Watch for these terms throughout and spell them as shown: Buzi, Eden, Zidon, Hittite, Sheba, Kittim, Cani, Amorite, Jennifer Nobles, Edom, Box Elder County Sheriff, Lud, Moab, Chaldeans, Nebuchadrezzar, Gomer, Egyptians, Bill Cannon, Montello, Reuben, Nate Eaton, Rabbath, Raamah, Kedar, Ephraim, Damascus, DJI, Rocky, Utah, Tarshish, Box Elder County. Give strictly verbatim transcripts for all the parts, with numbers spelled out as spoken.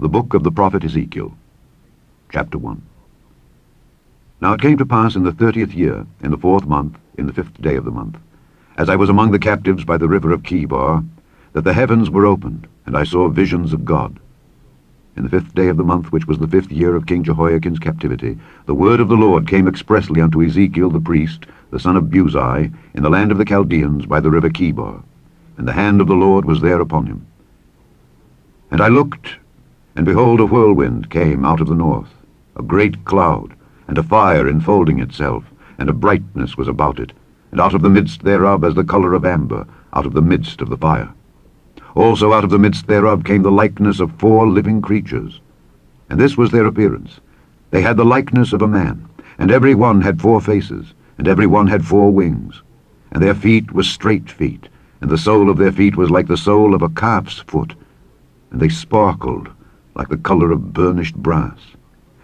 The Book of the Prophet Ezekiel, Chapter one. Now it came to pass in the thirtieth year, in the fourth month, in the fifth day of the month, as I was among the captives by the river of Chebar, that the heavens were opened, and I saw visions of God. In the fifth day of the month, which was the fifth year of King Jehoiakim's captivity, the word of the Lord came expressly unto Ezekiel the priest, the son of Buzi, in the land of the Chaldeans by the river Chebar. And the hand of the Lord was there upon him. And I looked, and behold, a whirlwind came out of the north, a great cloud, and a fire enfolding itself, and a brightness was about it, and out of the midst thereof as the colour of amber, out of the midst of the fire. Also out of the midst thereof came the likeness of four living creatures. And this was their appearance. They had the likeness of a man, and every one had four faces, and every one had four wings. And their feet were straight feet, and the sole of their feet was like the sole of a calf's foot. And they sparkled like the colour of burnished brass.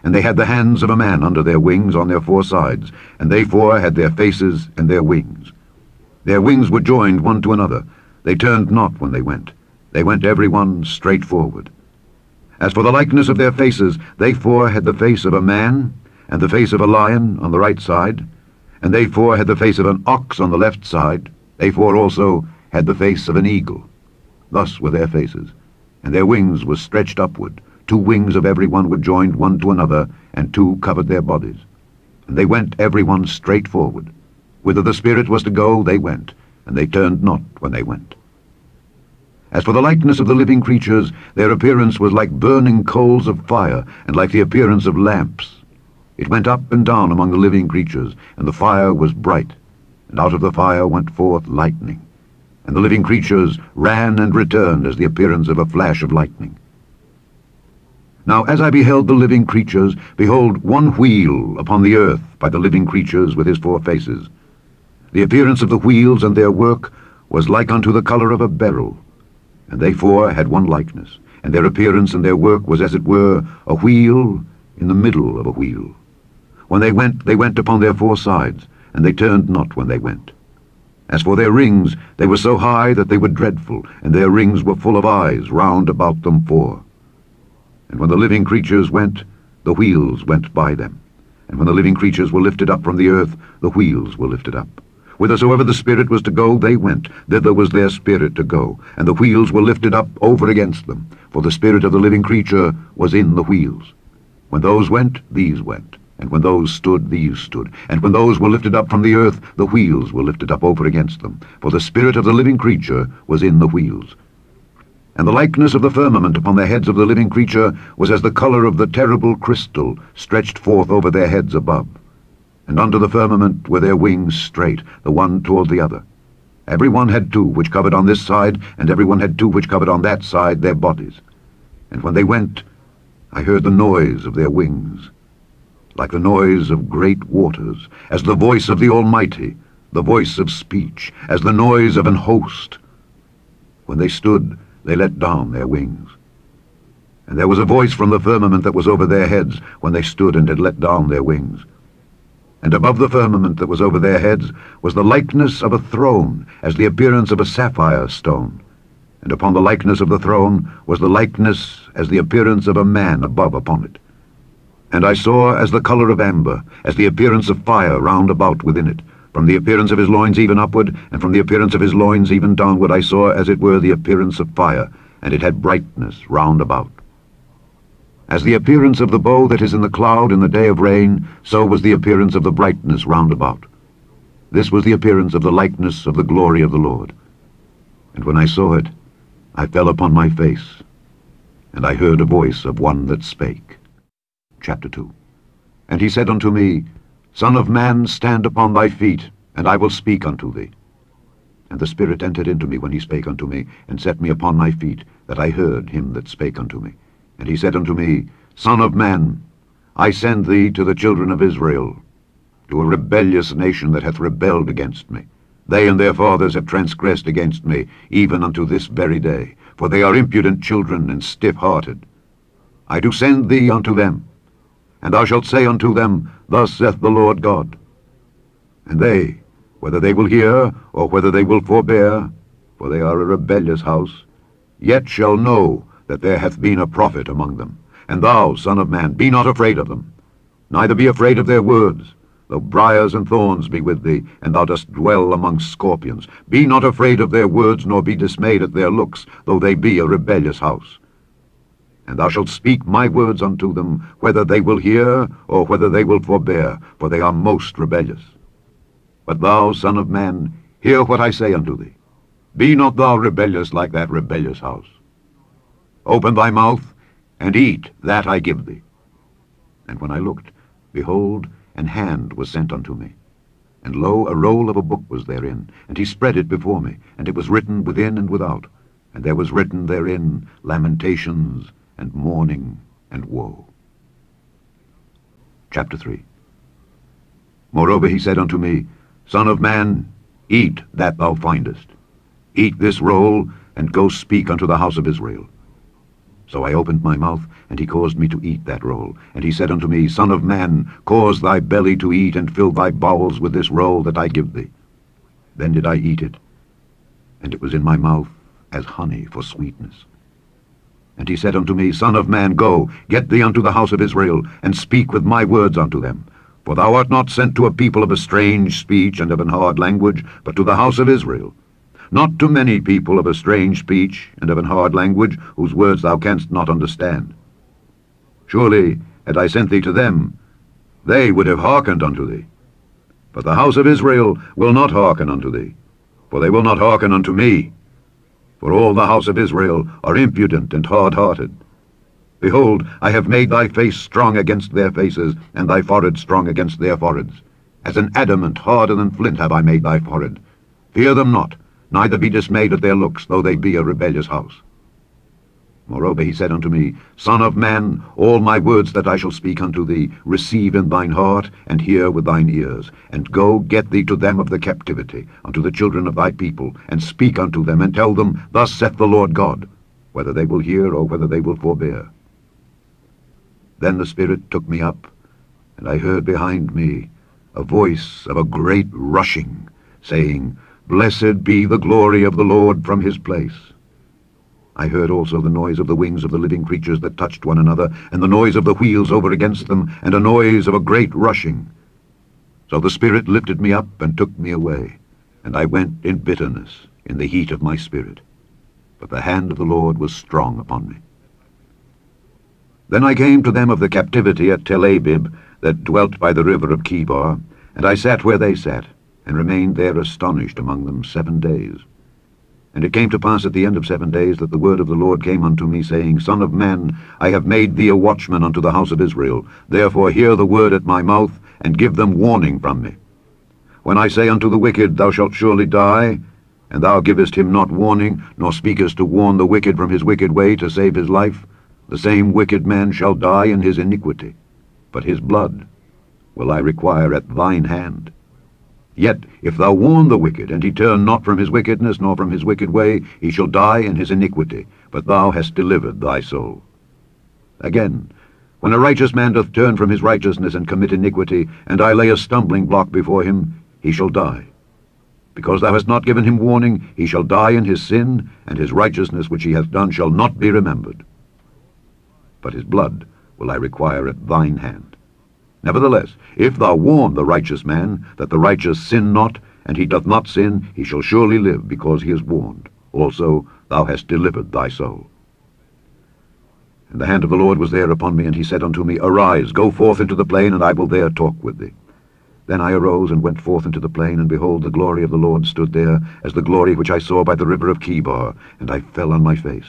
And they had the hands of a man under their wings on their four sides, and they four had their faces and their wings. Their wings were joined one to another. They turned not when they went. They went every one straight forward. As for the likeness of their faces, they four had the face of a man, and the face of a lion on the right side, and they four had the face of an ox on the left side. They four also had the face of an eagle. Thus were their faces, and their wings were stretched upward. Two wings of every one were joined one to another, and two covered their bodies. And they went every one straight forward. Whither the Spirit was to go, they went, and they turned not when they went. As for the likeness of the living creatures, their appearance was like burning coals of fire, and like the appearance of lamps. It went up and down among the living creatures, and the fire was bright, and out of the fire went forth lightning. And the living creatures ran and returned as the appearance of a flash of lightning. Now as I beheld the living creatures, behold, one wheel upon the earth by the living creatures with his four faces. The appearance of the wheels and their work was like unto the colour of a beryl. And they four had one likeness, and their appearance and their work was as it were a wheel in the middle of a wheel. When they went, they went upon their four sides, and they turned not when they went. As for their rings, they were so high that they were dreadful, and their rings were full of eyes round about them four. And when the living creatures went, the wheels went by them. And when the living creatures were lifted up from the earth, the wheels were lifted up. Whithersoever the Spirit was to go, they went. Thither was their spirit to go. And the wheels were lifted up over against them, for the spirit of the living creature was in the wheels. When those went, these went. And when those stood, these stood. And when those were lifted up from the earth, the wheels were lifted up over against them, for the spirit of the living creature was in the wheels. And the likeness of the firmament upon the heads of the living creature was as the colour of the terrible crystal stretched forth over their heads above. And under the firmament were their wings straight, the one toward the other. Every one had two which covered on this side, and every one had two which covered on that side their bodies. And when they went, I heard the noise of their wings, like the noise of great waters, as the voice of the Almighty, the voice of speech, as the noise of an host. When they stood, they let down their wings. And there was a voice from the firmament that was over their heads when they stood and had let down their wings. And above the firmament that was over their heads was the likeness of a throne, as the appearance of a sapphire stone. And upon the likeness of the throne was the likeness as the appearance of a man above upon it. And I saw as the colour of amber, as the appearance of fire round about within it. From the appearance of his loins even upward, and from the appearance of his loins even downward, I saw, as it were, the appearance of fire, and it had brightness round about. As the appearance of the bow that is in the cloud in the day of rain, so was the appearance of the brightness round about. This was the appearance of the likeness of the glory of the Lord. And when I saw it, I fell upon my face, and I heard a voice of one that spake. Chapter two. And he said unto me, Son of man, stand upon thy feet, and I will speak unto thee. And the Spirit entered into me when he spake unto me, and set me upon my feet, that I heard him that spake unto me. And he said unto me, Son of man, I send thee to the children of Israel, to a rebellious nation that hath rebelled against me. They and their fathers have transgressed against me, even unto this very day, for they are impudent children and stiff-hearted. I do send thee unto them, and thou shalt say unto them, Thus saith the Lord God. And they, whether they will hear, or whether they will forbear, for they are a rebellious house, yet shall know that there hath been a prophet among them. And thou, son of man, be not afraid of them, neither be afraid of their words. Though briars and thorns be with thee, and thou dost dwell among scorpions, be not afraid of their words, nor be dismayed at their looks, though they be a rebellious house. And thou shalt speak my words unto them, whether they will hear, or whether they will forbear, for they are most rebellious. But thou, son of man, hear what I say unto thee. Be not thou rebellious like that rebellious house. Open thy mouth, and eat that I give thee. And when I looked, behold, an hand was sent unto me. And lo, a roll of a book was therein, and he spread it before me, and it was written within and without, and there was written therein lamentations, and mourning, and woe. Chapter three. Moreover he said unto me, Son of man, eat that thou findest. Eat this roll, and go speak unto the house of Israel. So I opened my mouth, and he caused me to eat that roll. And he said unto me, Son of man, cause thy belly to eat, and fill thy bowels with this roll that I give thee. Then did I eat it, and it was in my mouth as honey for sweetness. And he said unto me, Son of man, go, get thee unto the house of Israel, and speak with my words unto them. For thou art not sent to a people of a strange speech and of an hard language, but to the house of Israel. Not to many people of a strange speech and of an hard language, whose words thou canst not understand. Surely, had I sent thee to them, they would have hearkened unto thee. But the house of Israel will not hearken unto thee, for they will not hearken unto me. For all the house of Israel are impudent and hard-hearted. Behold, I have made thy face strong against their faces, and thy forehead strong against their foreheads. As an adamant harder than flint have I made thy forehead. Fear them not, neither be dismayed at their looks, though they be a rebellious house. Moreover he said unto me, Son of man, all my words that I shall speak unto thee, receive in thine heart, and hear with thine ears. And go, get thee to them of the captivity, unto the children of thy people, and speak unto them, and tell them, Thus saith the Lord God, whether they will hear, or whether they will forbear. Then the Spirit took me up, and I heard behind me a voice of a great rushing, saying, Blessed be the glory of the Lord from his place. I heard also the noise of the wings of the living creatures that touched one another, and the noise of the wheels over against them, and a noise of a great rushing. So the Spirit lifted me up and took me away, and I went in bitterness, in the heat of my spirit. But the hand of the Lord was strong upon me. Then I came to them of the captivity at Tel Abib, that dwelt by the river of Chebar, and I sat where they sat, and remained there astonished among them seven days. And it came to pass at the end of seven days that the word of the Lord came unto me, saying, Son of man, I have made thee a watchman unto the house of Israel. Therefore hear the word at my mouth, and give them warning from me. When I say unto the wicked, Thou shalt surely die, and thou givest him not warning, nor speakest to warn the wicked from his wicked way to save his life, the same wicked man shall die in his iniquity, but his blood will I require at thine hand. Yet if thou warn the wicked, and he turn not from his wickedness, nor from his wicked way, he shall die in his iniquity, but thou hast delivered thy soul. Again, when a righteous man doth turn from his righteousness and commit iniquity, and I lay a stumbling block before him, he shall die. Because thou hast not given him warning, he shall die in his sin, and his righteousness which he hath done shall not be remembered. But his blood will I require at thine hand. Nevertheless, if thou warn the righteous man, that the righteous sin not, and he doth not sin, he shall surely live, because he is warned. Also thou hast delivered thy soul. And the hand of the Lord was there upon me, and he said unto me, Arise, go forth into the plain, and I will there talk with thee. Then I arose and went forth into the plain, and behold, the glory of the Lord stood there, as the glory which I saw by the river of Chebar, and I fell on my face.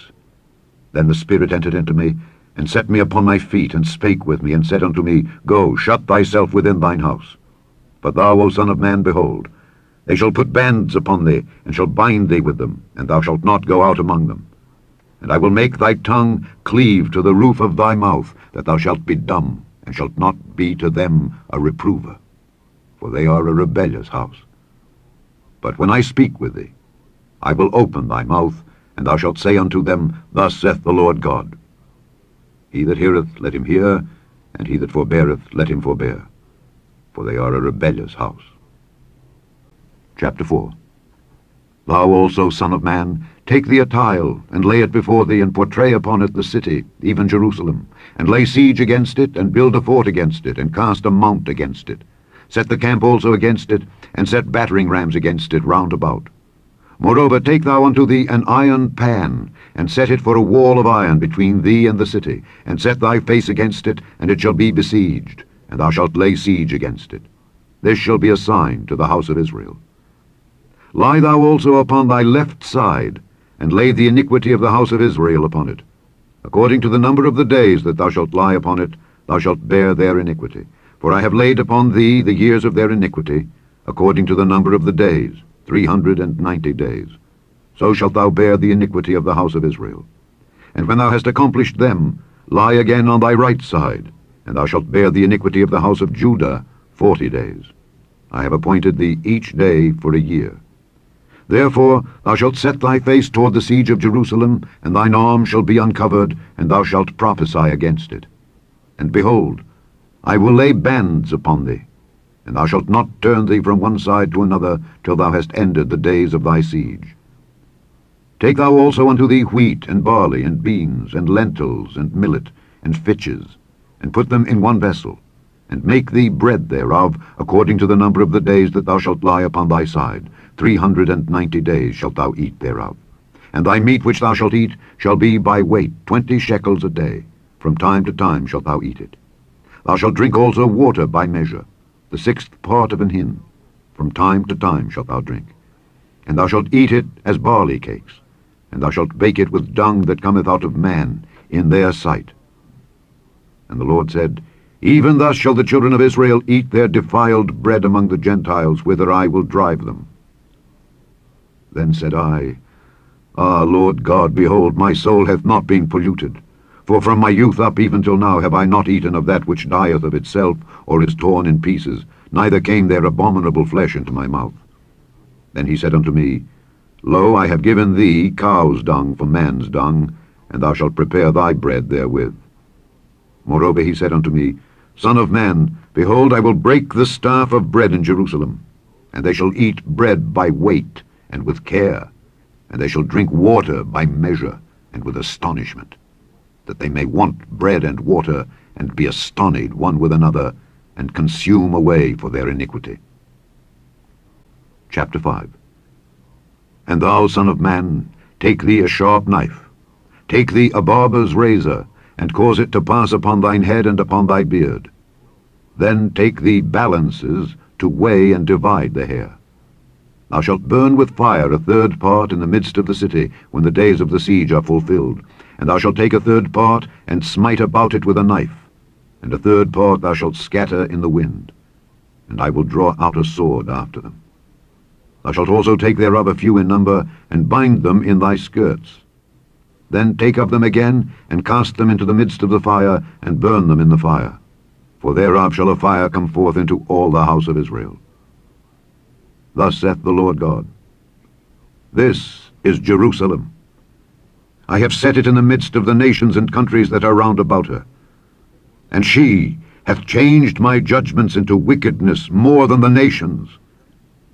Then the Spirit entered into me, and set me upon my feet, and spake with me, and said unto me, Go, shut thyself within thine house. But thou, O son of man, behold, they shall put bands upon thee, and shall bind thee with them, and thou shalt not go out among them. And I will make thy tongue cleave to the roof of thy mouth, that thou shalt be dumb, and shalt not be to them a reprover. For they are a rebellious house. But when I speak with thee, I will open thy mouth, and thou shalt say unto them, Thus saith the Lord God. He that heareth, let him hear, and he that forbeareth, let him forbear, for they are a rebellious house. Chapter four. Thou also, son of man, take thee a tile, and lay it before thee, and portray upon it the city, even Jerusalem, and lay siege against it, and build a fort against it, and cast a mount against it. Set the camp also against it, and set battering rams against it round about. Moreover, take thou unto thee an iron pan, and set it for a wall of iron between thee and the city, and set thy face against it, and it shall be besieged, and thou shalt lay siege against it. This shall be a sign to the house of Israel. Lie thou also upon thy left side, and lay the iniquity of the house of Israel upon it. According to the number of the days that thou shalt lie upon it, thou shalt bear their iniquity. For I have laid upon thee the years of their iniquity, according to the number of the days, three hundred and ninety days. So shalt thou bear the iniquity of the house of Israel. And when thou hast accomplished them, lie again on thy right side, and thou shalt bear the iniquity of the house of Judah forty days. I have appointed thee each day for a year. Therefore thou shalt set thy face toward the siege of Jerusalem, and thine arm shall be uncovered, and thou shalt prophesy against it. And behold, I will lay bands upon thee, and thou shalt not turn thee from one side to another till thou hast ended the days of thy siege. Take thou also unto thee wheat and barley and beans and lentils and millet and fitches, and put them in one vessel, and make thee bread thereof according to the number of the days that thou shalt lie upon thy side. Three hundred and ninety days shalt thou eat thereof. And thy meat which thou shalt eat shall be by weight twenty shekels a day. From time to time shalt thou eat it. Thou shalt drink also water by measure, the sixth part of an hin. From time to time shalt thou drink. And thou shalt eat it as barley cakes, and thou shalt bake it with dung that cometh out of man in their sight. And the Lord said, Even thus shall the children of Israel eat their defiled bread among the Gentiles, whither I will drive them. Then said I, Ah, Lord God, behold, my soul hath not been polluted. For from my youth up even till now have I not eaten of that which dieth of itself, or is torn in pieces, neither came their abominable flesh into my mouth. Then he said unto me, Lo, I have given thee cow's dung for man's dung, and thou shalt prepare thy bread therewith. Moreover he said unto me, Son of man, behold, I will break the staff of bread in Jerusalem, and they shall eat bread by weight and with care, and they shall drink water by measure and with astonishment, that they may want bread and water, and be astonished one with another, and consume away for their iniquity. Chapter five. And thou, son of man, take thee a sharp knife, take thee a barber's razor, and cause it to pass upon thine head and upon thy beard. Then take thee balances to weigh and divide the hair. Thou shalt burn with fire a third part in the midst of the city, when the days of the siege are fulfilled. And thou shalt take a third part, and smite about it with a knife. And a third part thou shalt scatter in the wind. And I will draw out a sword after them. Thou shalt also take thereof a few in number, and bind them in thy skirts. Then take of them again, and cast them into the midst of the fire, and burn them in the fire. For thereof shall a fire come forth into all the house of Israel. Thus saith the Lord God, This is Jerusalem. I have set it in the midst of the nations and countries that are round about her. And she hath changed my judgments into wickedness more than the nations,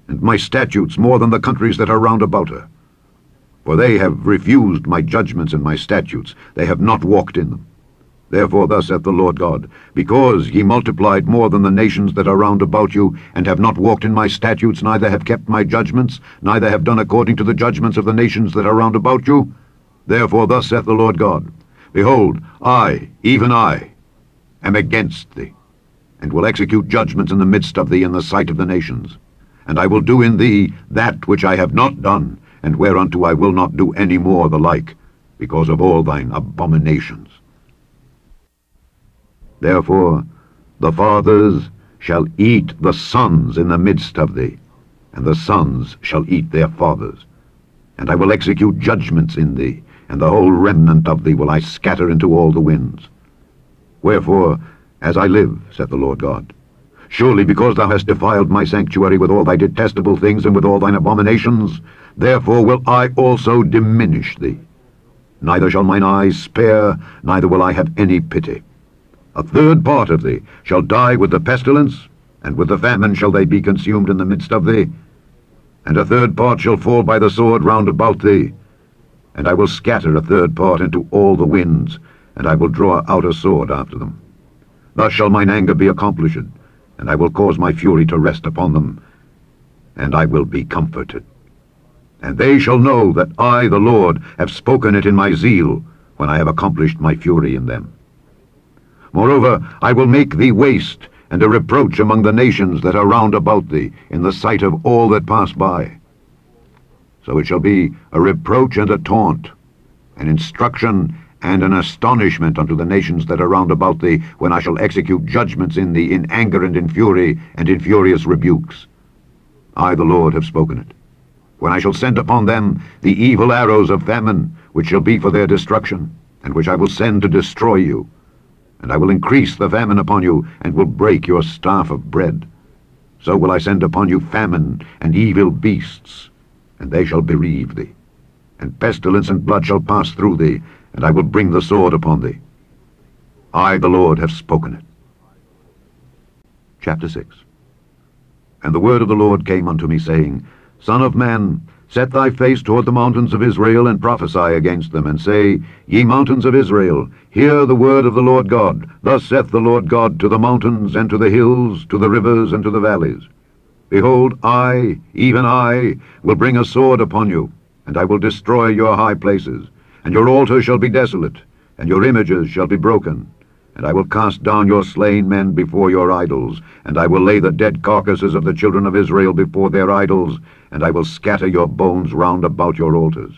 and my statutes more than the countries that are round about her. For they have refused my judgments and my statutes, they have not walked in them. Therefore thus saith the Lord God, Because ye multiplied more than the nations that are round about you, and have not walked in my statutes, neither have kept my judgments, neither have done according to the judgments of the nations that are round about you, therefore thus saith the Lord God, Behold, I, even I, am against thee, and will execute judgments in the midst of thee in the sight of the nations. And I will do in thee that which I have not done, and whereunto I will not do any more the like, because of all thine abominations. Therefore the fathers shall eat the sons in the midst of thee, and the sons shall eat their fathers. And I will execute judgments in thee, and the whole remnant of thee will I scatter into all the winds. Wherefore, as I live, saith the Lord God, surely because thou hast defiled my sanctuary with all thy detestable things and with all thine abominations, therefore will I also diminish thee. Neither shall mine eyes spare, neither will I have any pity. A third part of thee shall die with the pestilence, and with the famine shall they be consumed in the midst of thee. and a third part shall fall by the sword round about thee. And I will scatter a third part into all the winds, and I will draw out a sword after them. Thus shall mine anger be accomplished, and I will cause my fury to rest upon them, and I will be comforted. And they shall know that I, the Lord, have spoken it in my zeal, when I have accomplished my fury in them. Moreover, I will make thee waste, and a reproach among the nations that are round about thee, in the sight of all that pass by. So it shall be a reproach and a taunt, an instruction and an astonishment unto the nations that are round about thee, when I shall execute judgments in thee in anger and in fury, and in furious rebukes. I, the Lord, have spoken it, when I shall send upon them the evil arrows of famine, which shall be for their destruction, and which I will send to destroy you. And I will increase the famine upon you, and will break your staff of bread. So will I send upon you famine and evil beasts, and they shall bereave thee. And pestilence and blood shall pass through thee, and I will bring the sword upon thee. I, the Lord, have spoken it. Chapter six. And the word of the Lord came unto me, saying, Son of man, set thy face toward the mountains of Israel, and prophesy against them, and say, Ye mountains of Israel, hear the word of the Lord God. Thus saith the Lord God to the mountains, and to the hills, to the rivers, and to the valleys. Behold, I, even I, will bring a sword upon you, and I will destroy your high places, and your altars shall be desolate, and your images shall be broken. And I will cast down your slain men before your idols, and I will lay the dead carcasses of the children of Israel before their idols, and I will scatter your bones round about your altars.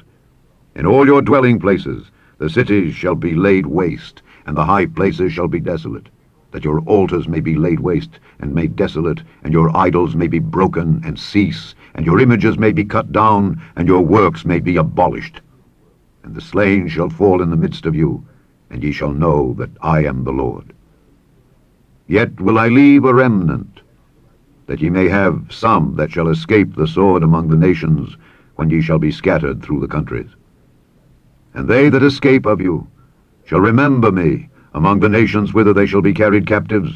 In all your dwelling places the cities shall be laid waste, and the high places shall be desolate, that your altars may be laid waste and made desolate, and your idols may be broken and cease, and your images may be cut down, and your works may be abolished. And the slain shall fall in the midst of you, and ye shall know that I am the Lord. Yet will I leave a remnant, that ye may have some that shall escape the sword among the nations, when ye shall be scattered through the countries. And they that escape of you shall remember me among the nations whither they shall be carried captives,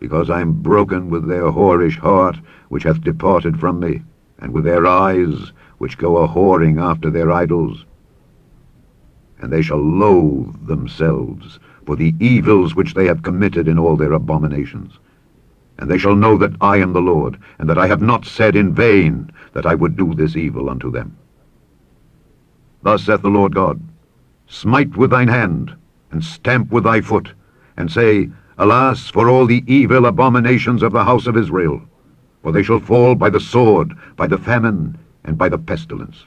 because I am broken with their whorish heart, which hath departed from me, and with their eyes, which go a-whoring after their idols. And they shall loathe themselves for the evils which they have committed in all their abominations. And they shall know that I am the Lord, and that I have not said in vain that I would do this evil unto them. Thus saith the Lord God, Smite with thine hand, and stamp with thy foot, and say, Alas, for all the evil abominations of the house of Israel! For they shall fall by the sword, by the famine, and by the pestilence.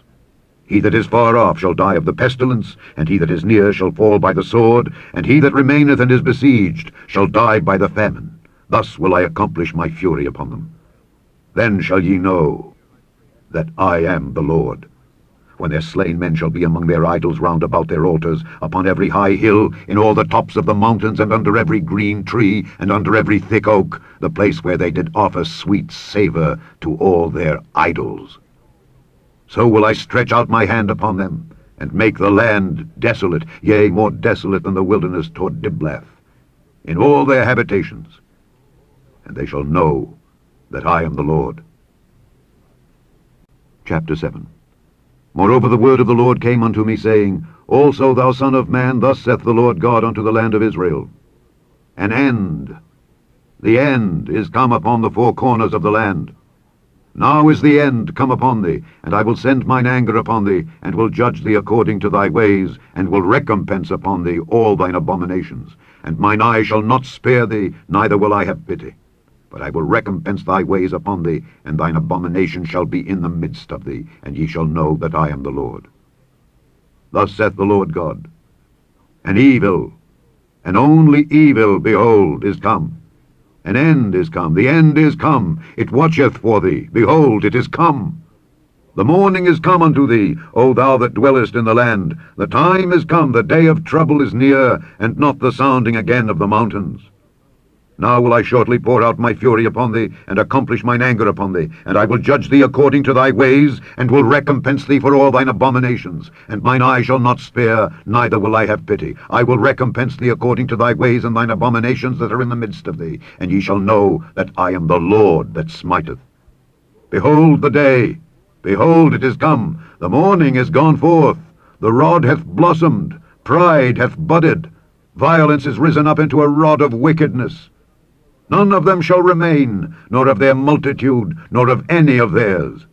He that is far off shall die of the pestilence, and he that is near shall fall by the sword, and he that remaineth and is besieged shall die by the famine. Thus will I accomplish my fury upon them. Then shall ye know that I am the Lord, when their slain men shall be among their idols round about their altars, upon every high hill, in all the tops of the mountains, and under every green tree, and under every thick oak, the place where they did offer sweet savour to all their idols. So will I stretch out my hand upon them, and make the land desolate, yea, more desolate than the wilderness toward Diblath, in all their habitations. And they shall know that I am the Lord. Chapter seven. Moreover the word of the Lord came unto me, saying, Also, thou son of man, thus saith the Lord God unto the land of Israel, An end, the end, is come upon the four corners of the land. Now is the end come upon thee, and I will send mine anger upon thee, and will judge thee according to thy ways, and will recompense upon thee all thine abominations. And mine eye shall not spare thee, neither will I have pity. But I will recompense thy ways upon thee, and thine abomination shall be in the midst of thee, and ye shall know that I am the Lord. Thus saith the Lord God, An evil, an only evil, behold, is come. An end is come, the end is come, it watcheth for thee, behold, it is come. The morning is come unto thee, O thou that dwellest in the land. The time is come, the day of trouble is near, and not the sounding again of the mountains. Now will I shortly pour out my fury upon thee, and accomplish mine anger upon thee, and I will judge thee according to thy ways, and will recompense thee for all thine abominations. And mine eye shall not spare, neither will I have pity. I will recompense thee according to thy ways and thine abominations that are in the midst of thee, and ye shall know that I am the Lord that smiteth. Behold the day! Behold, it is come! The morning is gone forth! The rod hath blossomed! Pride hath budded! Violence is risen up into a rod of wickedness! None of them shall remain, nor of their multitude, nor of any of theirs.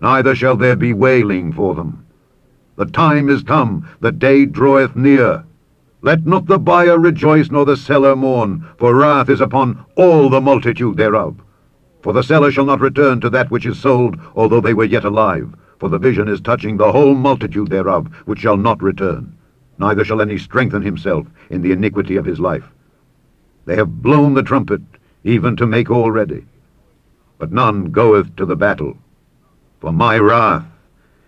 Neither shall there be wailing for them. The time is come, the day draweth near. Let not the buyer rejoice, nor the seller mourn, for wrath is upon all the multitude thereof. For the seller shall not return to that which is sold, although they were yet alive. For the vision is touching the whole multitude thereof, which shall not return. Neither shall any strengthen himself in the iniquity of his life. They have blown the trumpet, even to make all ready. But none goeth to the battle, for my wrath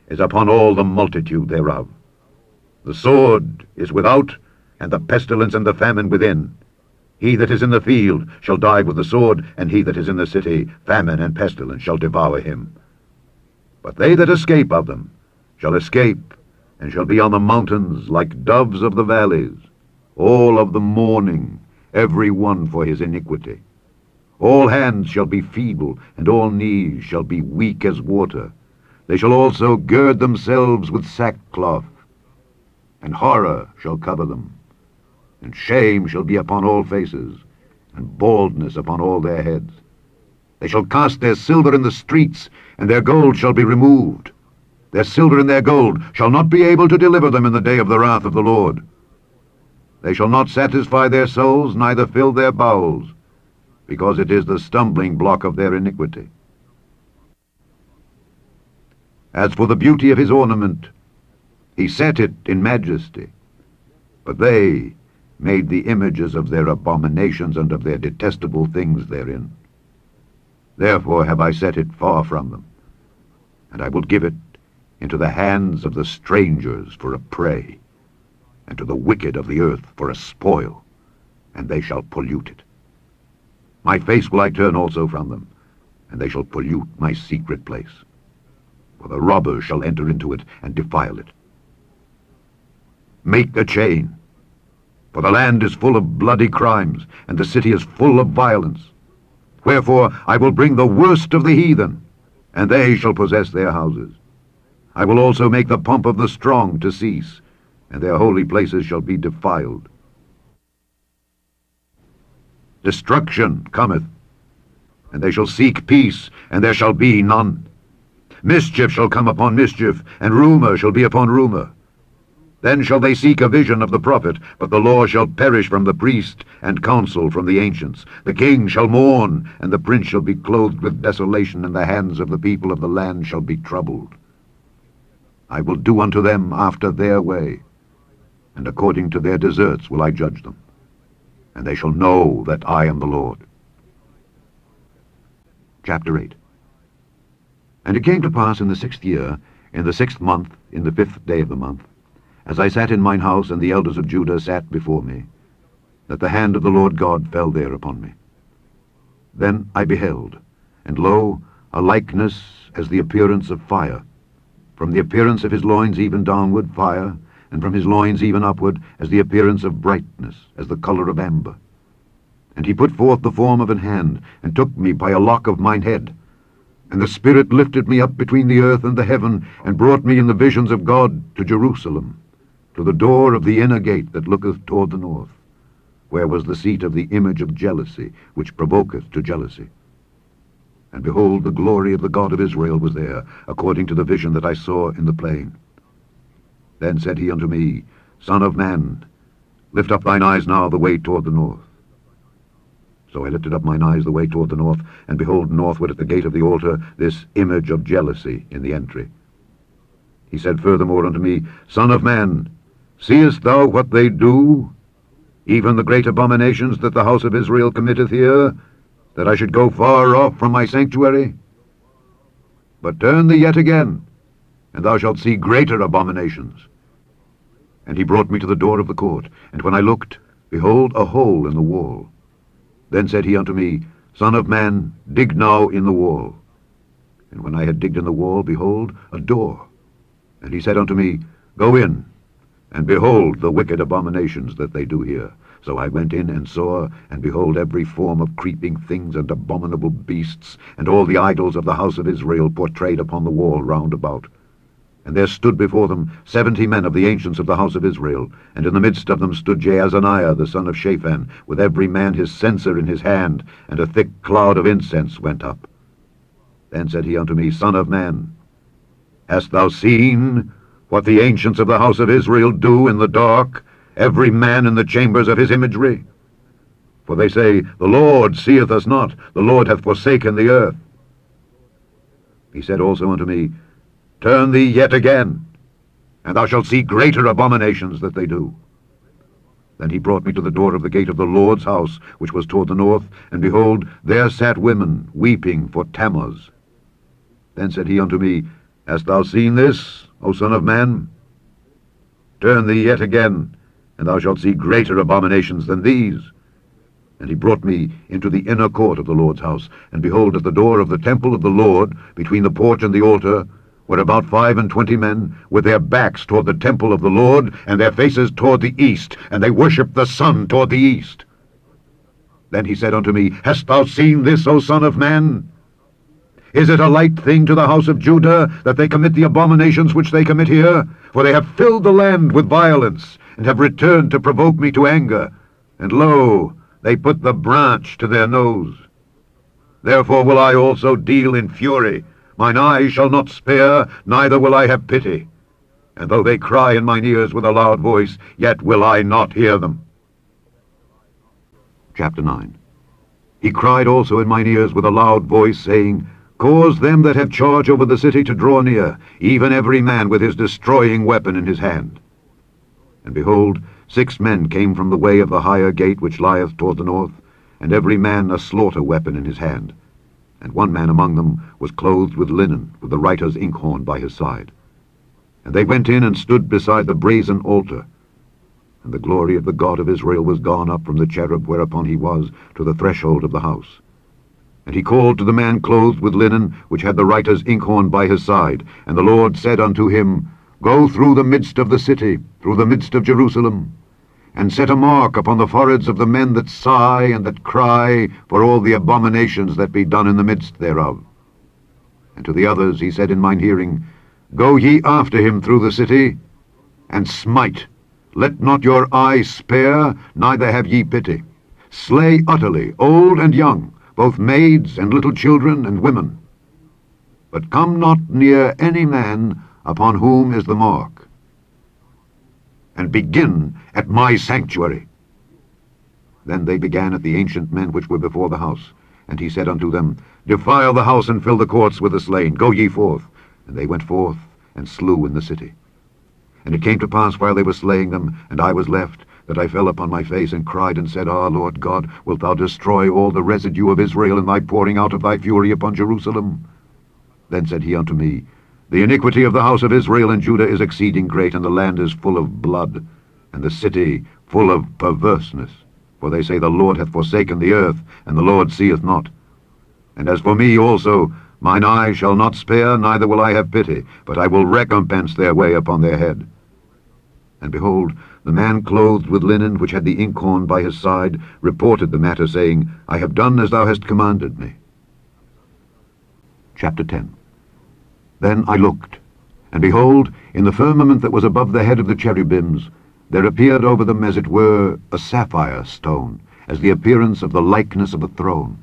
is upon all the multitude thereof. The sword is without, and the pestilence and the famine within. He that is in the field shall die with the sword, and he that is in the city, famine and pestilence shall devour him. But they that escape of them shall escape, and shall be on the mountains like doves of the valleys, all of the morning, every one for his iniquity. All hands shall be feeble, and all knees shall be weak as water. They shall also gird themselves with sackcloth, and horror shall cover them, and shame shall be upon all faces, and baldness upon all their heads. They shall cast their silver in the streets, and their gold shall be removed. Their silver and their gold shall not be able to deliver them in the day of the wrath of the Lord. They shall not satisfy their souls, neither fill their bowels, because it is the stumbling block of their iniquity. As for the beauty of his ornament, he set it in majesty, but they made the images of their abominations and of their detestable things therein. Therefore have I set it far from them, and I will give it into the hands of the strangers for a prey, and to the wicked of the earth for a spoil, and they shall pollute it. My face will I turn also from them, and they shall pollute my secret place. For the robbers shall enter into it and defile it. Make a chain, for the land is full of bloody crimes, and the city is full of violence. Wherefore I will bring the worst of the heathen, and they shall possess their houses. I will also make the pomp of the strong to cease, and their holy places shall be defiled. Destruction cometh, and they shall seek peace, and there shall be none. Mischief shall come upon mischief, and rumor shall be upon rumor. Then shall they seek a vision of the prophet, but the law shall perish from the priest, and counsel from the ancients. The king shall mourn, and the prince shall be clothed with desolation, and the hands of the people of the land shall be troubled. I will do unto them after their way, and according to their deserts will I judge them, and they shall know that I am the Lord. Chapter eight. And it came to pass in the sixth year, in the sixth month, in the fifth day of the month, as I sat in mine house, and the elders of Judah sat before me, that the hand of the Lord God fell there upon me. Then I beheld, and lo, a likeness as the appearance of fire. From the appearance of his loins even downward, fire, and from his loins even upward, as the appearance of brightness, as the color of amber. And he put forth the form of an hand, and took me by a lock of mine head. And the Spirit lifted me up between the earth and the heaven, and brought me in the visions of God to Jerusalem, to the door of the inner gate that looketh toward the north, where was the seat of the image of jealousy, which provoketh to jealousy. And behold, the glory of the God of Israel was there, according to the vision that I saw in the plain. Then said he unto me, Son of man, lift up thine eyes now the way toward the north. So I lifted up mine eyes the way toward the north, and behold, northward at the gate of the altar, this image of jealousy in the entry. He said furthermore unto me, Son of man, seest thou what they do, even the great abominations that the house of Israel committeth here, that I should go far off from my sanctuary? But turn thee yet again, and thou shalt see greater abominations. And he brought me to the door of the court, and when I looked, behold, a hole in the wall. Then said he unto me, Son of man, dig now in the wall. And when I had digged in the wall, behold, a door. And he said unto me, Go in, And behold the wicked abominations that they do here. So I went in and saw, and behold every form of creeping things and abominable beasts, and all the idols of the house of Israel portrayed upon the wall round about. And there stood before them seventy men of the ancients of the house of Israel, and in the midst of them stood Jaazaniah the son of Shaphan, with every man his censer in his hand, and a thick cloud of incense went up. Then said he unto me, Son of man, hast thou seen what the ancients of the house of Israel do in the dark, every man in the chambers of his imagery? For they say, The Lord seeth us not, the Lord hath forsaken the earth. He said also unto me, Turn thee yet again, and thou shalt see greater abominations that they do. Then he brought me to the door of the gate of the Lord's house, which was toward the north, and behold, there sat women, weeping for Tammuz. Then said he unto me, Hast thou seen this, O son of man? Turn thee yet again, and thou shalt see greater abominations than these. And he brought me into the inner court of the Lord's house, and behold, at the door of the temple of the Lord, between the porch and the altar, were about five and twenty men, with their backs toward the temple of the Lord, and their faces toward the east, and they worshipped the sun toward the east. Then he said unto me, Hast thou seen this, O son of man? Is it a light thing to the house of Judah that they commit the abominations which they commit here? For they have filled the land with violence, and have returned to provoke me to anger. And lo, they put the branch to their nose. Therefore will I also deal in fury. Mine eyes shall not spare, neither will I have pity. And though they cry in mine ears with a loud voice, yet will I not hear them. Chapter nine. He cried also in mine ears with a loud voice, saying, Cause them that have charge over the city to draw near, even every man with his destroying weapon in his hand. And behold, six men came from the way of the higher gate which lieth toward the north, and every man a slaughter weapon in his hand. And one man among them was clothed with linen, with the writer's inkhorn by his side. And they went in and stood beside the brazen altar. And the glory of the God of Israel was gone up from the cherub whereupon he was to the threshold of the house. And he called to the man clothed with linen, which had the writer's inkhorn by his side. And the Lord said unto him, Go through the midst of the city, through the midst of Jerusalem, and set a mark upon the foreheads of the men that sigh and that cry for all the abominations that be done in the midst thereof. And to the others he said in mine hearing, Go ye after him through the city, and smite. Let not your eye spare, neither have ye pity. Slay utterly, old and young, both maids and little children and women. But come not near any man upon whom is the mark. And begin at my sanctuary. Then they began at the ancient men which were before the house. And he said unto them, Defile the house and fill the courts with the slain. Go ye forth. And they went forth and slew in the city. And it came to pass while they were slaying them, and I was left, that I fell upon my face and cried and said, Ah, Lord God, wilt thou destroy all the residue of Israel in thy pouring out of thy fury upon Jerusalem? Then said he unto me, The iniquity of the house of Israel and Judah is exceeding great, and the land is full of blood, and the city full of perverseness. For they say, The Lord hath forsaken the earth, and the Lord seeth not. And as for me also, mine eye shall not spare, neither will I have pity, but I will recompense their way upon their head. And behold, the man clothed with linen, which had the inkhorn by his side, reported the matter, saying, I have done as thou hast commanded me. Chapter ten. Then I looked, and behold, in the firmament that was above the head of the cherubims, there appeared over them, as it were, a sapphire stone, as the appearance of the likeness of a throne.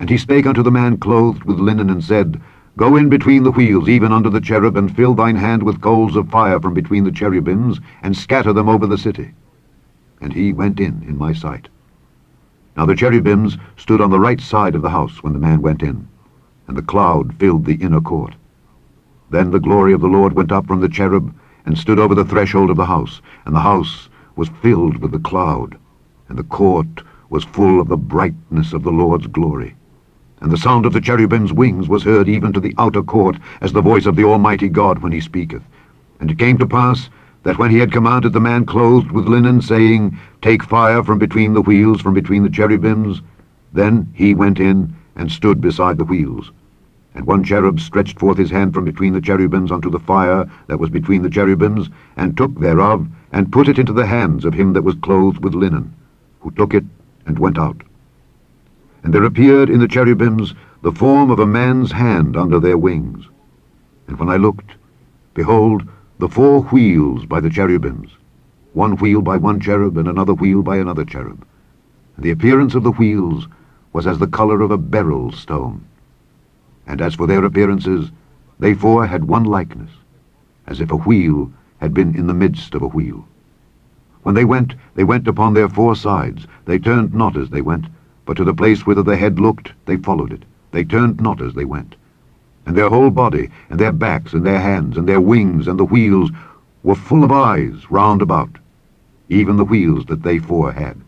And he spake unto the man clothed with linen, and said, Go in between the wheels, even under the cherub, and fill thine hand with coals of fire from between the cherubims, and scatter them over the city. And he went in in my sight. Now the cherubims stood on the right side of the house when the man went in, and the cloud filled the inner court. Then the glory of the Lord went up from the cherub, and stood over the threshold of the house, and the house was filled with the cloud, and the court was full of the brightness of the Lord's glory. And the sound of the cherubim's wings was heard even to the outer court, as the voice of the Almighty God when he speaketh. And it came to pass, that when he had commanded the man clothed with linen, saying, Take fire from between the wheels, from between the cherubims, then he went in, and stood beside the wheels. And one cherub stretched forth his hand from between the cherubims unto the fire that was between the cherubims, and took thereof, and put it into the hands of him that was clothed with linen, who took it and went out. And there appeared in the cherubims the form of a man's hand under their wings. And when I looked, behold, the four wheels by the cherubims, one wheel by one cherub, and another wheel by another cherub. And the appearance of the wheels was as the color of a beryl stone. And as for their appearances, they four had one likeness, as if a wheel had been in the midst of a wheel. When they went, they went upon their four sides. They turned not as they went, but to the place whither the head looked, they followed it. They turned not as they went. And their whole body, and their backs, and their hands, and their wings, and the wheels, were full of eyes round about, even the wheels that they four had.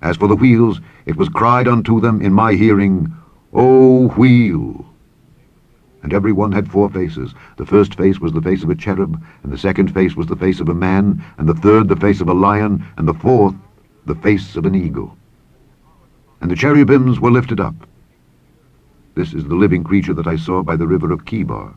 As for the wheels, it was cried unto them in my hearing, O wheel! And every one had four faces. The first face was the face of a cherub, and the second face was the face of a man, and the third the face of a lion, and the fourth the face of an eagle. And the cherubims were lifted up. This is the living creature that I saw by the river of Chebar.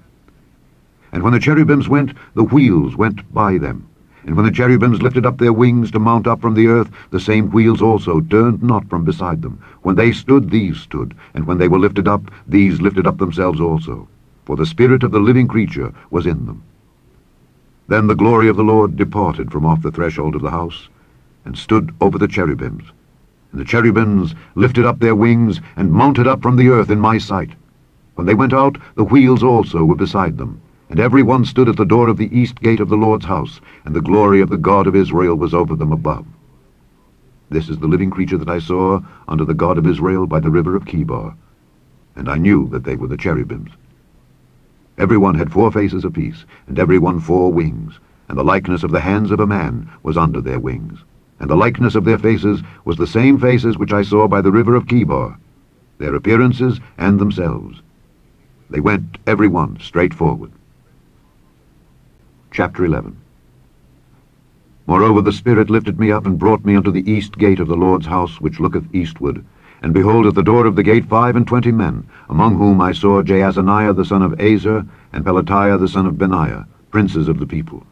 And when the cherubims went, the wheels went by them. And when the cherubims lifted up their wings to mount up from the earth, the same wheels also turned not from beside them. When they stood, these stood, and when they were lifted up, these lifted up themselves also. For the spirit of the living creature was in them. Then the glory of the Lord departed from off the threshold of the house, and stood over the cherubims. And the cherubims lifted up their wings, and mounted up from the earth in my sight. When they went out, the wheels also were beside them. And every one stood at the door of the east gate of the Lord's house, and the glory of the God of Israel was over them above. This is the living creature that I saw under the God of Israel by the river of Chebar, and I knew that they were the cherubims. Every one had four faces apiece, and every one four wings, and the likeness of the hands of a man was under their wings, and the likeness of their faces was the same faces which I saw by the river of Chebar, their appearances and themselves. They went every one straight forward. Chapter eleven. Moreover, the Spirit lifted me up, and brought me unto the east gate of the Lord's house, which looketh eastward. And behold, at the door of the gate five and twenty men, among whom I saw Jaazaniah the son of Azer, and Pelatiah the son of Benaiah, princes of the people.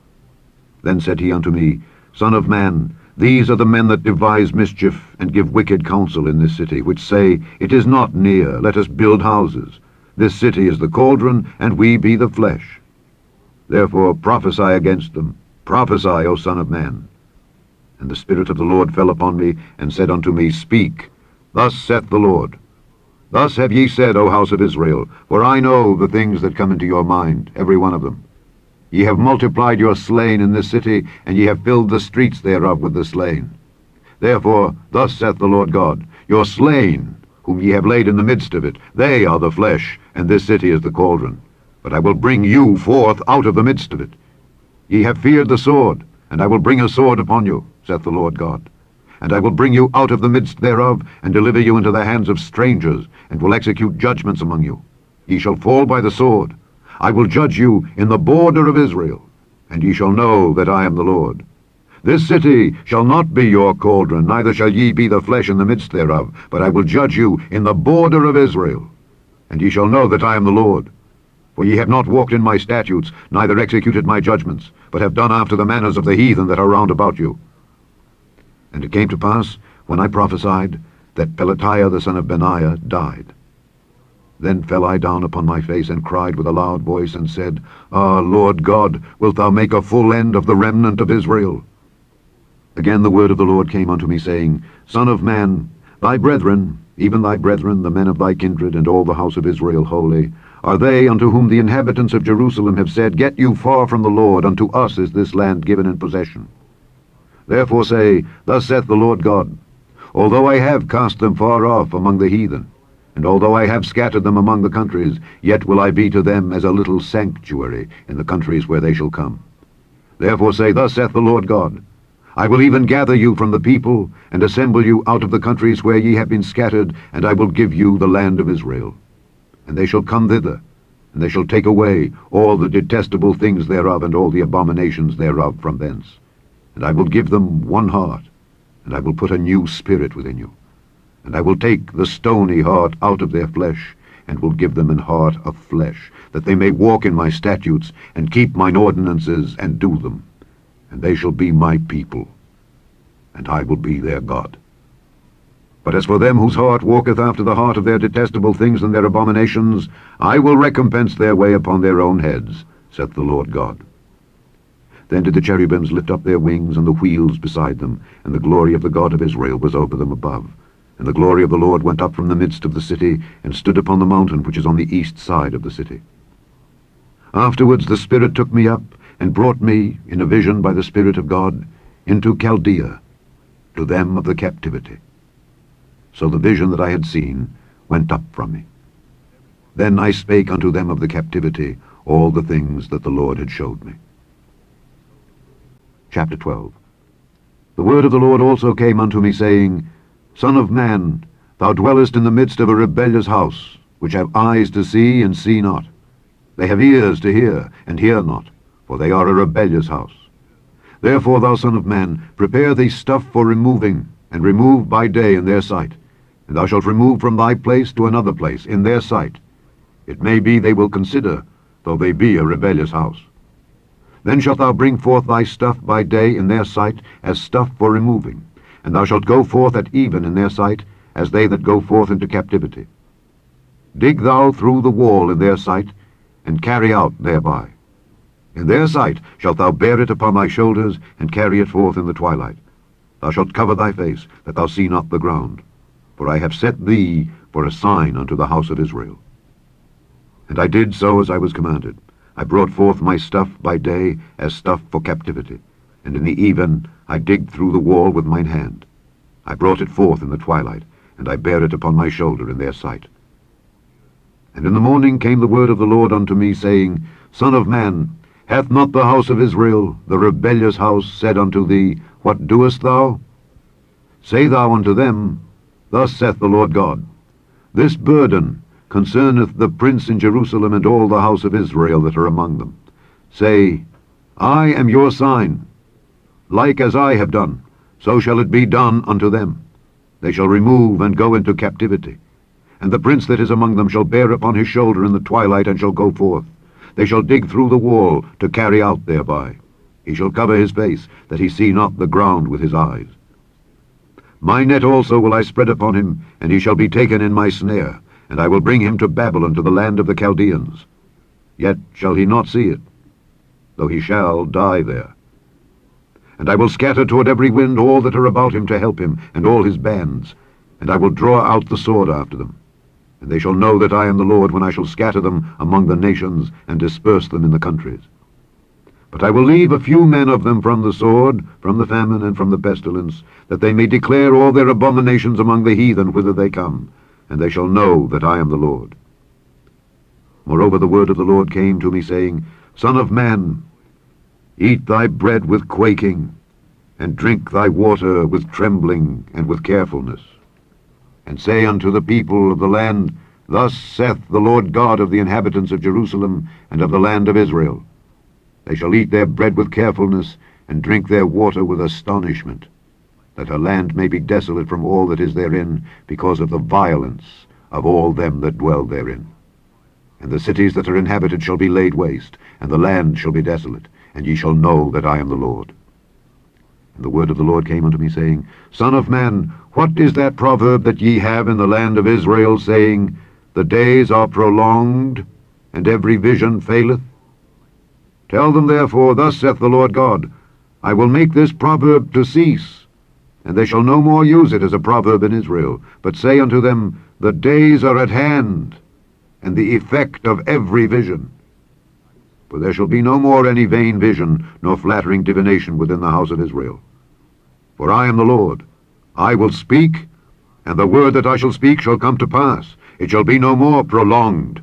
Then said he unto me, Son of man, these are the men that devise mischief, and give wicked counsel in this city, which say, It is not near, let us build houses. This city is the cauldron, and we be the flesh. Therefore prophesy against them, prophesy, O son of man. And the Spirit of the Lord fell upon me, and said unto me, Speak, thus saith the Lord. Thus have ye said, O house of Israel, for I know the things that come into your mind, every one of them. Ye have multiplied your slain in this city, and ye have filled the streets thereof with the slain. Therefore thus saith the Lord God, Your slain, whom ye have laid in the midst of it, they are the flesh, and this city is the cauldron. But I will bring you forth out of the midst of it. Ye have feared the sword, and I will bring a sword upon you, saith the Lord God. And I will bring you out of the midst thereof, and deliver you into the hands of strangers, and will execute judgments among you. Ye shall fall by the sword. I will judge you in the border of Israel, and ye shall know that I am the Lord. This city shall not be your cauldron, neither shall ye be the flesh in the midst thereof, but I will judge you in the border of Israel, and ye shall know that I am the Lord. For ye have not walked in my statutes, neither executed my judgments, but have done after the manners of the heathen that are round about you. And it came to pass, when I prophesied, that Pelatiah the son of Benaiah died. Then fell I down upon my face, and cried with a loud voice, and said, Ah, Lord God, wilt thou make a full end of the remnant of Israel? Again the word of the Lord came unto me, saying, Son of man, thy brethren, even thy brethren, the men of thy kindred, and all the house of Israel holy, are they unto whom the inhabitants of Jerusalem have said, Get you far from the Lord, unto us is this land given in possession. Therefore say, Thus saith the Lord God, Although I have cast them far off among the heathen, and although I have scattered them among the countries, yet will I be to them as a little sanctuary in the countries where they shall come. Therefore say, Thus saith the Lord God, I will even gather you from the people, and assemble you out of the countries where ye have been scattered, and I will give you the land of Israel. And they shall come thither, and they shall take away all the detestable things thereof, and all the abominations thereof from thence. And I will give them one heart, and I will put a new spirit within you. And I will take the stony heart out of their flesh, and will give them an heart of flesh, that they may walk in my statutes, and keep mine ordinances, and do them. And they shall be my people, and I will be their God. But as for them whose heart walketh after the heart of their detestable things and their abominations, I will recompense their way upon their own heads, saith the Lord God. Then did the cherubims lift up their wings, and the wheels beside them, and the glory of the God of Israel was over them above. And the glory of the Lord went up from the midst of the city, and stood upon the mountain which is on the east side of the city. Afterwards the Spirit took me up, and brought me, in a vision by the Spirit of God, into Chaldea, to them of the captivity. So the vision that I had seen went up from me. Then I spake unto them of the captivity all the things that the Lord had showed me. Chapter twelve. The word of the Lord also came unto me, saying, Son of man, thou dwellest in the midst of a rebellious house, which have eyes to see, and see not. They have ears to hear, and hear not, for they are a rebellious house. Therefore, thou son of man, prepare thee stuff for removing, and remove by day in their sight. And thou shalt remove from thy place to another place in their sight. It may be they will consider, though they be a rebellious house. Then shalt thou bring forth thy stuff by day in their sight, as stuff for removing. And thou shalt go forth at even in their sight, as they that go forth into captivity. Dig thou through the wall in their sight, and carry out thereby. In their sight shalt thou bear it upon thy shoulders, and carry it forth in the twilight. Thou shalt cover thy face, that thou see not the ground. For I have set thee for a sign unto the house of Israel. And I did so as I was commanded. I brought forth my stuff by day as stuff for captivity. And in the even I digged through the wall with mine hand. I brought it forth in the twilight, and I bare it upon my shoulder in their sight. And in the morning came the word of the Lord unto me, saying, Son of man, hath not the house of Israel, the rebellious house, said unto thee, What doest thou? Say thou unto them, Thus saith the Lord God, This burden concerneth the prince in Jerusalem and all the house of Israel that are among them. Say, I am your sign. Like as I have done, so shall it be done unto them. They shall remove and go into captivity. And the prince that is among them shall bear upon his shoulder in the twilight, and shall go forth. They shall dig through the wall to carry out thereby. He shall cover his face, that he see not the ground with his eyes. My net also will I spread upon him, and he shall be taken in my snare, and I will bring him to Babylon, to the land of the Chaldeans. Yet shall he not see it, though he shall die there. And I will scatter toward every wind all that are about him to help him, and all his bands, and I will draw out the sword after them. And they shall know that I am the Lord, when I shall scatter them among the nations, and disperse them in the countries. But I will leave a few men of them from the sword, from the famine, and from the pestilence, that they may declare all their abominations among the heathen whither they come, and they shall know that I am the Lord. Moreover, the word of the Lord came to me, saying, Son of man, eat thy bread with quaking, and drink thy water with trembling and with carefulness. And say unto the people of the land, Thus saith the Lord God of the inhabitants of Jerusalem and of the land of Israel, They shall eat their bread with carefulness, and drink their water with astonishment, that her land may be desolate from all that is therein, because of the violence of all them that dwell therein. And the cities that are inhabited shall be laid waste, and the land shall be desolate, and ye shall know that I am the Lord. And the word of the Lord came unto me, saying, Son of man, what is that proverb that ye have in the land of Israel, saying, The days are prolonged, and every vision faileth? Tell them therefore, Thus saith the Lord God, I will make this proverb to cease, and they shall no more use it as a proverb in Israel, but say unto them, The days are at hand, and the effect of every vision. For there shall be no more any vain vision, nor flattering divination within the house of Israel. For I am the Lord, I will speak, and the word that I shall speak shall come to pass. It shall be no more prolonged.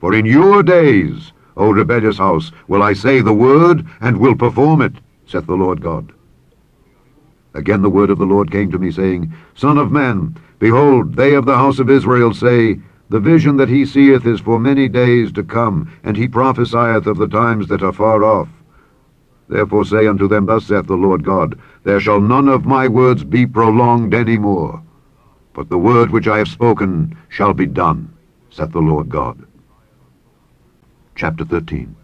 For in your days, O rebellious house, will I say the word, and will perform it, saith the Lord God. Again the word of the Lord came to me, saying, Son of man, behold, they of the house of Israel say, The vision that he seeth is for many days to come, and he prophesieth of the times that are far off. Therefore say unto them, Thus saith the Lord God, There shall none of my words be prolonged any more, but the word which I have spoken shall be done, saith the Lord God. Chapter thirteen.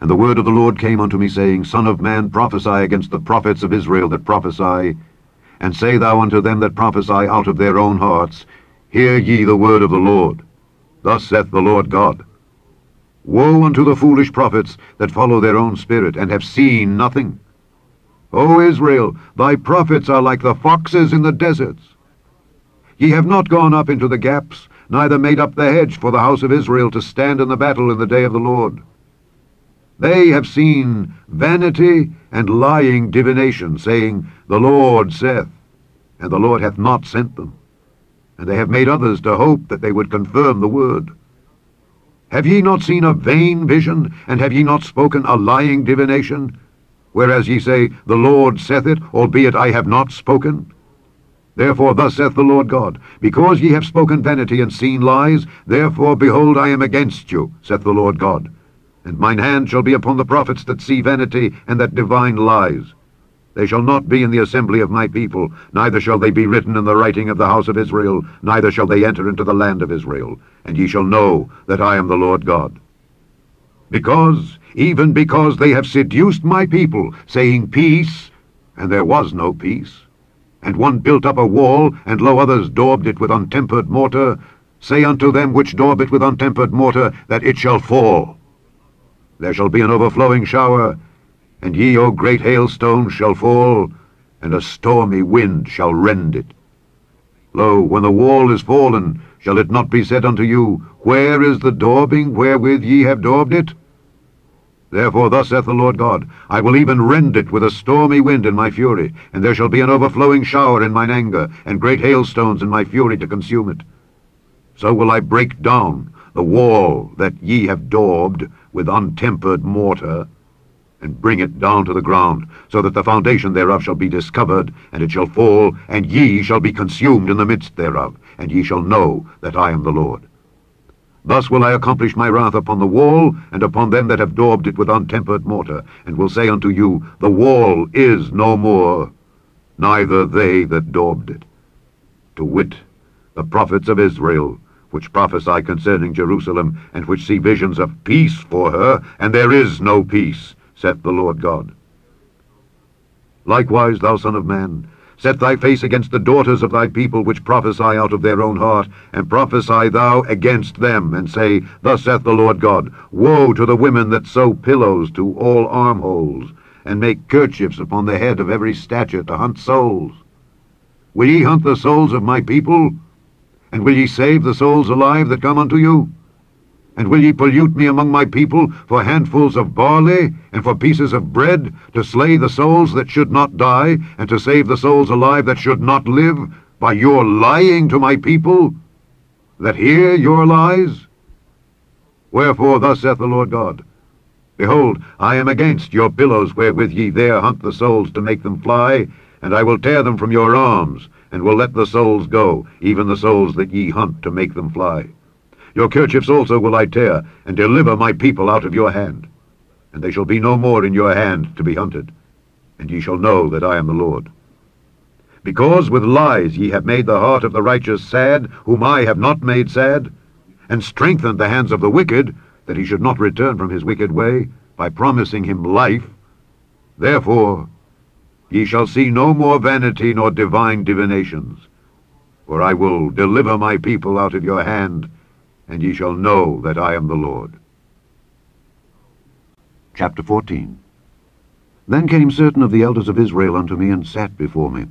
And the word of the Lord came unto me, saying, Son of man, prophesy against the prophets of Israel that prophesy, and say thou unto them that prophesy out of their own hearts, Hear ye the word of the Lord. Thus saith the Lord God. Woe unto the foolish prophets that follow their own spirit, and have seen nothing. O Israel, thy prophets are like the foxes in the deserts. Ye have not gone up into the gaps, neither made up the hedge for the house of Israel to stand in the battle in the day of the Lord. They have seen vanity and lying divination, saying, The Lord saith, and the Lord hath not sent them. And they have made others to hope that they would confirm the word. Have ye not seen a vain vision, and have ye not spoken a lying divination? Whereas ye say, The Lord saith it, albeit I have not spoken. Therefore thus saith the Lord God, Because ye have spoken vanity and seen lies, therefore, behold, I am against you, saith the Lord God. And mine hand shall be upon the prophets that see vanity and that divine lies. They shall not be in the assembly of my people, neither shall they be written in the writing of the house of Israel, neither shall they enter into the land of Israel. And ye shall know that I am the Lord God. Because, even because they have seduced my people, saying peace, and there was no peace, and one built up a wall, and lo, others daubed it with untempered mortar, say unto them which daub it with untempered mortar, that it shall fall. There shall be an overflowing shower, and ye, O great hailstone, shall fall, and a stormy wind shall rend it. Lo, when the wall is fallen, shall it not be said unto you, Where is the daubing wherewith ye have daubed it? Therefore thus saith the Lord God, I will even rend it with a stormy wind in my fury, and there shall be an overflowing shower in mine anger, and great hailstones in my fury to consume it. So will I break down the wall that ye have daubed with untempered mortar, and bring it down to the ground, so that the foundation thereof shall be discovered, and it shall fall, and ye shall be consumed in the midst thereof, and ye shall know that I am the Lord. Thus will I accomplish my wrath upon the wall, and upon them that have daubed it with untempered mortar, and will say unto you, The wall is no more, neither they that daubed it. To wit, the prophets of Israel, which prophesy concerning Jerusalem, and which see visions of peace for her, and there is no peace, saith the Lord God. Likewise, thou Son of Man, set thy face against the daughters of thy people, which prophesy out of their own heart, and prophesy thou against them, and say, Thus saith the Lord God, Woe to the women that sew pillows to all armholes, and make kerchiefs upon the head of every stature to hunt souls. Will ye hunt the souls of my people? And will ye save the souls alive that come unto you? And will ye pollute me among my people for handfuls of barley, and for pieces of bread, to slay the souls that should not die, and to save the souls alive that should not live, by your lying to my people, that hear your lies? Wherefore thus saith the Lord God, Behold, I am against your pillows wherewith ye there hunt the souls to make them fly, and I will tear them from your arms, and will let the souls go, even the souls that ye hunt to make them fly. Your kerchiefs also will I tear, and deliver my people out of your hand. And they shall be no more in your hand to be hunted, and ye shall know that I am the Lord. Because with lies ye have made the heart of the righteous sad, whom I have not made sad, and strengthened the hands of the wicked, that he should not return from his wicked way, by promising him life. Therefore ye shall see no more vanity nor divine divinations, for I will deliver my people out of your hand, and ye shall know that I am the Lord. Chapter fourteen. Then came certain of the elders of Israel unto me, and sat before me.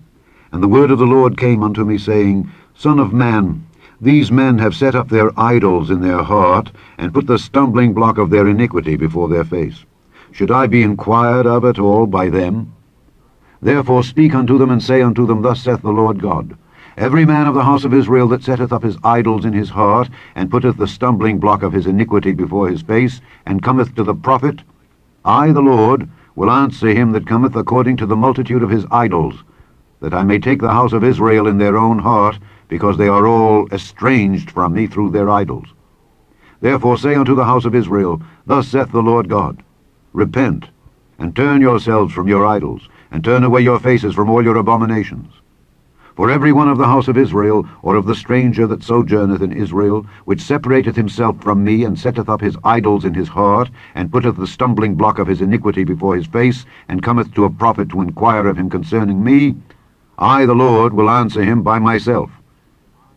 And the word of the Lord came unto me, saying, Son of man, these men have set up their idols in their heart, and put the stumbling block of their iniquity before their face. Should I be inquired of at all by them? Therefore speak unto them, and say unto them, Thus saith the Lord God, Every man of the house of Israel that setteth up his idols in his heart, and putteth the stumbling block of his iniquity before his face, and cometh to the prophet, I, the Lord, will answer him that cometh according to the multitude of his idols, that I may take the house of Israel in their own heart, because they are all estranged from me through their idols. Therefore say unto the house of Israel, Thus saith the Lord God, Repent, and turn yourselves from your idols, and turn away your faces from all your abominations. For every one of the house of Israel, or of the stranger that sojourneth in Israel, which separateth himself from me, and setteth up his idols in his heart, and putteth the stumbling block of his iniquity before his face, and cometh to a prophet to inquire of him concerning me, I the Lord will answer him by myself.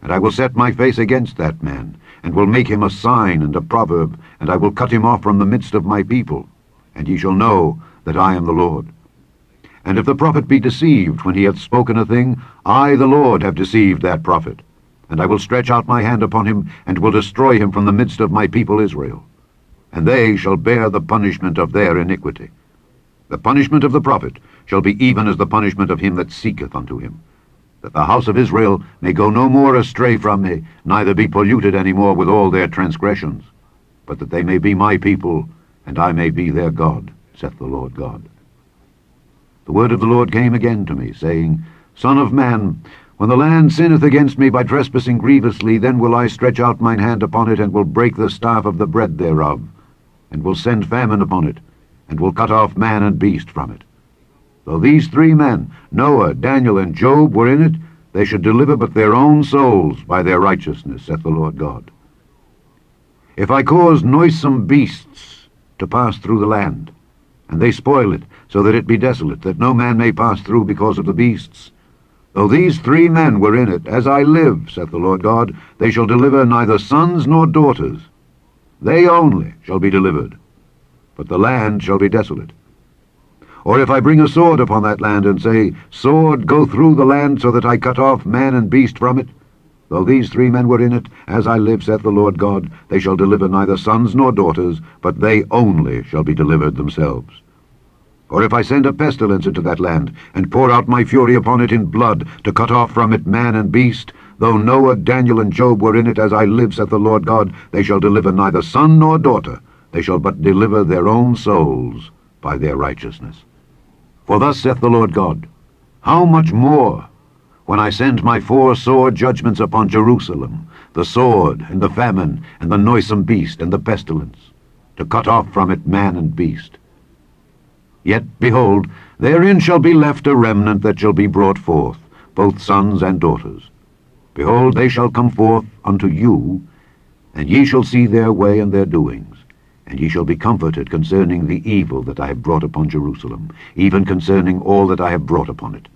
And I will set my face against that man, and will make him a sign and a proverb, and I will cut him off from the midst of my people, and ye shall know that I am the Lord. And if the prophet be deceived when he hath spoken a thing, I the Lord have deceived that prophet, and I will stretch out my hand upon him, and will destroy him from the midst of my people Israel. And they shall bear the punishment of their iniquity. The punishment of the prophet shall be even as the punishment of him that seeketh unto him, that the house of Israel may go no more astray from me, neither be polluted any more with all their transgressions, but that they may be my people, and I may be their God, saith the Lord God. The word of the Lord came again to me, saying, Son of man, when the land sinneth against me by trespassing grievously, then will I stretch out mine hand upon it, and will break the staff of the bread thereof, and will send famine upon it, and will cut off man and beast from it. Though these three men, Noah, Daniel, and Job, were in it, they should deliver but their own souls by their righteousness, saith the Lord God. If I cause noisome beasts to pass through the land, and they spoil it, so that it be desolate, that no man may pass through because of the beasts. Though these three men were in it, as I live, saith the Lord God, they shall deliver neither sons nor daughters. They only shall be delivered, but the land shall be desolate. Or if I bring a sword upon that land, and say, Sword, go through the land, so that I cut off man and beast from it, though these three men were in it, as I live, saith the Lord God, they shall deliver neither sons nor daughters, but they only shall be delivered themselves. Or if I send a pestilence into that land, and pour out my fury upon it in blood, to cut off from it man and beast, though Noah, Daniel, and Job were in it, as I live, saith the Lord God, they shall deliver neither son nor daughter, they shall but deliver their own souls by their righteousness. For thus saith the Lord God, How much more? When I send my four sore judgments upon Jerusalem, the sword, and the famine, and the noisome beast, and the pestilence, to cut off from it man and beast. Yet, behold, therein shall be left a remnant that shall be brought forth, both sons and daughters. Behold, they shall come forth unto you, and ye shall see their way and their doings, and ye shall be comforted concerning the evil that I have brought upon Jerusalem, even concerning all that I have brought upon it.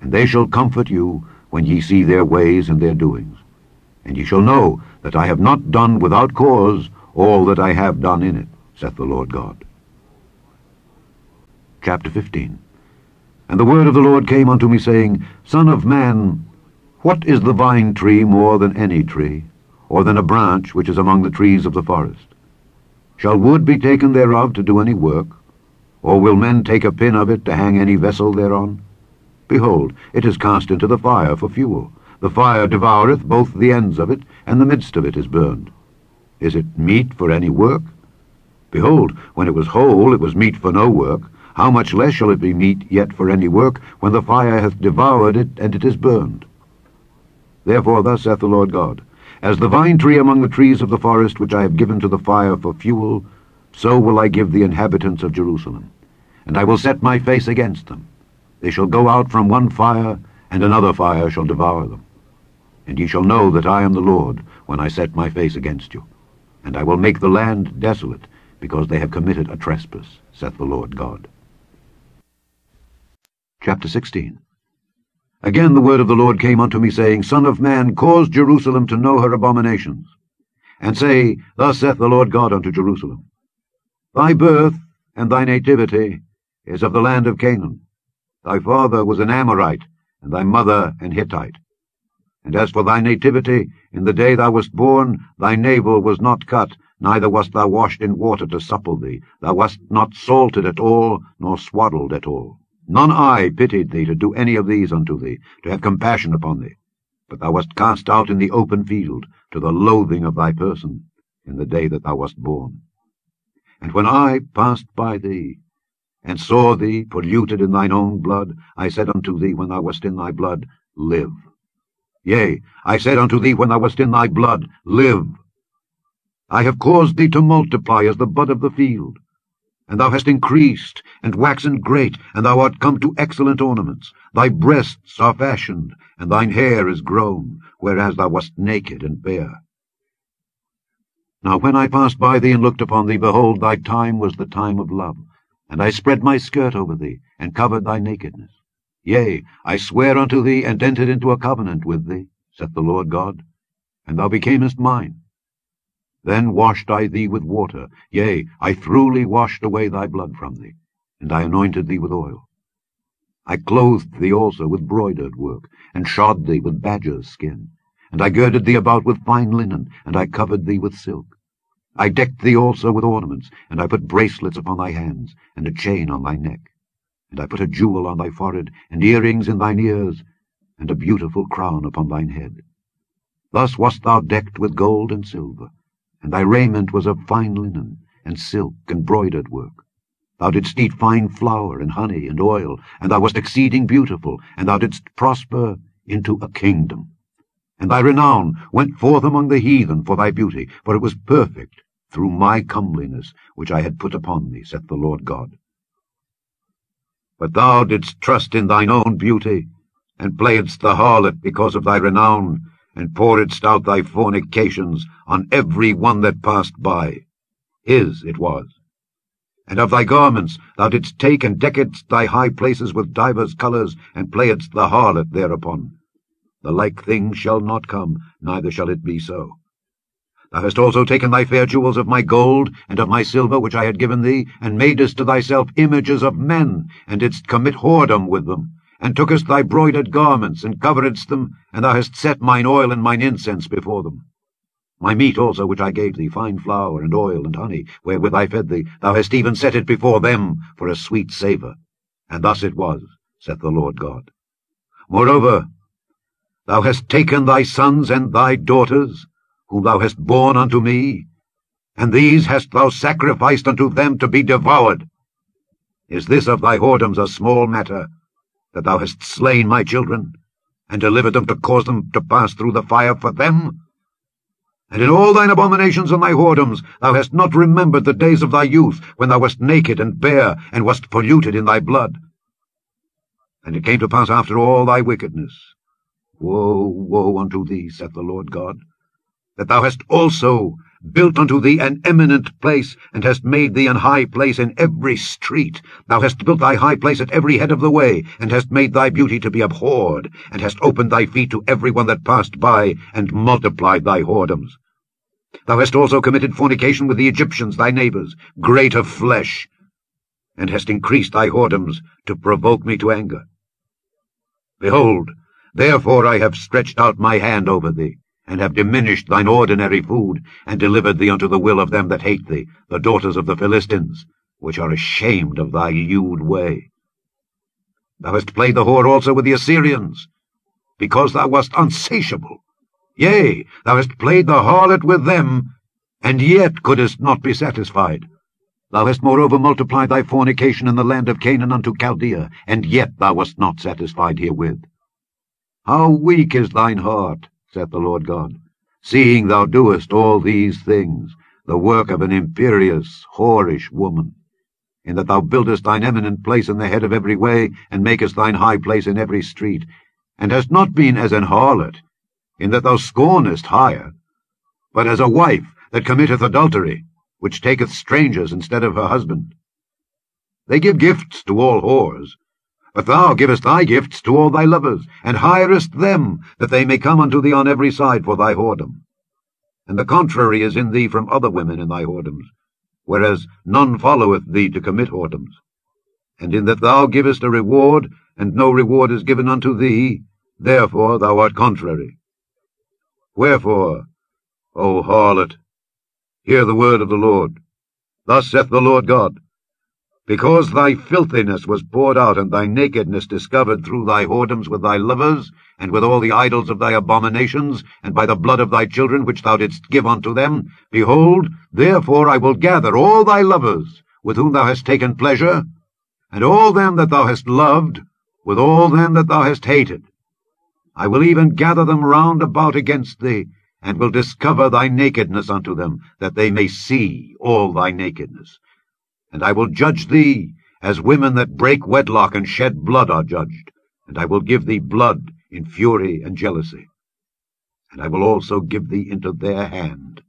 And they shall comfort you when ye see their ways and their doings. And ye shall know that I have not done without cause all that I have done in it, saith the Lord God. Chapter fifteen. And the word of the Lord came unto me, saying, Son of man, what is the vine tree more than any tree, or than a branch which is among the trees of the forest? Shall wood be taken thereof to do any work, or will men take a pin of it to hang any vessel thereon? Behold, it is cast into the fire for fuel. The fire devoureth both the ends of it, and the midst of it is burned. Is it meet for any work? Behold, when it was whole, it was meet for no work. How much less shall it be meet yet for any work, when the fire hath devoured it, and it is burned? Therefore thus saith the Lord God, As the vine tree among the trees of the forest, which I have given to the fire for fuel, so will I give the inhabitants of Jerusalem, and I will set my face against them. They shall go out from one fire, and another fire shall devour them. And ye shall know that I am the Lord, when I set my face against you. And I will make the land desolate, because they have committed a trespass, saith the Lord God. Chapter sixteen. Again the word of the Lord came unto me, saying, Son of man, cause Jerusalem to know her abominations, and say, Thus saith the Lord God unto Jerusalem, Thy birth and thy nativity is of the land of Canaan. Thy father was an Amorite, and thy mother an Hittite. And as for thy nativity, in the day thou wast born, thy navel was not cut, neither wast thou washed in water to supple thee. Thou wast not salted at all, nor swaddled at all. None I pitied thee to do any of these unto thee, to have compassion upon thee. But thou wast cast out in the open field, to the loathing of thy person, in the day that thou wast born. And when I passed by thee, and saw thee polluted in thine own blood, I said unto thee when thou wast in thy blood, Live. Yea, I said unto thee when thou wast in thy blood, Live. I have caused thee to multiply as the bud of the field, and thou hast increased, and waxen great, and thou art come to excellent ornaments. Thy breasts are fashioned, and thine hair is grown, whereas thou wast naked and bare. Now when I passed by thee and looked upon thee, behold, thy time was the time of love, and I spread my skirt over thee, and covered thy nakedness. Yea, I swear unto thee, and entered into a covenant with thee, saith the Lord God, and thou becamest mine. Then washed I thee with water, yea, I throughly washed away thy blood from thee, and I anointed thee with oil. I clothed thee also with broidered work, and shod thee with badger's skin, and I girded thee about with fine linen, and I covered thee with silk. I decked thee also with ornaments, and I put bracelets upon thy hands, and a chain on thy neck, and I put a jewel on thy forehead, and earrings in thine ears, and a beautiful crown upon thine head. Thus wast thou decked with gold and silver, and thy raiment was of fine linen, and silk, and broidered work. Thou didst eat fine flour, and honey, and oil, and thou wast exceeding beautiful, and thou didst prosper into a kingdom. And thy renown went forth among the heathen for thy beauty, for it was perfect through my comeliness, which I had put upon thee, saith the Lord God. But thou didst trust in thine own beauty, and playedst the harlot because of thy renown, and pouredst out thy fornications on every one that passed by. His it was. And of thy garments thou didst take, and deckedst thy high places with divers colours, and playedst the harlot thereupon. The like thing shall not come, neither shall it be so. Thou hast also taken thy fair jewels of my gold, and of my silver which I had given thee, and madest to thyself images of men, and didst commit whoredom with them, and tookest thy broidered garments, and coveredst them, and thou hast set mine oil and mine incense before them. My meat also which I gave thee, fine flour, and oil, and honey, wherewith I fed thee, thou hast even set it before them for a sweet savour. And thus it was, saith the Lord God. Moreover, thou hast taken thy sons and thy daughters, whom thou hast borne unto me, and these hast thou sacrificed unto them to be devoured. Is this of thy whoredoms a small matter, that thou hast slain my children, and delivered them to cause them to pass through the fire for them? And in all thine abominations and thy whoredoms thou hast not remembered the days of thy youth, when thou wast naked and bare, and wast polluted in thy blood. And it came to pass after all thy wickedness, woe, woe unto thee, saith the Lord God, that thou hast also built unto thee an eminent place, and hast made thee an high place in every street. Thou hast built thy high place at every head of the way, and hast made thy beauty to be abhorred, and hast opened thy feet to every one that passed by, and multiplied thy whoredoms. Thou hast also committed fornication with the Egyptians, thy neighbours, great of flesh, and hast increased thy whoredoms to provoke me to anger. Behold, therefore I have stretched out my hand over thee, and have diminished thine ordinary food, and delivered thee unto the will of them that hate thee, the daughters of the Philistines, which are ashamed of thy lewd way. Thou hast played the whore also with the Assyrians, because thou wast unsatiable. Yea, thou hast played the harlot with them, and yet couldest not be satisfied. Thou hast moreover multiplied thy fornication in the land of Canaan unto Chaldea, and yet thou wast not satisfied herewith. How weak is thine heart, saith the Lord God, seeing thou doest all these things, the work of an imperious, whorish woman, in that thou buildest thine eminent place in the head of every way, and makest thine high place in every street, and hast not been as an harlot, in that thou scornest hire, but as a wife that committeth adultery, which taketh strangers instead of her husband. They give gifts to all whores, but thou givest thy gifts to all thy lovers, and hirest them, that they may come unto thee on every side for thy whoredom. And the contrary is in thee from other women in thy whoredoms, whereas none followeth thee to commit whoredoms. And in that thou givest a reward, and no reward is given unto thee, therefore thou art contrary. Wherefore, O harlot, hear the word of the Lord. Thus saith the Lord God, because thy filthiness was poured out, and thy nakedness discovered through thy whoredoms with thy lovers, and with all the idols of thy abominations, and by the blood of thy children which thou didst give unto them, behold, therefore I will gather all thy lovers, with whom thou hast taken pleasure, and all them that thou hast loved, with all them that thou hast hated. I will even gather them round about against thee, and will discover thy nakedness unto them, that they may see all thy nakedness. And I will judge thee, as women that break wedlock and shed blood are judged. And I will give thee blood in fury and jealousy. And I will also give thee into their hand.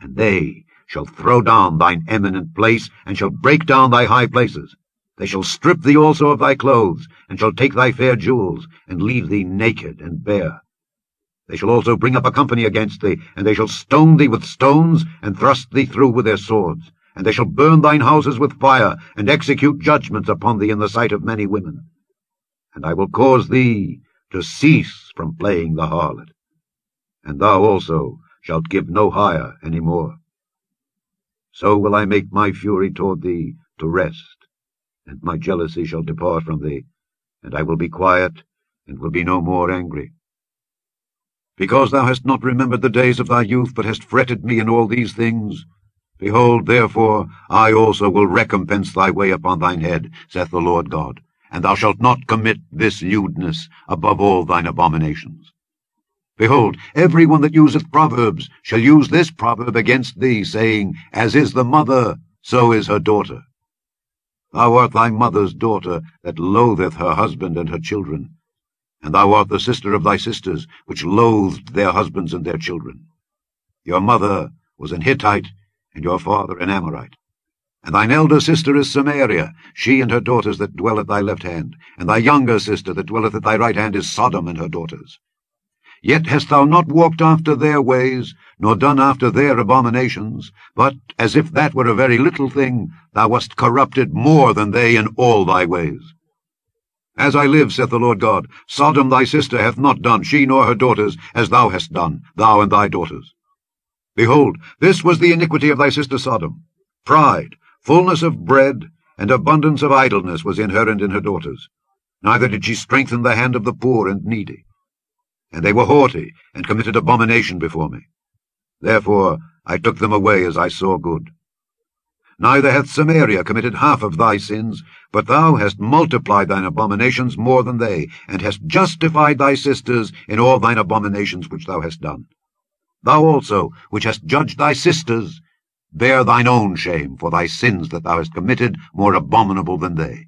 And they shall throw down thine eminent place, and shall break down thy high places. They shall strip thee also of thy clothes, and shall take thy fair jewels, and leave thee naked and bare. They shall also bring up a company against thee, and they shall stone thee with stones, and thrust thee through with their swords. And they shall burn thine houses with fire, and execute judgments upon thee in the sight of many women. And I will cause thee to cease from playing the harlot. And thou also shalt give no hire any more. So will I make my fury toward thee to rest, and my jealousy shall depart from thee, and I will be quiet, and will be no more angry. Because thou hast not remembered the days of thy youth, but hast fretted me in all these things, behold, therefore, I also will recompense thy way upon thine head, saith the Lord God, and thou shalt not commit this lewdness above all thine abominations. Behold, every one that useth proverbs shall use this proverb against thee, saying, As is the mother, so is her daughter. Thou art thy mother's daughter, that loatheth her husband and her children. And thou art the sister of thy sisters, which loathed their husbands and their children. Your mother was an Hittite, and your father an Amorite. And thine elder sister is Samaria, she and her daughters that dwell at thy left hand. And thy younger sister that dwelleth at thy right hand is Sodom and her daughters. Yet hast thou not walked after their ways, nor done after their abominations, but, as if that were a very little thing, thou wast corrupted more than they in all thy ways. As I live, saith the Lord God, Sodom thy sister hath not done, she nor her daughters, as thou hast done, thou and thy daughters. Behold, this was the iniquity of thy sister Sodom. Pride, fullness of bread, and abundance of idleness was in her and in her daughters. Neither did she strengthen the hand of the poor and needy. And they were haughty, and committed abomination before me. Therefore I took them away as I saw good. Neither hath Samaria committed half of thy sins, but thou hast multiplied thine abominations more than they, and hast justified thy sisters in all thine abominations which thou hast done. Thou also, which hast judged thy sisters, bear thine own shame for thy sins that thou hast committed more abominable than they.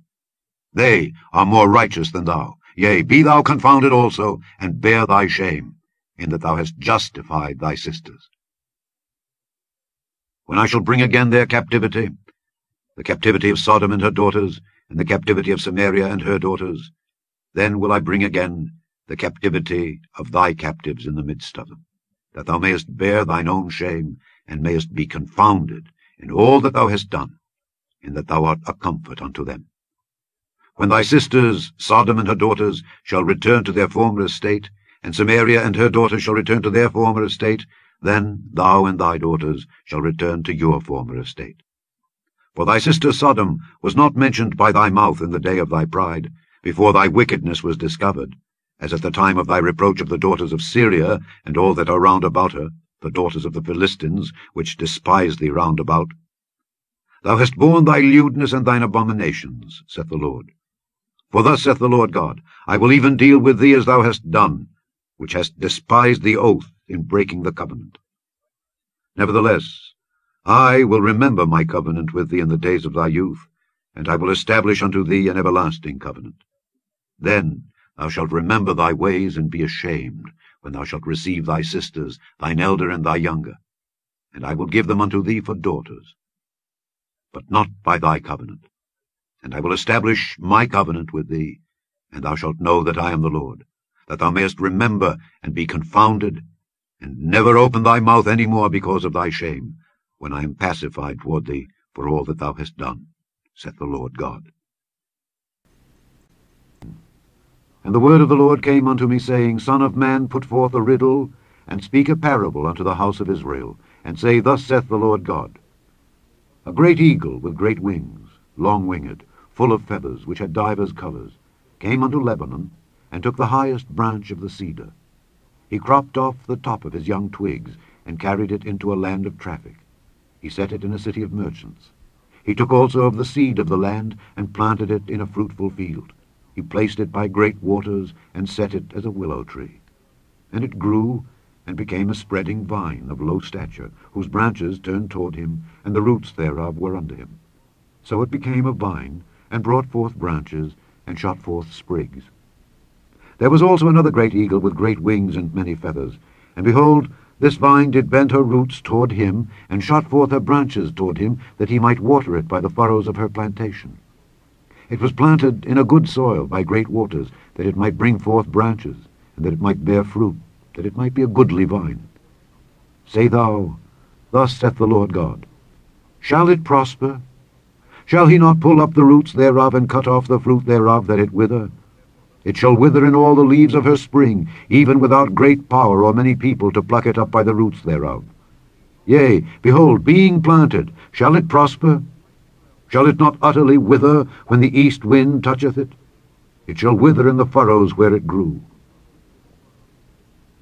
They are more righteous than thou. Yea, be thou confounded also, and bear thy shame, in that thou hast justified thy sisters. When I shall bring again their captivity, the captivity of Sodom and her daughters, and the captivity of Samaria and her daughters, then will I bring again the captivity of thy captives in the midst of them, that thou mayest bear thine own shame, and mayest be confounded in all that thou hast done, in that thou art a comfort unto them. When thy sisters, Sodom and her daughters, shall return to their former estate, and Samaria and her daughters shall return to their former estate, then thou and thy daughters shall return to your former estate. For thy sister Sodom was not mentioned by thy mouth in the day of thy pride, before thy wickedness was discovered, as at the time of thy reproach of the daughters of Syria, and all that are round about her, the daughters of the Philistines, which despise thee round about. Thou hast borne thy lewdness and thine abominations, saith the Lord. For thus saith the Lord God, I will even deal with thee as thou hast done, which hast despised the oath in breaking the covenant. Nevertheless, I will remember my covenant with thee in the days of thy youth, and I will establish unto thee an everlasting covenant. Then thou shalt remember thy ways and be ashamed, when thou shalt receive thy sisters, thine elder and thy younger, and I will give them unto thee for daughters, but not by thy covenant. And I will establish my covenant with thee, and thou shalt know that I am the Lord, that thou mayest remember and be confounded, and never open thy mouth any more because of thy shame, when I am pacified toward thee for all that thou hast done, saith the Lord God. And the word of the Lord came unto me, saying, Son of man, put forth a riddle, and speak a parable unto the house of Israel, and say, Thus saith the Lord God, A great eagle with great wings, long-winged, full of feathers, which had divers colours, came unto Lebanon, and took the highest branch of the cedar. He cropped off the top of his young twigs, and carried it into a land of traffic. He set it in a city of merchants. He took also of the seed of the land, and planted it in a fruitful field. He placed it by great waters, and set it as a willow tree. And it grew, and became a spreading vine of low stature, whose branches turned toward him, and the roots thereof were under him. So it became a vine, and brought forth branches, and shot forth sprigs. There was also another great eagle with great wings and many feathers. And behold, this vine did bend her roots toward him, and shot forth her branches toward him, that he might water it by the furrows of her plantation. It was planted in a good soil by great waters, that it might bring forth branches, and that it might bear fruit, that it might be a goodly vine. Say thou, Thus saith the Lord God, Shall it prosper? Shall he not pull up the roots thereof, and cut off the fruit thereof, that it wither? It shall wither in all the leaves of her spring, even without great power or many people to pluck it up by the roots thereof. Yea, behold, being planted, shall it prosper? Shall it not utterly wither when the east wind toucheth it? It shall wither in the furrows where it grew.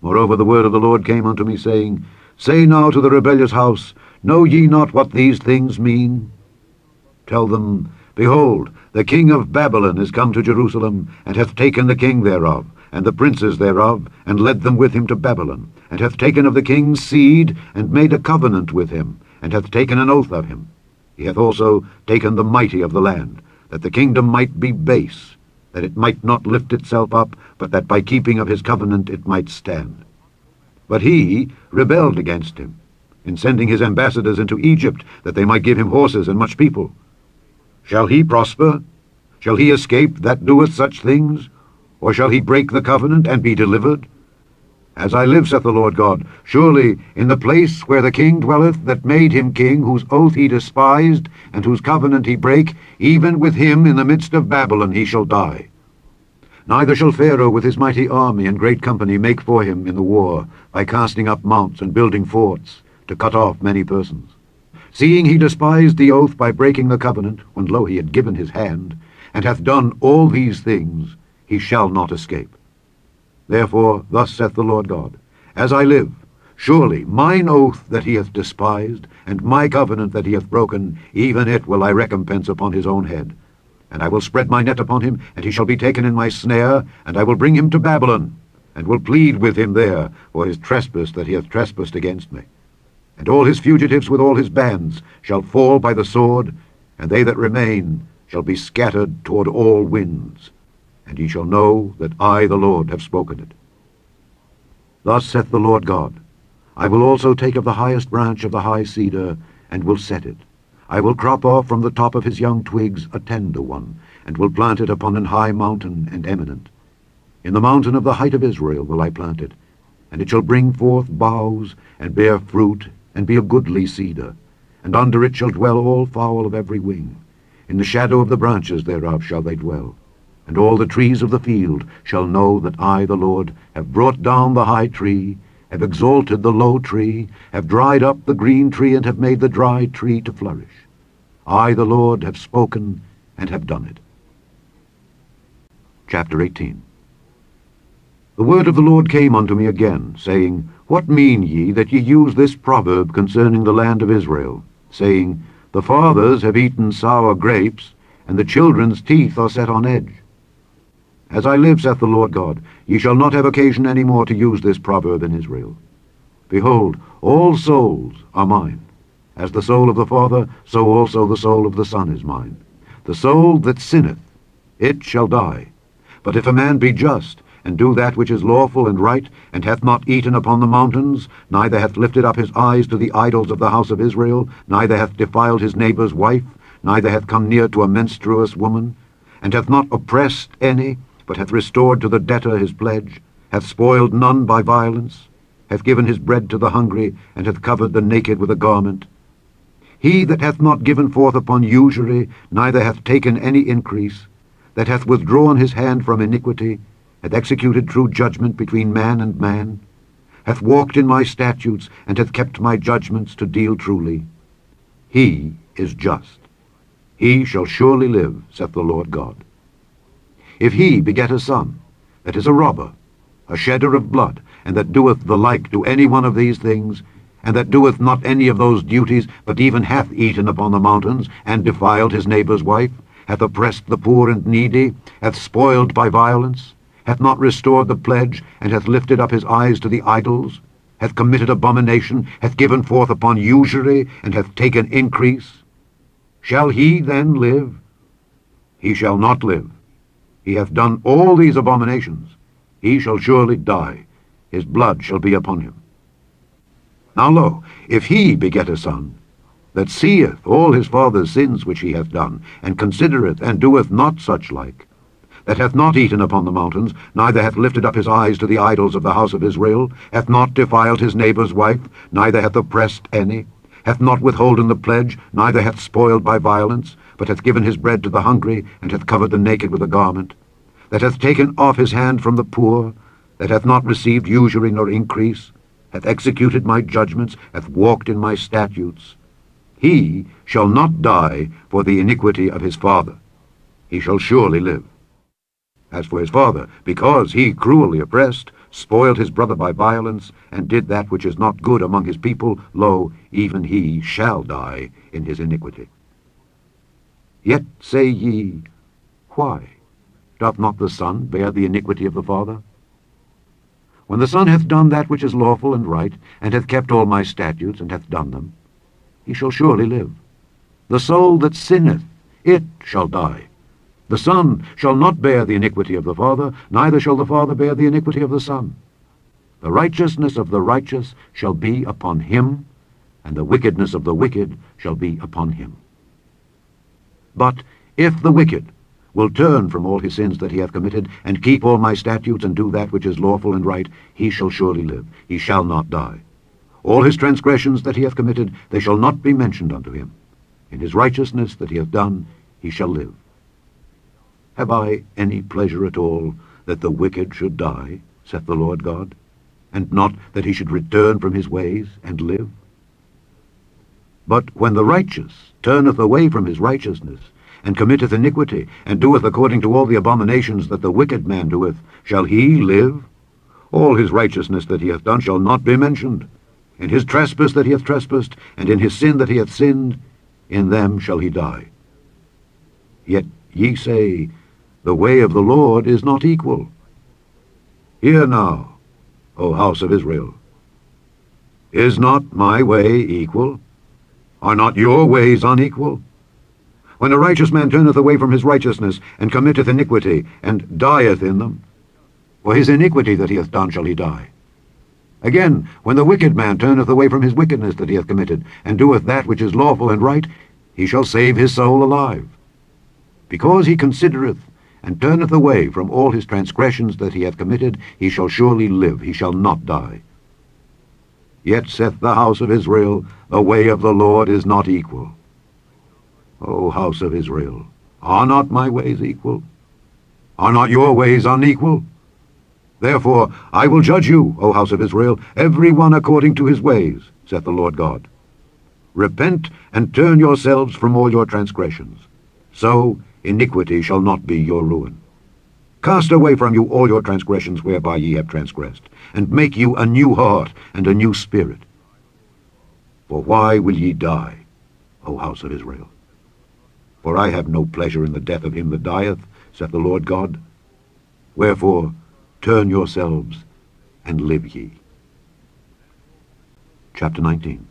Moreover, the word of the Lord came unto me, saying, Say now to the rebellious house, Know ye not what these things mean? Tell them, Behold, the king of Babylon is come to Jerusalem, and hath taken the king thereof, and the princes thereof, and led them with him to Babylon, and hath taken of the king's seed, and made a covenant with him, and hath taken an oath of him. He hath also taken the mighty of the land, that the kingdom might be base, that it might not lift itself up, but that by keeping of his covenant it might stand. But he rebelled against him, in sending his ambassadors into Egypt, that they might give him horses and much people. Shall he prosper? Shall he escape that doeth such things? Or shall he break the covenant and be delivered? As I live, saith the Lord God, surely in the place where the king dwelleth, that made him king, whose oath he despised, and whose covenant he brake, even with him in the midst of Babylon he shall die. Neither shall Pharaoh with his mighty army and great company make for him in the war, by casting up mounts and building forts, to cut off many persons. Seeing he despised the oath by breaking the covenant, when lo, he had given his hand, and hath done all these things, he shall not escape. Therefore, thus saith the Lord God, As I live, surely mine oath that he hath despised, and my covenant that he hath broken, even it will I recompense upon his own head. And I will spread my net upon him, and he shall be taken in my snare, and I will bring him to Babylon, and will plead with him there for his trespass that he hath trespassed against me. And all his fugitives with all his bands shall fall by the sword, and they that remain shall be scattered toward all winds. And ye shall know that I, the Lord, have spoken it. Thus saith the Lord God, I will also take of the highest branch of the high cedar, and will set it. I will crop off from the top of his young twigs a tender one, and will plant it upon an high mountain and eminent. In the mountain of the height of Israel will I plant it, and it shall bring forth boughs, and bear fruit, and be a goodly cedar, and under it shall dwell all fowl of every wing. In the shadow of the branches thereof shall they dwell, and all the trees of the field shall know that I, the Lord, have brought down the high tree, have exalted the low tree, have dried up the green tree, and have made the dry tree to flourish. I, the Lord, have spoken, and have done it. Chapter eighteen. The word of the Lord came unto me again, saying, What mean ye that ye use this proverb concerning the land of Israel, saying, The fathers have eaten sour grapes, and the children's teeth are set on edge? As I live, saith the Lord God, ye shall not have occasion any more to use this proverb in Israel. Behold, all souls are mine. As the soul of the Father, so also the soul of the Son is mine. The soul that sinneth, it shall die. But if a man be just, and do that which is lawful and right, and hath not eaten upon the mountains, neither hath lifted up his eyes to the idols of the house of Israel, neither hath defiled his neighbour's wife, neither hath come near to a menstruous woman, and hath not oppressed any, but hath restored to the debtor his pledge, hath spoiled none by violence, hath given his bread to the hungry, and hath covered the naked with a garment. He that hath not given forth upon usury, neither hath taken any increase, that hath withdrawn his hand from iniquity, hath executed true judgment between man and man, hath walked in my statutes, and hath kept my judgments to deal truly. He is just. He shall surely live, saith the Lord God. If he beget a son, that is a robber, a shedder of blood, and that doeth the like to any one of these things, and that doeth not any of those duties, but even hath eaten upon the mountains, and defiled his neighbour's wife, hath oppressed the poor and needy, hath spoiled by violence, hath not restored the pledge, and hath lifted up his eyes to the idols, hath committed abomination, hath given forth upon usury, and hath taken increase. Shall he then live? He shall not live. He hath done all these abominations. He shall surely die. His blood shall be upon him. Now lo, if he beget a son, that seeth all his father's sins which he hath done, and considereth and doeth not such like, that hath not eaten upon the mountains, neither hath lifted up his eyes to the idols of the house of Israel, hath not defiled his neighbour's wife, neither hath oppressed any, hath not withholden the pledge, neither hath spoiled by violence, but hath given his bread to the hungry, and hath covered the naked with a garment, that hath taken off his hand from the poor, that hath not received usury nor increase, hath executed my judgments, hath walked in my statutes, he shall not die for the iniquity of his father. He shall surely live. As for his father, because he cruelly oppressed, spoiled his brother by violence, and did that which is not good among his people, lo, even he shall die in his iniquity. Yet say ye, Why? Doth not the son bear the iniquity of the father? When the son hath done that which is lawful and right, and hath kept all my statutes, and hath done them, he shall surely live. The soul that sinneth, it shall die. The son shall not bear the iniquity of the father, neither shall the father bear the iniquity of the son. The righteousness of the righteous shall be upon him, and the wickedness of the wicked shall be upon him. But if the wicked will turn from all his sins that he hath committed, and keep all my statutes, and do that which is lawful and right, he shall surely live, he shall not die. All his transgressions that he hath committed, they shall not be mentioned unto him. In his righteousness that he hath done, he shall live. Have I any pleasure at all that the wicked should die, saith the Lord God, and not that he should return from his ways and live? But when the righteous turneth away from his righteousness, and committeth iniquity, and doeth according to all the abominations that the wicked man doeth, shall he live? All his righteousness that he hath done shall not be mentioned. In his trespass that he hath trespassed, and in his sin that he hath sinned, in them shall he die. Yet ye say, The way of the Lord is not equal. Hear now, O house of Israel. Is not my way equal? Are not your ways unequal? When a righteous man turneth away from his righteousness, and committeth iniquity, and dieth in them, for his iniquity that he hath done shall he die. Again, when the wicked man turneth away from his wickedness that he hath committed, and doeth that which is lawful and right, he shall save his soul alive. Because he considereth, and turneth away from all his transgressions that he hath committed, he shall surely live, he shall not die. Yet saith the house of Israel, The way of the Lord is not equal. O house of Israel, are not my ways equal? Are not your ways unequal? Therefore I will judge you, O house of Israel, every one according to his ways, saith the Lord God. Repent and turn yourselves from all your transgressions. So iniquity shall not be your ruin. Cast away from you all your transgressions whereby ye have transgressed, and make you a new heart and a new spirit. For why will ye die, O house of Israel? For I have no pleasure in the death of him that dieth, saith the Lord God. Wherefore turn yourselves and live ye. Chapter nineteen.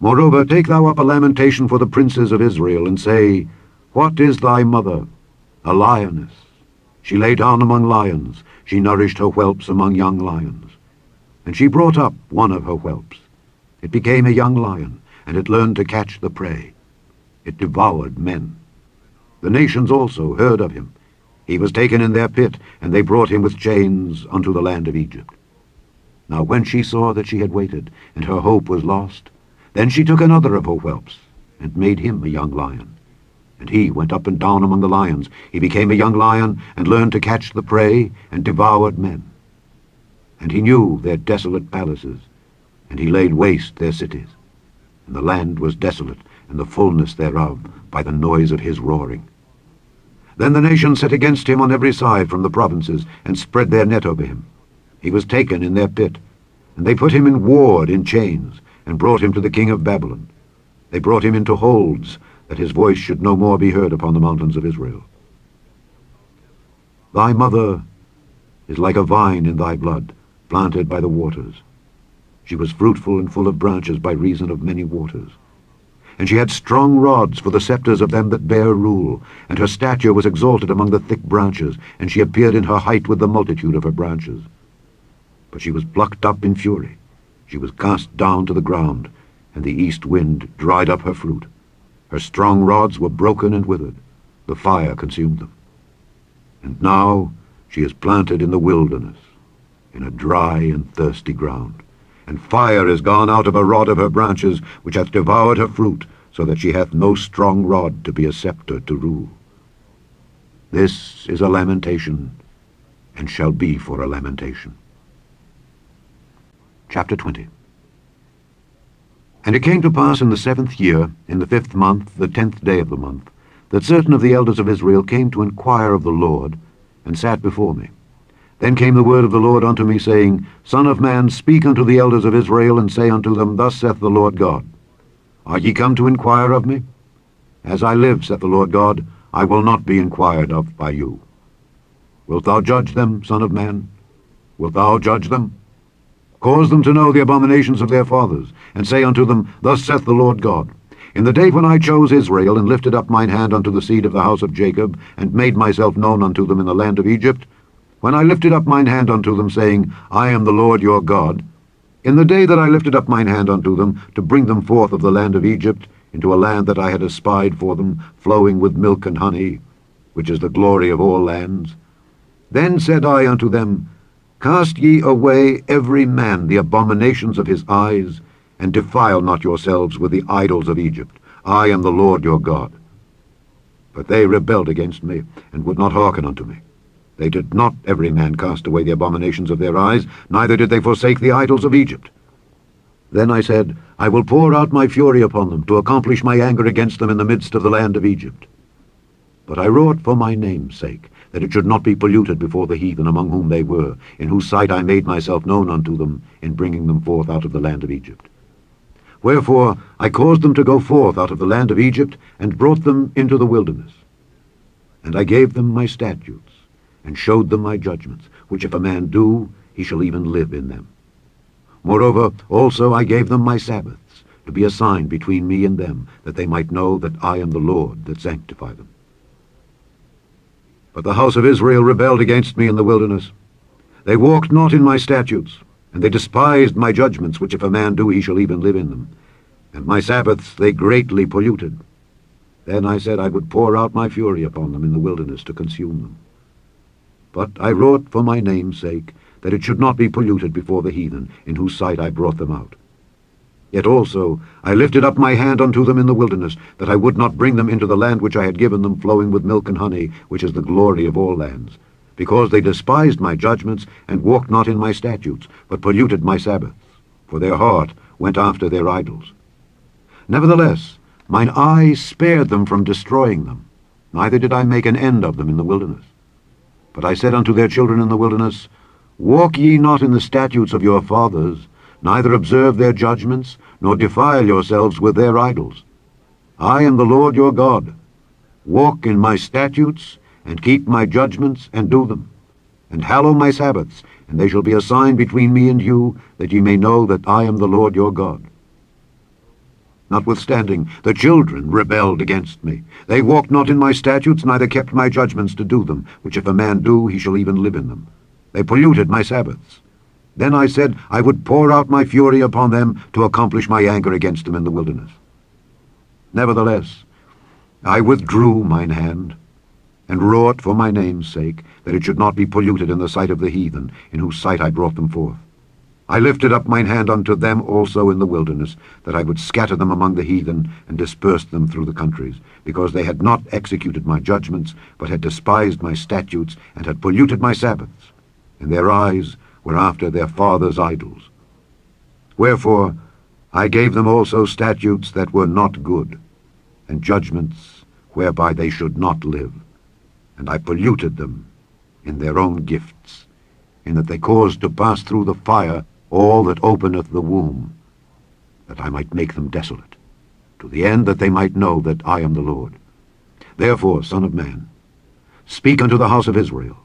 Moreover, take thou up a lamentation for the princes of Israel, and say, What is thy mother? A lioness. She lay down among lions, she nourished her whelps among young lions. And she brought up one of her whelps. It became a young lion, and it learned to catch the prey. It devoured men. The nations also heard of him. He was taken in their pit, and they brought him with chains unto the land of Egypt. Now when she saw that she had waited, and her hope was lost, then she took another of her whelps, and made him a young lion. And he went up and down among the lions. He became a young lion, and learned to catch the prey, and devoured men. And he knew their desolate palaces, and he laid waste their cities. And the land was desolate, and the fullness thereof, by the noise of his roaring. Then the nations set against him on every side from the provinces, and spread their net over him. He was taken in their pit, and they put him in ward in chains, and brought him to the king of Babylon. They brought him into holds, that his voice should no more be heard upon the mountains of Israel. Thy mother is like a vine in thy blood, planted by the waters. She was fruitful and full of branches by reason of many waters. and she had strong rods for the scepters of them that bear rule, and her stature was exalted among the thick branches, and she appeared in her height with the multitude of her branches. But she was plucked up in fury, she was cast down to the ground, and the east wind dried up her fruit. Her strong rods were broken and withered, the fire consumed them. And now she is planted in the wilderness, in a dry and thirsty ground. And fire is gone out of a rod of her branches, which hath devoured her fruit, so that she hath no strong rod to be a scepter to rule. This is a lamentation, and shall be for a lamentation. Chapter twenty. And it came to pass in the seventh year, in the fifth month, the tenth day of the month, that certain of the elders of Israel came to inquire of the Lord, and sat before me. Then came the word of the Lord unto me, saying, Son of man, speak unto the elders of Israel, and say unto them, Thus saith the Lord God, Are ye come to inquire of me? As I live, saith the Lord God, I will not be inquired of by you. Wilt thou judge them, son of man? Wilt thou judge them? Cause them to know the abominations of their fathers, and say unto them, Thus saith the Lord God, In the day when I chose Israel, and lifted up mine hand unto the seed of the house of Jacob, and made myself known unto them in the land of Egypt, when I lifted up mine hand unto them, saying, I am the Lord your God, in the day that I lifted up mine hand unto them, to bring them forth of the land of Egypt, into a land that I had espied for them, flowing with milk and honey, which is the glory of all lands. Then said I unto them, Cast ye away every man the abominations of his eyes, and defile not yourselves with the idols of Egypt. I am the Lord your God. But they rebelled against me, and would not hearken unto me. They did not every man cast away the abominations of their eyes, neither did they forsake the idols of Egypt. Then I said, I will pour out my fury upon them, to accomplish my anger against them in the midst of the land of Egypt. But I wrought for my name's sake, that it should not be polluted before the heathen among whom they were, in whose sight I made myself known unto them, in bringing them forth out of the land of Egypt. Wherefore I caused them to go forth out of the land of Egypt, and brought them into the wilderness. And I gave them my statutes, and showed them my judgments, which if a man do, he shall even live in them. Moreover, also I gave them my Sabbaths, to be a sign between me and them, that they might know that I am the Lord that sanctify them. But the house of Israel rebelled against me in the wilderness. They walked not in my statutes, and they despised my judgments, which if a man do, he shall even live in them. And my Sabbaths they greatly polluted. Then I said I would pour out my fury upon them in the wilderness to consume them. But I wrought for my name's sake, that it should not be polluted before the heathen, in whose sight I brought them out. Yet also I lifted up my hand unto them in the wilderness, that I would not bring them into the land which I had given them, flowing with milk and honey, which is the glory of all lands, because they despised my judgments, and walked not in my statutes, but polluted my Sabbaths, for their heart went after their idols. Nevertheless, mine eye spared them from destroying them, neither did I make an end of them in the wilderness. But I said unto their children in the wilderness, Walk ye not in the statutes of your fathers, neither observe their judgments, nor defile yourselves with their idols. I am the Lord your God. Walk in my statutes, and keep my judgments, and do them. And hallow my Sabbaths, and they shall be a sign between me and you, that ye may know that I am the Lord your God. Notwithstanding, the children rebelled against me. They walked not in my statutes, neither kept my judgments to do them, which if a man do, he shall even live in them. They polluted my Sabbaths. Then I said, I would pour out my fury upon them, to accomplish my anger against them in the wilderness. Nevertheless, I withdrew mine hand, and wrought for my name's sake, that it should not be polluted in the sight of the heathen, in whose sight I brought them forth. I lifted up mine hand unto them also in the wilderness, that I would scatter them among the heathen, and disperse them through the countries, because they had not executed my judgments, but had despised my statutes, and had polluted my Sabbaths, and their eyes were after their fathers' idols. Wherefore I gave them also statutes that were not good, and judgments whereby they should not live, and I polluted them in their own gifts, in that they caused to pass through the fire all that openeth the womb, that I might make them desolate, to the end that they might know that I am the Lord. Therefore, Son of man, speak unto the house of Israel,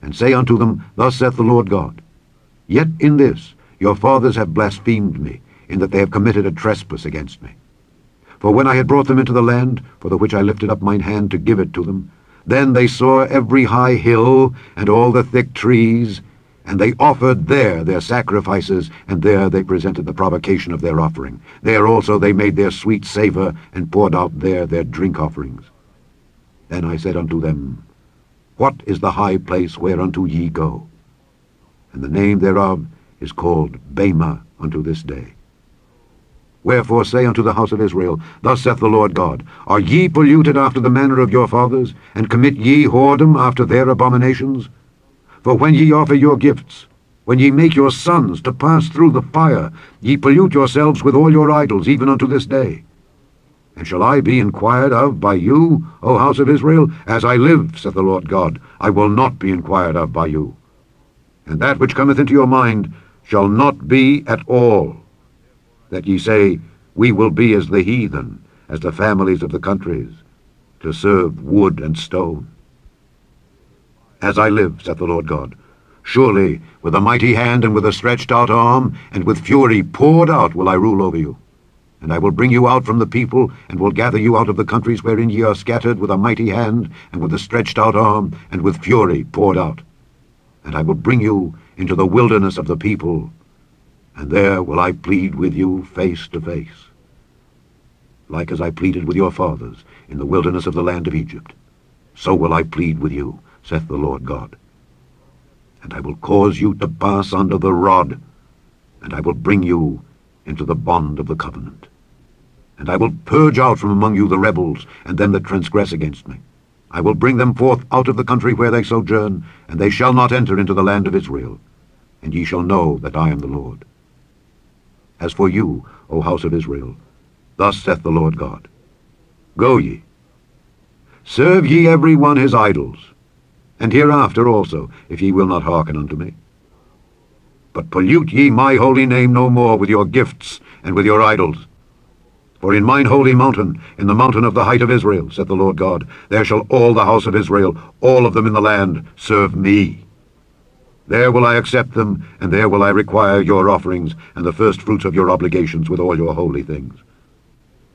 and say unto them, Thus saith the Lord God, Yet in this your fathers have blasphemed me, in that they have committed a trespass against me. For when I had brought them into the land, for the which I lifted up mine hand to give it to them, then they saw every high hill, and all the thick trees, and they offered there their sacrifices, and there they presented the provocation of their offering. There also they made their sweet savour, and poured out there their drink offerings. Then I said unto them, What is the high place whereunto ye go? And the name thereof is called Bema unto this day. Wherefore say unto the house of Israel, Thus saith the Lord God, Are ye polluted after the manner of your fathers, and commit ye whoredom after their abominations? For when ye offer your gifts, when ye make your sons to pass through the fire, ye pollute yourselves with all your idols, even unto this day. And shall I be inquired of by you, O house of Israel? As I live, saith the Lord God, I will not be inquired of by you. And that which cometh into your mind shall not be at all, that ye say, We will be as the heathen, as the families of the countries, to serve wood and stone. As I live, saith the Lord God, surely with a mighty hand and with a stretched out arm and with fury poured out will I rule over you. And I will bring you out from the people and will gather you out of the countries wherein ye are scattered with a mighty hand and with a stretched out arm and with fury poured out. And I will bring you into the wilderness of the people, and there will I plead with you face to face, like as I pleaded with your fathers in the wilderness of the land of Egypt. So will I plead with you, saith the Lord God. And I will cause you to pass under the rod, and I will bring you into the bond of the covenant. And I will purge out from among you the rebels, and them that transgress against me. I will bring them forth out of the country where they sojourn, and they shall not enter into the land of Israel. And ye shall know that I am the Lord. As for you, O house of Israel, thus saith the Lord God, Go ye, serve ye every one his idols, and hereafter also, if ye will not hearken unto me. But pollute ye my holy name no more with your gifts and with your idols. For in mine holy mountain, in the mountain of the height of Israel, saith the Lord God, there shall all the house of Israel, all of them in the land, serve me. There will I accept them, and there will I require your offerings, and the first fruits of your obligations with all your holy things.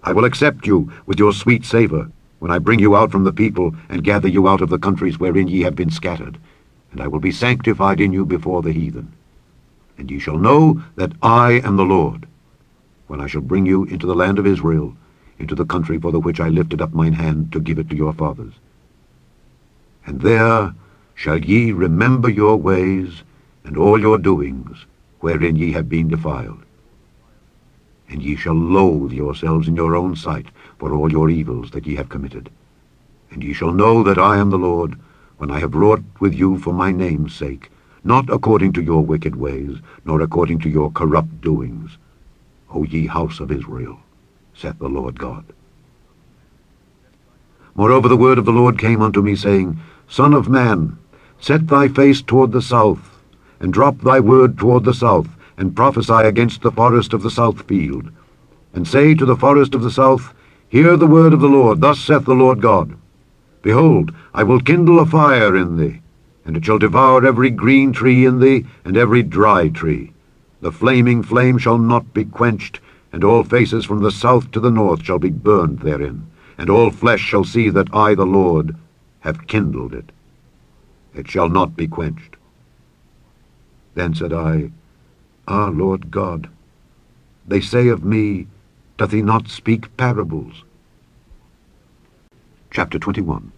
I will accept you with your sweet savour, when I bring you out from the people, and gather you out of the countries wherein ye have been scattered, and I will be sanctified in you before the heathen. And ye shall know that I am the Lord, when I shall bring you into the land of Israel, into the country for the which I lifted up mine hand to give it to your fathers. And there shall ye remember your ways, and all your doings, wherein ye have been defiled. And ye shall loathe yourselves in your own sight for all your evils that ye have committed. And ye shall know that I am the Lord, when I have wrought with you for my name's sake, not according to your wicked ways, nor according to your corrupt doings, O ye house of Israel, saith the Lord God. Moreover the word of the Lord came unto me, saying, Son of man, set thy face toward the south, and drop thy word toward the south, and prophesy against the forest of the south field, and say to the forest of the south, Hear the word of the Lord, thus saith the Lord God. Behold, I will kindle a fire in thee, and it shall devour every green tree in thee, and every dry tree. The flaming flame shall not be quenched, and all faces from the south to the north shall be burned therein, and all flesh shall see that I, the Lord, have kindled it. It shall not be quenched. Then said I, Ah, Lord God, they say of me, Doth he not speak parables? Chapter twenty-one.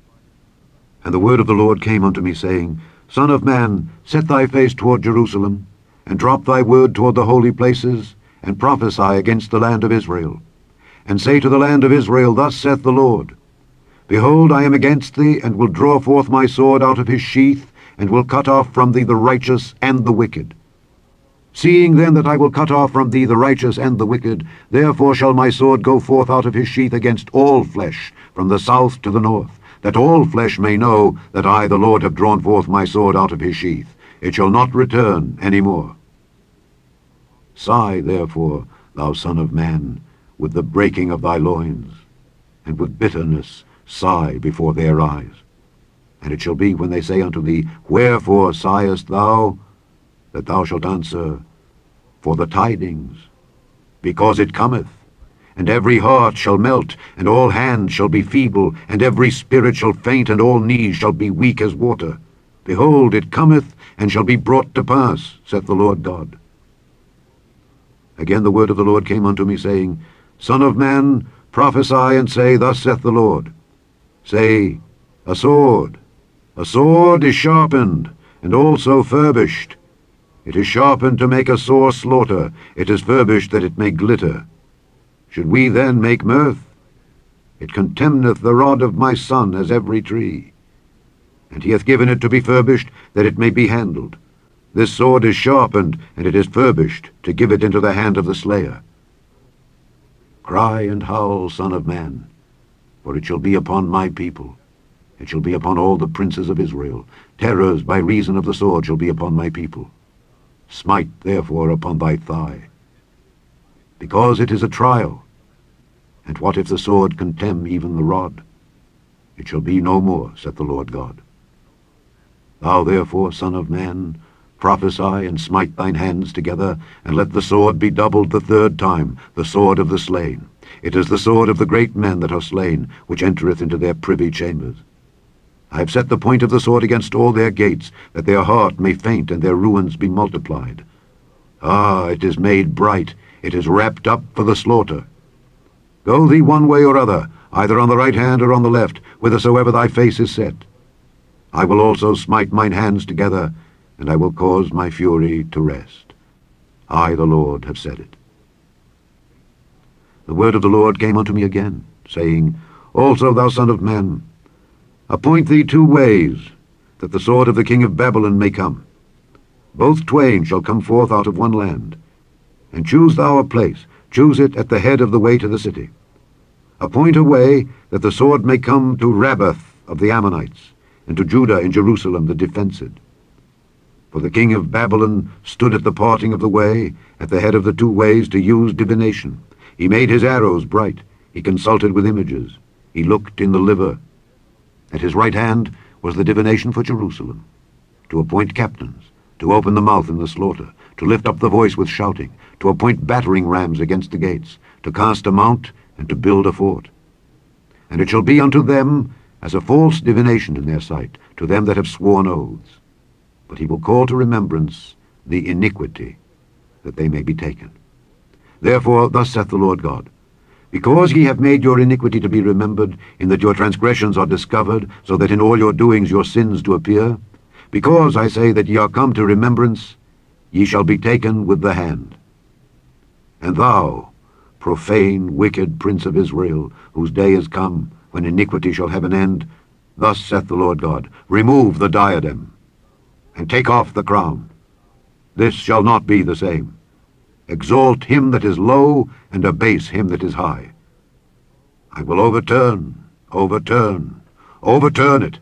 And the word of the Lord came unto me, saying, Son of man, set thy face toward Jerusalem, and drop thy word toward the holy places, and prophesy against the land of Israel. And say to the land of Israel, Thus saith the Lord, Behold, I am against thee, and will draw forth my sword out of his sheath, and will cut off from thee the righteous and the wicked. Seeing then that I will cut off from thee the righteous and the wicked, therefore shall my sword go forth out of his sheath against all flesh, from the south to the north, that all flesh may know that I, the Lord, have drawn forth my sword out of his sheath. It shall not return any more. Sigh, therefore, thou son of man, with the breaking of thy loins, and with bitterness sigh before their eyes. And it shall be when they say unto thee, Wherefore sighest thou? That thou shalt answer, For the tidings, because it cometh, And every heart shall melt, and all hands shall be feeble, and every spirit shall faint, and all knees shall be weak as water. Behold, it cometh, and shall be brought to pass, saith the Lord God. Again the word of the Lord came unto me, saying, Son of man, prophesy and say, Thus saith the Lord. Say, A sword, a sword is sharpened, and also furbished. It is sharpened to make a sore slaughter, it is furbished that it may glitter. Should we then make mirth? It contemneth the rod of my son as every tree. And he hath given it to be furbished, that it may be handled. This sword is sharpened, and it is furbished, to give it into the hand of the slayer. Cry and howl, son of man, for it shall be upon my people. It shall be upon all the princes of Israel. Terrors by reason of the sword shall be upon my people. Smite, therefore, upon thy thigh. Because it is a trial. And what if the sword contemn even the rod? It shall be no more, saith the Lord God. Thou therefore, son of man, prophesy and smite thine hands together, and let the sword be doubled the third time, the sword of the slain. It is the sword of the great men that are slain, which entereth into their privy chambers. I have set the point of the sword against all their gates, that their heart may faint and their ruins be multiplied. Ah, it is made bright, it is wrapped up for the slaughter. Go thee one way or other, either on the right hand or on the left, whithersoever thy face is set. I will also smite mine hands together, and I will cause my fury to rest. I, the Lord, have said it. The word of the Lord came unto me again, saying, Also, thou son of man, appoint thee two ways, that the sword of the king of Babylon may come. Both twain shall come forth out of one land. And choose thou a place, choose it at the head of the way to the city. Appoint a way, that the sword may come to Rabbath of the Ammonites, and to Judah in Jerusalem the defensed. For the king of Babylon stood at the parting of the way, at the head of the two ways, to use divination. He made his arrows bright, he consulted with images, he looked in the liver. At his right hand was the divination for Jerusalem, to appoint captains, to open the mouth in the slaughter, to lift up the voice with shouting, to appoint battering rams against the gates, to cast a mount, and to build a fort. And it shall be unto them as a false divination in their sight, to them that have sworn oaths. But he will call to remembrance the iniquity, that they may be taken. Therefore, thus saith the Lord God, Because ye have made your iniquity to be remembered, in that your transgressions are discovered, so that in all your doings your sins do appear, because I say that ye are come to remembrance, ye shall be taken with the hand. And thou, profane, wicked prince of Israel, whose day is come, when iniquity shall have an end, thus saith the Lord God, Remove the diadem, and take off the crown. This shall not be the same. Exalt him that is low, and abase him that is high. I will overturn, overturn, overturn it,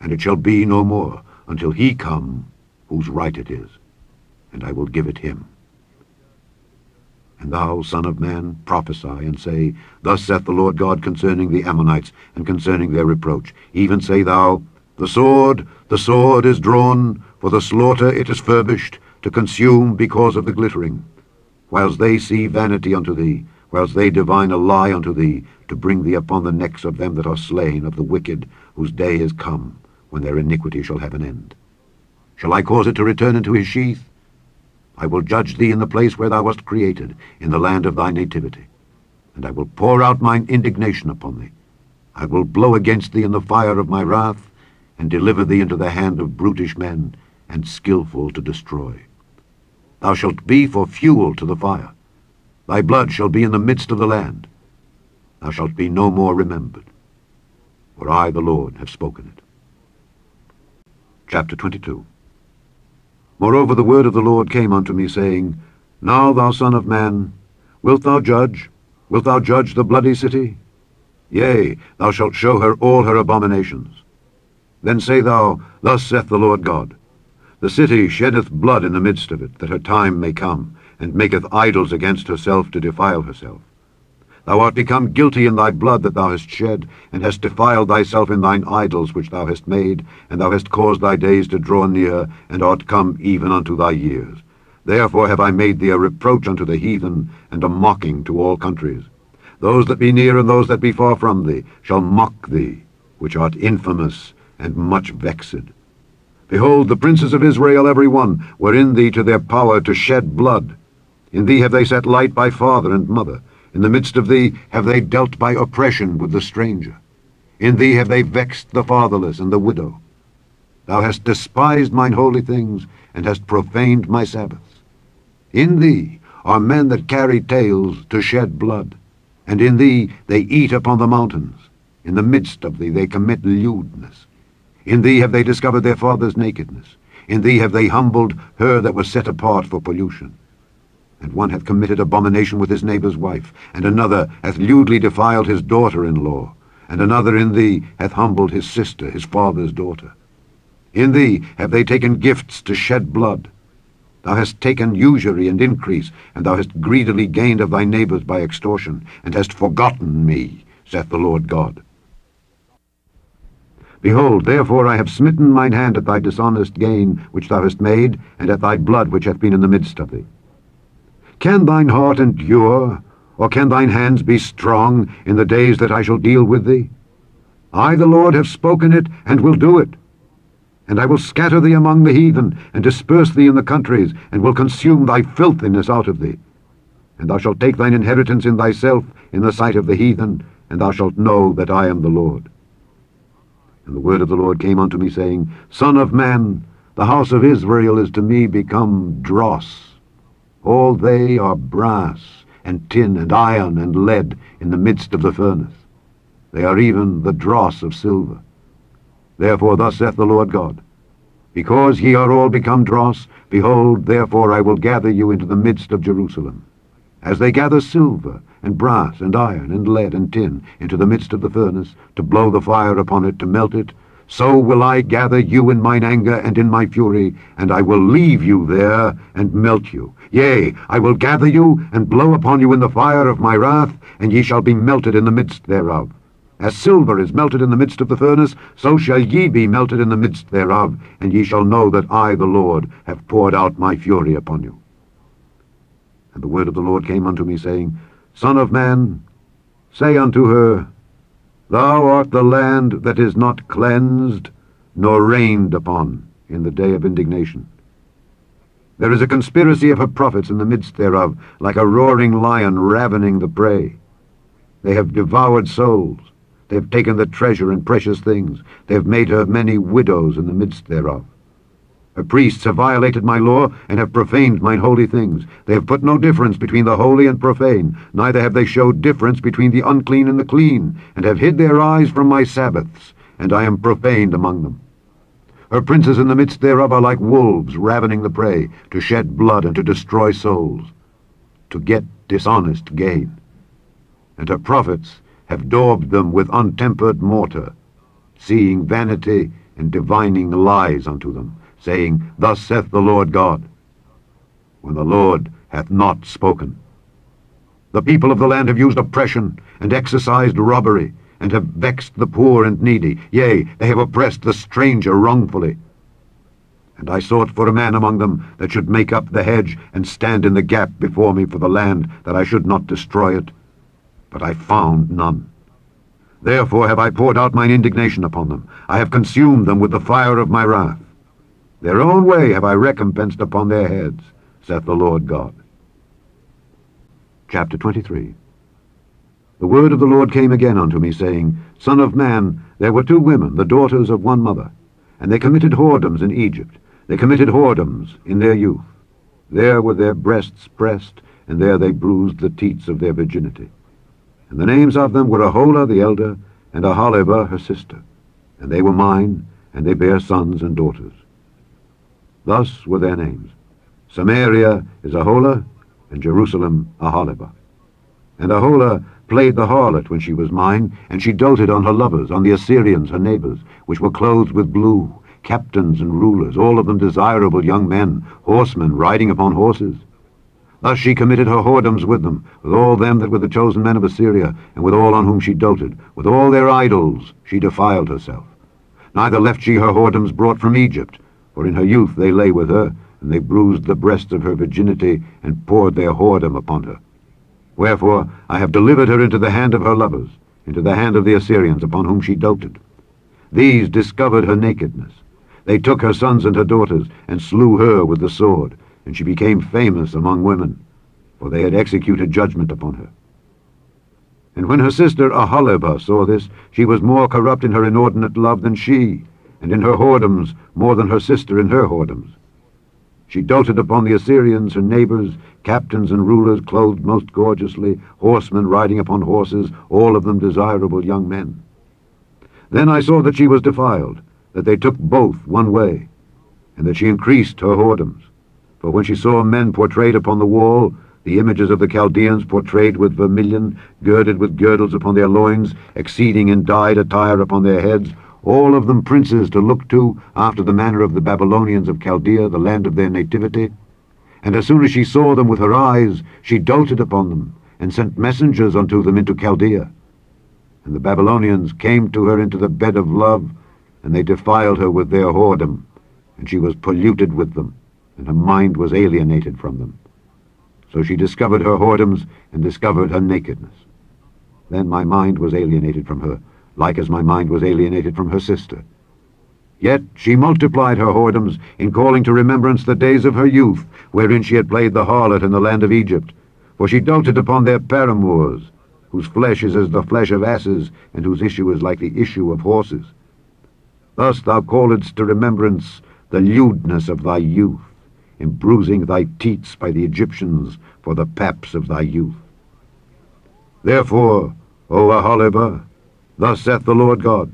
and it shall be no more, until he come, whose right it is, and I will give it him. And thou, son of man, prophesy, and say, Thus saith the Lord God concerning the Ammonites, and concerning their reproach. Even say thou, The sword, the sword is drawn, for the slaughter it is furbished, to consume because of the glittering. Whilst they see vanity unto thee, whilst they divine a lie unto thee, to bring thee upon the necks of them that are slain, of the wicked, whose day is come, when their iniquity shall have an end. Shall I cause it to return into his sheath? I will judge thee in the place where thou wast created, in the land of thy nativity. And I will pour out mine indignation upon thee. I will blow against thee in the fire of my wrath, and deliver thee into the hand of brutish men, and skillful to destroy. Thou shalt be for fuel to the fire. Thy blood shall be in the midst of the land. Thou shalt be no more remembered. For I, the Lord, have spoken it. Chapter twenty-two. Moreover, the word of the Lord came unto me, saying, Now, thou son of man, wilt thou judge? Wilt thou judge the bloody city? Yea, thou shalt show her all her abominations. Then say thou, Thus saith the Lord God, The city sheddeth blood in the midst of it, that her time may come, and maketh idols against herself to defile herself. Thou art become guilty in thy blood that thou hast shed, and hast defiled thyself in thine idols which thou hast made, and thou hast caused thy days to draw near, and art come even unto thy years. Therefore have I made thee a reproach unto the heathen, and a mocking to all countries. Those that be near and those that be far from thee shall mock thee, which art infamous and much vexed. Behold, the princes of Israel, every one, were in thee to their power to shed blood. In thee have they set light by father and mother. In the midst of thee have they dealt by oppression with the stranger. In thee have they vexed the fatherless and the widow. Thou hast despised mine holy things, and hast profaned my Sabbaths. In thee are men that carry tales to shed blood, and in thee they eat upon the mountains. In the midst of thee they commit lewdness. In thee have they discovered their father's nakedness. In thee have they humbled her that was set apart for pollution. And one hath committed abomination with his neighbour's wife, and another hath lewdly defiled his daughter-in-law, and another in thee hath humbled his sister, his father's daughter. In thee have they taken gifts to shed blood. Thou hast taken usury and increase, and thou hast greedily gained of thy neighbours by extortion, and hast forgotten me, saith the Lord God. Behold, therefore I have smitten mine hand at thy dishonest gain which thou hast made, and at thy blood which hath been in the midst of thee. Can thine heart endure, or can thine hands be strong in the days that I shall deal with thee? I, the Lord, have spoken it, and will do it. And I will scatter thee among the heathen, and disperse thee in the countries, and will consume thy filthiness out of thee. And thou shalt take thine inheritance in thyself in the sight of the heathen, and thou shalt know that I am the Lord. And the word of the Lord came unto me, saying, Son of man, the house of Israel is to me become dross. All they are brass, and tin, and iron, and lead in the midst of the furnace. They are even the dross of silver. Therefore thus saith the Lord God, Because ye are all become dross, behold, therefore I will gather you into the midst of Jerusalem, as they gather silver, and brass, and iron, and lead, and tin, into the midst of the furnace, to blow the fire upon it, to melt it, so will I gather you in mine anger and in my fury, and I will leave you there, and melt you. Yea, I will gather you, and blow upon you in the fire of my wrath, and ye shall be melted in the midst thereof. As silver is melted in the midst of the furnace, so shall ye be melted in the midst thereof, and ye shall know that I, the Lord, have poured out my fury upon you. And the word of the Lord came unto me, saying, Son of man, say unto her, Thou art the land that is not cleansed, nor rained upon in the day of indignation. There is a conspiracy of her prophets in the midst thereof, like a roaring lion ravening the prey. They have devoured souls, they have taken the treasure and precious things, they have made her many widows in the midst thereof. Her priests have violated my law, and have profaned mine holy things. They have put no difference between the holy and profane, neither have they showed difference between the unclean and the clean, and have hid their eyes from my Sabbaths, and I am profaned among them. Her princes in the midst thereof are like wolves ravening the prey, to shed blood and to destroy souls, to get dishonest gain. And her prophets have daubed them with untempered mortar, seeing vanity and divining lies unto them, saying, Thus saith the Lord God, when the Lord hath not spoken. The people of the land have used oppression, and exercised robbery, and have vexed the poor and needy. Yea, they have oppressed the stranger wrongfully. And I sought for a man among them that should make up the hedge, and stand in the gap before me for the land, that I should not destroy it. But I found none. Therefore have I poured out mine indignation upon them. I have consumed them with the fire of my wrath. Their own way have I recompensed upon their heads, saith the Lord God. Chapter twenty-three. The word of the Lord came again unto me, saying, Son of man, there were two women, the daughters of one mother, and they committed whoredoms in Egypt. They committed whoredoms in their youth. There were their breasts pressed, and there they bruised the teats of their virginity. And the names of them were Aholah the elder, and Aholibah her sister. And they were mine, and they bare sons and daughters. Thus were their names. Samaria is Aholah, and Jerusalem Aholibah. And Aholah played the harlot when she was mine, and she doted on her lovers, on the Assyrians, her neighbors, which were clothed with blue, captains and rulers, all of them desirable young men, horsemen riding upon horses. Thus she committed her whoredoms with them, with all them that were the chosen men of Assyria, and with all on whom she doted. With all their idols she defiled herself. Neither left she her whoredoms brought from Egypt, for in her youth they lay with her, and they bruised the breasts of her virginity, and poured their whoredom upon her. Wherefore I have delivered her into the hand of her lovers, into the hand of the Assyrians, upon whom she doted. These discovered her nakedness. They took her sons and her daughters, and slew her with the sword, and she became famous among women, for they had executed judgment upon her. And when her sister Aholibah saw this, she was more corrupt in her inordinate love than she, and in her whoredoms more than her sister in her whoredoms. She doted upon the Assyrians, her neighbors, captains and rulers clothed most gorgeously, horsemen riding upon horses, all of them desirable young men. Then I saw that she was defiled, that they took both one way, and that she increased her whoredoms. For when she saw men portrayed upon the wall, the images of the Chaldeans portrayed with vermilion, girded with girdles upon their loins, exceeding in dyed attire upon their heads, all of them princes to look to, after the manner of the Babylonians of Chaldea, the land of their nativity. And as soon as she saw them with her eyes, she doted upon them, and sent messengers unto them into Chaldea. And the Babylonians came to her into the bed of love, and they defiled her with their whoredom, and she was polluted with them, and her mind was alienated from them. So she discovered her whoredoms, and discovered her nakedness. Then my mind was alienated from her, like as my mind was alienated from her sister. Yet she multiplied her whoredoms in calling to remembrance the days of her youth, wherein she had played the harlot in the land of Egypt. For she doted upon their paramours, whose flesh is as the flesh of asses, and whose issue is like the issue of horses. Thus thou calledst to remembrance the lewdness of thy youth, in bruising thy teats by the Egyptians for the paps of thy youth. Therefore, O Aholibah, thus saith the Lord God,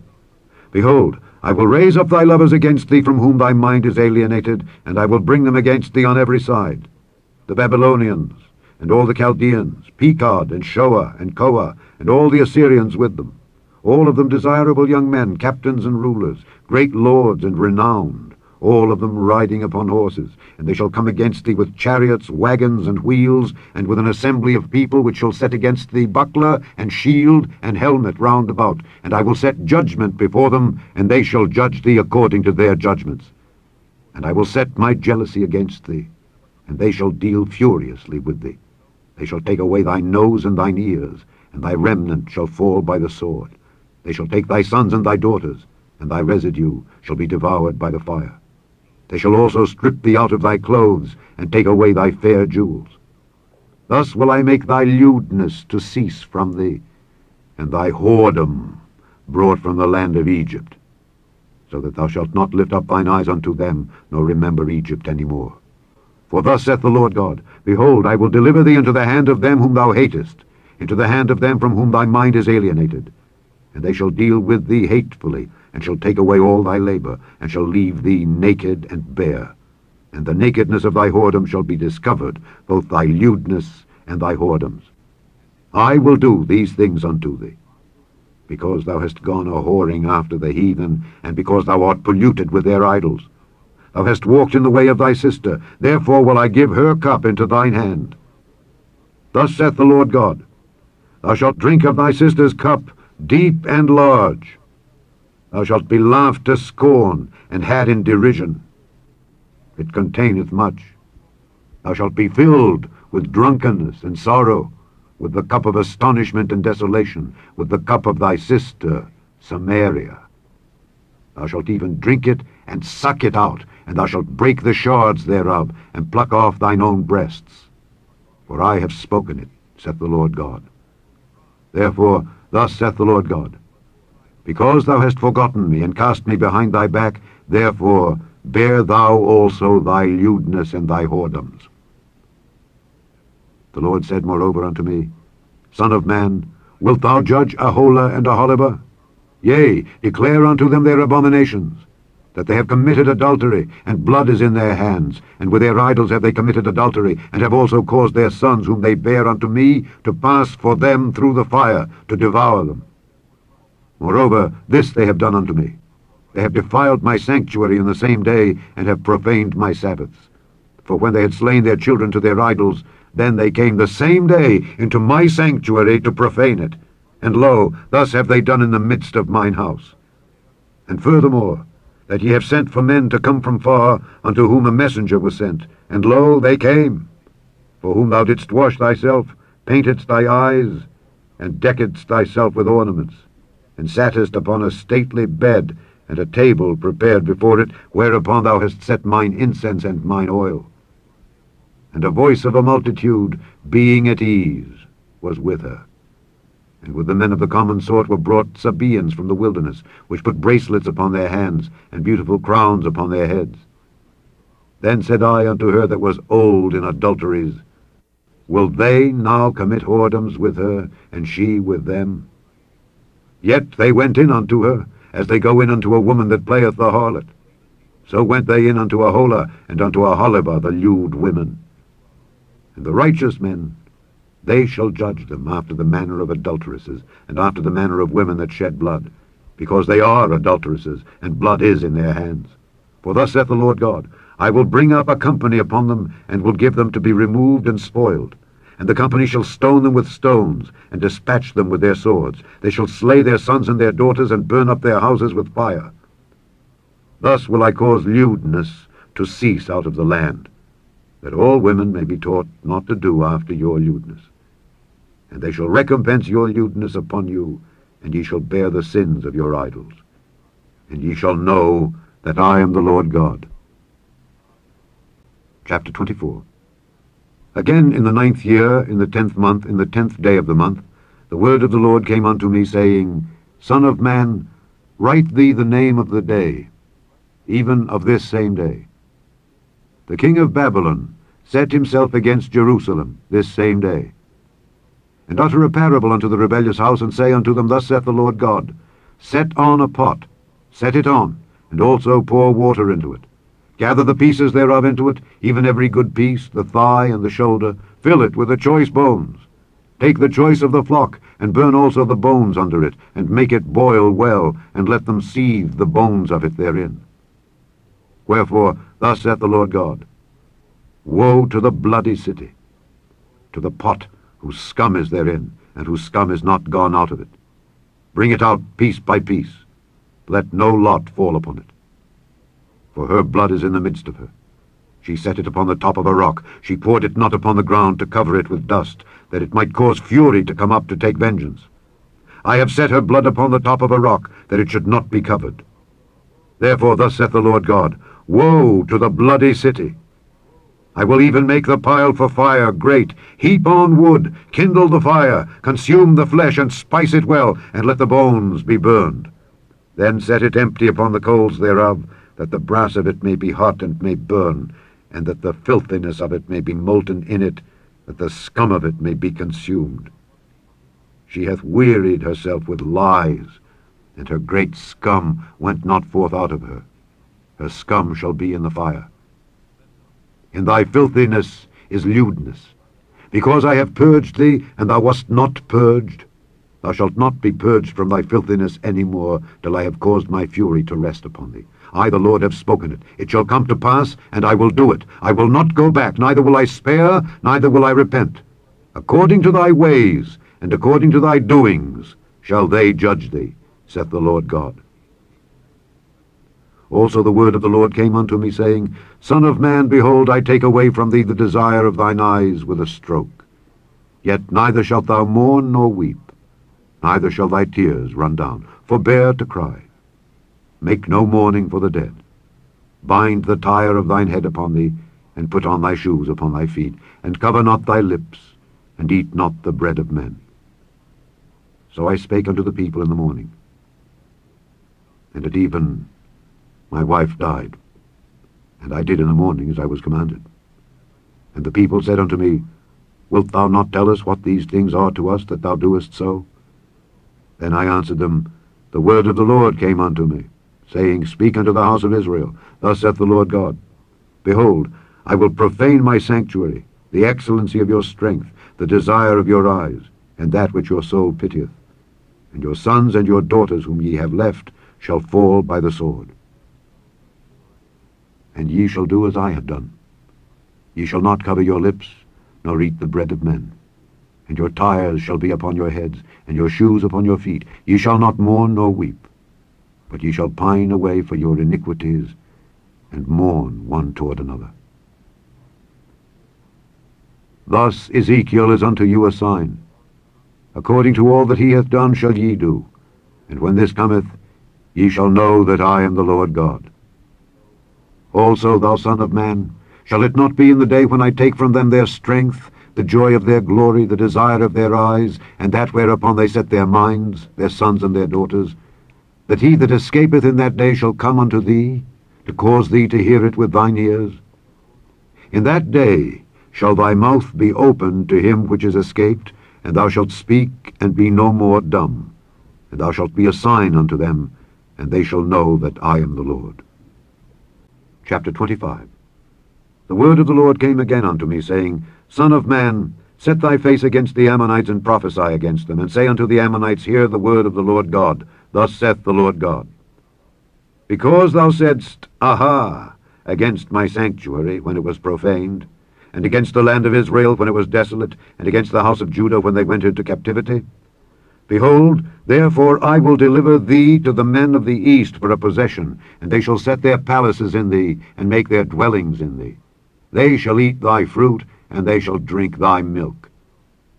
Behold, I will raise up thy lovers against thee from whom thy mind is alienated, and I will bring them against thee on every side, the Babylonians, and all the Chaldeans, Pekod, and Shoah, and Koah, and all the Assyrians with them, all of them desirable young men, captains and rulers, great lords and renowned, all of them riding upon horses. And they shall come against thee with chariots, wagons, and wheels, and with an assembly of people which shall set against thee buckler, and shield, and helmet round about. And I will set judgment before them, and they shall judge thee according to their judgments. And I will set my jealousy against thee, and they shall deal furiously with thee. They shall take away thy nose and thine ears, and thy remnant shall fall by the sword. They shall take thy sons and thy daughters, and thy residue shall be devoured by the fire. They shall also strip thee out of thy clothes, and take away thy fair jewels. Thus will I make thy lewdness to cease from thee, and thy whoredom brought from the land of Egypt, so that thou shalt not lift up thine eyes unto them, nor remember Egypt any more. For thus saith the Lord God, Behold, I will deliver thee into the hand of them whom thou hatest, into the hand of them from whom thy mind is alienated. And they shall deal with thee hatefully, and shall take away all thy labor, and shall leave thee naked and bare. And the nakedness of thy whoredom shall be discovered, both thy lewdness and thy whoredoms. I will do these things unto thee, because thou hast gone a-whoring after the heathen, and because thou art polluted with their idols. Thou hast walked in the way of thy sister, therefore will I give her cup into thine hand. Thus saith the Lord God, Thou shalt drink of thy sister's cup, deep and large. Thou shalt be laughed to scorn, and had in derision. It containeth much. Thou shalt be filled with drunkenness and sorrow, with the cup of astonishment and desolation, with the cup of thy sister, Samaria. Thou shalt even drink it, and suck it out, and thou shalt break the shards thereof, and pluck off thine own breasts. For I have spoken it, saith the Lord God. Therefore, thus saith the Lord God, Because thou hast forgotten me, and cast me behind thy back, therefore bear thou also thy lewdness and thy whoredoms. The Lord said moreover unto me, Son of man, wilt thou judge Aholah and Aholibah? Yea, declare unto them their abominations, that they have committed adultery, and blood is in their hands, and with their idols have they committed adultery, and have also caused their sons whom they bare unto me to pass for them through the fire, to devour them. Moreover, this they have done unto me. They have defiled my sanctuary in the same day, and have profaned my Sabbaths. For when they had slain their children to their idols, then they came the same day into my sanctuary to profane it. And lo, thus have they done in the midst of mine house. And furthermore, that ye have sent for men to come from far, unto whom a messenger was sent, and lo, they came. For whom thou didst wash thyself, paintedst thy eyes, and deckedst thyself with ornaments, and sattest upon a stately bed, and a table prepared before it, whereupon thou hast set mine incense and mine oil. And a voice of a multitude, being at ease, was with her. And with the men of the common sort were brought Sabaeans from the wilderness, which put bracelets upon their hands, and beautiful crowns upon their heads. Then said I unto her that was old in adulteries, Will they now commit whoredoms with her, and she with them? Yet they went in unto her, as they go in unto a woman that playeth the harlot. So went they in unto Aholah, and unto Aholibah, the lewd women. And the righteous men, they shall judge them after the manner of adulteresses, and after the manner of women that shed blood, because they are adulteresses, and blood is in their hands. For thus saith the Lord God, I will bring up a company upon them, and will give them to be removed and spoiled. And the company shall stone them with stones, and dispatch them with their swords. They shall slay their sons and their daughters, and burn up their houses with fire. Thus will I cause lewdness to cease out of the land, that all women may be taught not to do after your lewdness. And they shall recompense your lewdness upon you, and ye shall bear the sins of your idols. And ye shall know that I am the Lord God. Chapter twenty-four. Again in the ninth year, in the tenth month, in the tenth day of the month, the word of the Lord came unto me, saying, Son of man, write thee the name of the day, even of this same day. The king of Babylon set himself against Jerusalem this same day. And utter a parable unto the rebellious house, and say unto them, Thus saith the Lord God, Set on a pot, set it on, and also pour water into it. Gather the pieces thereof into it, even every good piece, the thigh and the shoulder, fill it with the choice bones. Take the choice of the flock, and burn also the bones under it, and make it boil well, and let them seethe the bones of it therein. Wherefore, thus saith the Lord God, Woe to the bloody city, to the pot whose scum is therein, and whose scum is not gone out of it. Bring it out piece by piece. Let no lot fall upon it. For her blood is in the midst of her. She set it upon the top of a rock. She poured it not upon the ground to cover it with dust, that it might cause fury to come up to take vengeance. I have set her blood upon the top of a rock, that it should not be covered. Therefore thus saith the Lord God, Woe to the bloody city! I will even make the pile for fire great. Heap on wood, kindle the fire, consume the flesh, and spice it well, and let the bones be burned. Then set it empty upon the coals thereof, that the brass of it may be hot and may burn, and that the filthiness of it may be molten in it, that the scum of it may be consumed. She hath wearied herself with lies, and her great scum went not forth out of her. Her scum shall be in the fire. In thy filthiness is lewdness. Because I have purged thee, and thou wast not purged, thou shalt not be purged from thy filthiness any more, till I have caused my fury to rest upon thee. I, the Lord, have spoken it. It shall come to pass, and I will do it. I will not go back, neither will I spare, neither will I repent. According to thy ways, and according to thy doings, shall they judge thee, saith the Lord God. Also the word of the Lord came unto me, saying, Son of man, behold, I take away from thee the desire of thine eyes with a stroke. Yet neither shalt thou mourn nor weep, neither shall thy tears run down. Forbear to cry. Make no mourning for the dead. Bind the tire of thine head upon thee, and put on thy shoes upon thy feet, and cover not thy lips, and eat not the bread of men. So I spake unto the people in the morning. And at even my wife died, and I did in the morning as I was commanded. And the people said unto me, Wilt thou not tell us what these things are to us, that thou doest so? Then I answered them, The word of the Lord came unto me, saying, Speak unto the house of Israel, Thus saith the Lord God, Behold, I will profane my sanctuary, the excellency of your strength, the desire of your eyes, and that which your soul pitieth. And your sons and your daughters whom ye have left shall fall by the sword. And ye shall do as I have done. Ye shall not cover your lips, nor eat the bread of men. And your tires shall be upon your heads, and your shoes upon your feet. Ye shall not mourn nor weep, but ye shall pine away for your iniquities, and mourn one toward another. Thus Ezekiel is unto you a sign. According to all that he hath done shall ye do. And when this cometh, ye shall know that I am the Lord God. Also, thou son of man, shall it not be in the day when I take from them their strength, the joy of their glory, the desire of their eyes, and that whereupon they set their minds, their sons and their daughters, that he that escapeth in that day shall come unto thee, to cause thee to hear it with thine ears? In that day shall thy mouth be opened to him which is escaped, and thou shalt speak, and be no more dumb. And thou shalt be a sign unto them, and they shall know that I am the Lord. Chapter twenty-five. The word of the Lord came again unto me, saying, Son of man, set thy face against the Ammonites, and prophesy against them, and say unto the Ammonites, Hear the word of the Lord God. Thus saith the Lord God. Because thou saidst, Aha, against my sanctuary, when it was profaned, and against the land of Israel, when it was desolate, and against the house of Judah, when they went into captivity, behold, therefore I will deliver thee to the men of the east for a possession, and they shall set their palaces in thee, and make their dwellings in thee. They shall eat thy fruit, and they shall drink thy milk.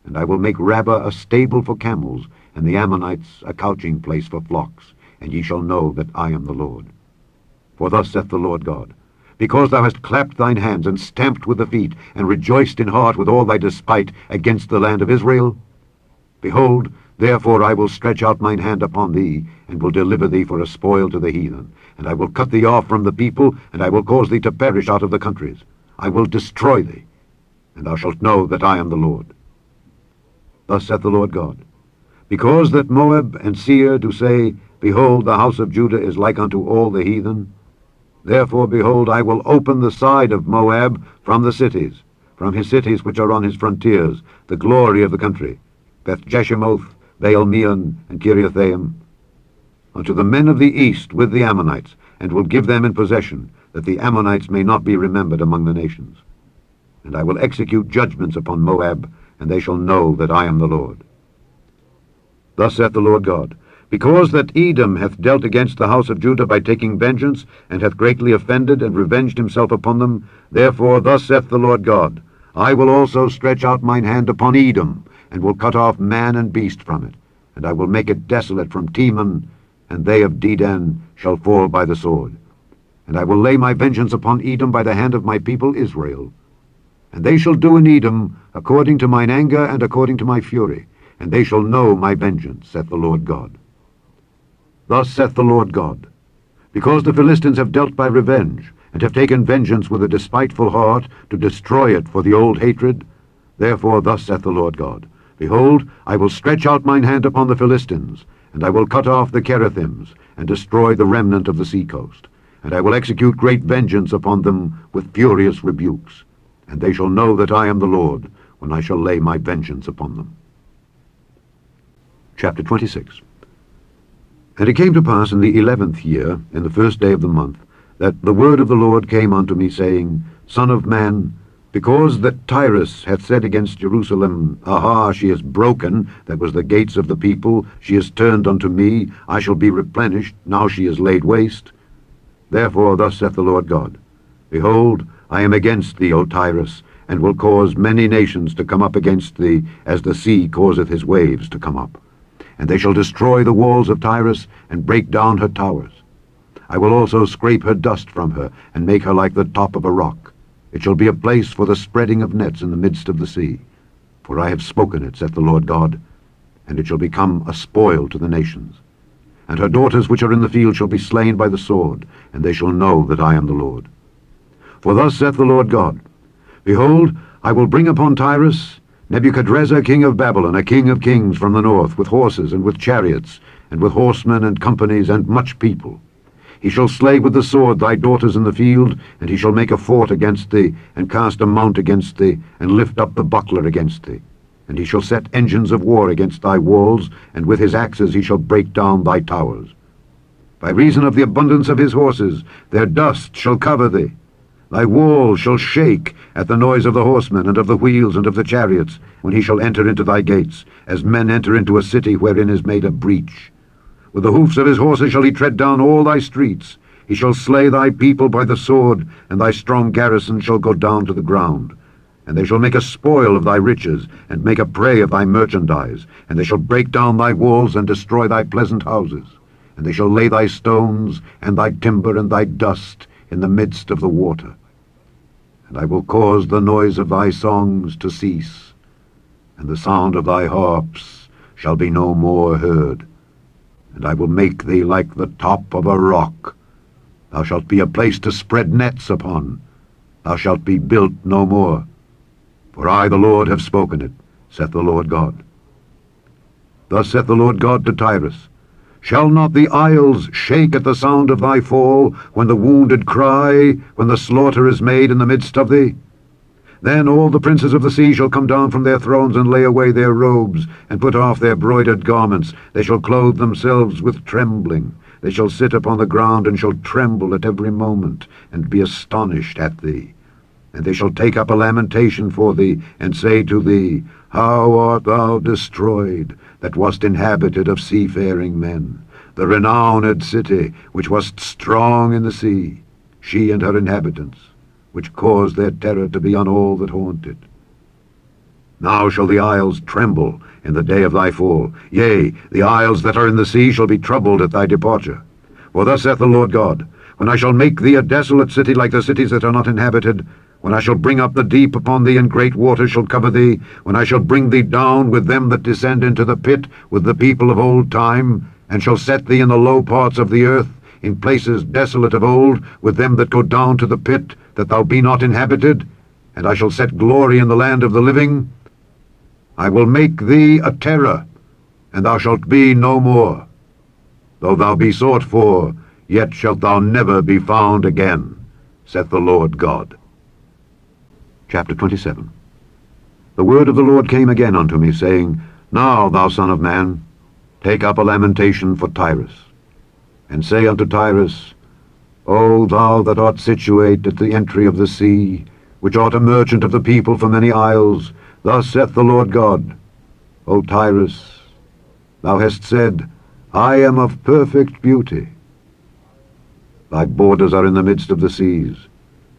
And I will make Rabbah a stable for camels, and the Ammonites a couching place for flocks, and ye shall know that I am the Lord. For thus saith the Lord God, Because thou hast clapped thine hands, and stamped with the feet, and rejoiced in heart with all thy despite against the land of Israel, behold, therefore I will stretch out mine hand upon thee, and will deliver thee for a spoil to the heathen. And I will cut thee off from the people, and I will cause thee to perish out of the countries. I will destroy thee, and thou shalt know that I am the Lord. Thus saith the Lord God, Because that Moab and Seir do say, Behold, the house of Judah is like unto all the heathen, therefore, behold, I will open the side of Moab from the cities, from his cities which are on his frontiers, the glory of the country, Beth-Jeshimoth, Baal-Meon, and Kiriathaim, unto the men of the east with the Ammonites, and will give them in possession, that the Ammonites may not be remembered among the nations. And I will execute judgments upon Moab, and they shall know that I am the Lord. Thus saith the Lord God, Because that Edom hath dealt against the house of Judah by taking vengeance, and hath greatly offended and revenged himself upon them, therefore thus saith the Lord God, I will also stretch out mine hand upon Edom, and will cut off man and beast from it, and I will make it desolate from Teman, and they of Dedan shall fall by the sword. And I will lay my vengeance upon Edom by the hand of my people Israel. And they shall do in Edom according to mine anger and according to my fury, and they shall know my vengeance, saith the Lord God. Thus saith the Lord God, Because the Philistines have dealt by revenge, and have taken vengeance with a despiteful heart, to destroy it for the old hatred, therefore thus saith the Lord God, Behold, I will stretch out mine hand upon the Philistines, and I will cut off the Kerathims, and destroy the remnant of the seacoast. And I will execute great vengeance upon them with furious rebukes. And they shall know that I am the Lord, when I shall lay my vengeance upon them. Chapter twenty-six. And it came to pass in the eleventh year, in the first day of the month, that the word of the Lord came unto me, saying, Son of man, because that Tyrus hath said against Jerusalem, Aha, she is broken, that was the gates of the people, she is turned unto me, I shall be replenished, now she is laid waste. Therefore thus saith the Lord God, Behold, I am against thee, O Tyrus, and will cause many nations to come up against thee, as the sea causeth his waves to come up. And they shall destroy the walls of Tyrus, and break down her towers. I will also scrape her dust from her, and make her like the top of a rock. It shall be a place for the spreading of nets in the midst of the sea. For I have spoken it, saith the Lord God, and it shall become a spoil to the nations. And her daughters which are in the field shall be slain by the sword, and they shall know that I am the Lord. For thus saith the Lord God, Behold, I will bring upon Tyrus Nebuchadrezzar king of Babylon, a king of kings from the north, with horses and with chariots, and with horsemen and companies and much people. He shall slay with the sword thy daughters in the field, and he shall make a fort against thee, and cast a mount against thee, and lift up the buckler against thee. And he shall set engines of war against thy walls, and with his axes he shall break down thy towers. By reason of the abundance of his horses, their dust shall cover thee. Thy walls shall shake at the noise of the horsemen, and of the wheels, and of the chariots, when he shall enter into thy gates, as men enter into a city wherein is made a breach. With the hoofs of his horses shall he tread down all thy streets. He shall slay thy people by the sword, and thy strong garrison shall go down to the ground. And they shall make a spoil of thy riches, and make a prey of thy merchandise. And they shall break down thy walls, and destroy thy pleasant houses. And they shall lay thy stones, and thy timber, and thy dust, in the midst of the water. And I will cause the noise of thy songs to cease, and the sound of thy harps shall be no more heard. And I will make thee like the top of a rock. Thou shalt be a place to spread nets upon. Thou shalt be built no more. For I, the Lord, have spoken it, saith the Lord God. Thus saith the Lord God to Tyrus, Shall not the isles shake at the sound of thy fall, when the wounded cry, when the slaughter is made in the midst of thee? Then all the princes of the sea shall come down from their thrones, and lay away their robes, and put off their broidered garments. They shall clothe themselves with trembling. They shall sit upon the ground, and shall tremble at every moment, and be astonished at thee. And they shall take up a lamentation for thee, and say to thee, How art thou destroyed, that wast inhabited of seafaring men, the renowned city, which wast strong in the sea, she and her inhabitants, which caused their terror to be on all that haunt it. Now shall the isles tremble in the day of thy fall. Yea, the isles that are in the sea shall be troubled at thy departure. For thus saith the Lord God, When I shall make thee a desolate city like the cities that are not inhabited, when I shall bring up the deep upon thee, and great waters shall cover thee, when I shall bring thee down with them that descend into the pit, with the people of old time, and shall set thee in the low parts of the earth, in places desolate of old, with them that go down to the pit, that thou be not inhabited, and I shall set glory in the land of the living. I will make thee a terror, and thou shalt be no more. Though thou be sought for, yet shalt thou never be found again, saith the Lord God. Chapter twenty-seven. The word of the Lord came again unto me, saying, Now, thou son of man, take up a lamentation for Tyrus, and say unto Tyrus, O thou that art situate at the entry of the sea, which art a merchant of the people for many isles, thus saith the Lord God, O Tyrus, thou hast said, I am of perfect beauty. Thy borders are in the midst of the seas.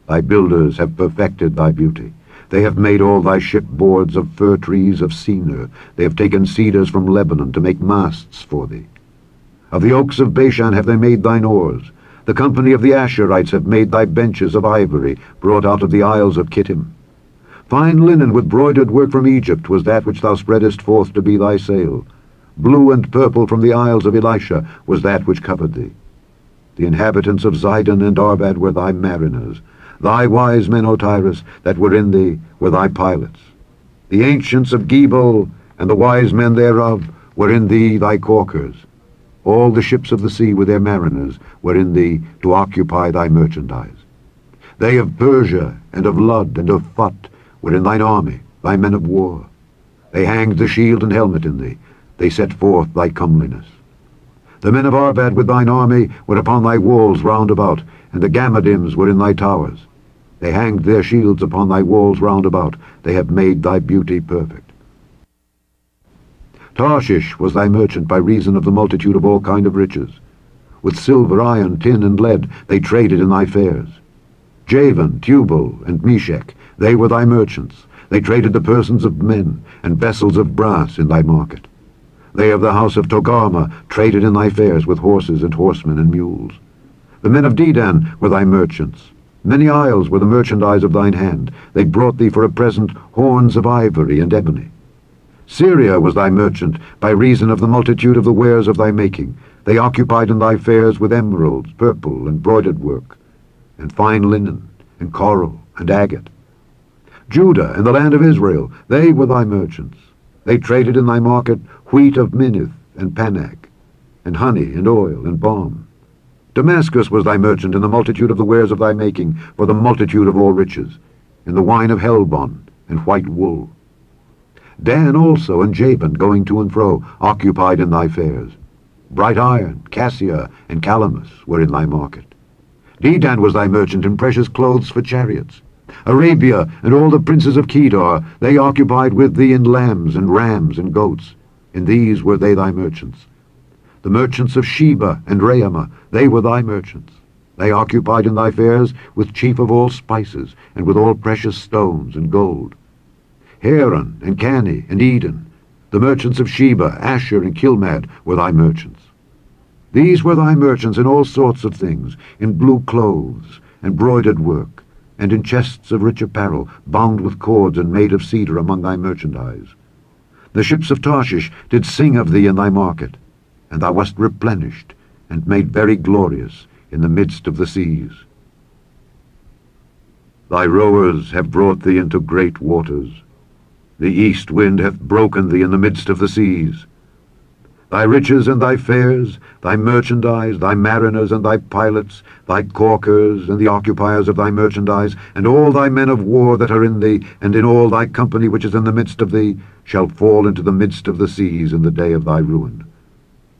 Thy builders have perfected thy beauty. They have made all thy shipboards of fir trees of Senir. They have taken cedars from Lebanon to make masts for thee. Of the oaks of Bashan have they made thine oars. The company of the Asherites have made thy benches of ivory, brought out of the isles of Kittim. Fine linen with broidered work from Egypt was that which thou spreadest forth to be thy sail. Blue and purple from the isles of Elisha was that which covered thee. The inhabitants of Zidon and Arvad were thy mariners. Thy wise men, O Tyrus, that were in thee, were thy pilots. The ancients of Gebel, and the wise men thereof, were in thee thy caulkers. All the ships of the sea with their mariners were in thee to occupy thy merchandise. They of Persia, and of Lud, and of Phut, were in thine army, thy men of war. They hanged the shield and helmet in thee. They set forth thy comeliness. The men of Arvad with thine army were upon thy walls round about, and the Gamadims were in thy towers. They hanged their shields upon thy walls round about. They have made thy beauty perfect. Tarshish was thy merchant by reason of the multitude of all kind of riches. With silver, iron, tin, and lead they traded in thy fairs. Javan, Tubal, and Meshech, they were thy merchants. They traded the persons of men, and vessels of brass in thy market. They of the house of Togarmah traded in thy fairs with horses and horsemen and mules. The men of Dedan were thy merchants. Many isles were the merchandise of thine hand. They brought thee for a present horns of ivory and ebony. Syria was thy merchant by reason of the multitude of the wares of thy making. They occupied in thy fairs with emeralds, purple, and broidered work, and fine linen, and coral, and agate. Judah and the land of Israel, they were thy merchants. They traded in thy market wheat of Minnith and Panak, and honey and oil and balm. Damascus was thy merchant in the multitude of the wares of thy making, for the multitude of all riches, in the wine of Helbon and white wool. Dan also and Javan, going to and fro, occupied in thy fairs. Bright iron, cassia, and calamus were in thy market. Dedan was thy merchant in precious clothes for chariots. Arabia and all the princes of Kedar, they occupied with thee in lambs and rams and goats. In these were they thy merchants. The merchants of Sheba and Raamah, they were thy merchants. They occupied in thy fairs with chief of all spices, and with all precious stones and gold. Haran and Cani and Eden, the merchants of Sheba, Asher and Kilmad were thy merchants. These were thy merchants in all sorts of things, in blue clothes and broidered work, and in chests of rich apparel, bound with cords and made of cedar among thy merchandise. The ships of Tarshish did sing of thee in thy market, and thou wast replenished, and made very glorious in the midst of the seas. Thy rowers have brought thee into great waters. The east wind hath broken thee in the midst of the seas. Thy riches and thy fares, thy merchandise, thy mariners and thy pilots, thy caulkers and the occupiers of thy merchandise, and all thy men of war that are in thee, and in all thy company which is in the midst of thee, shall fall into the midst of the seas in the day of thy ruin.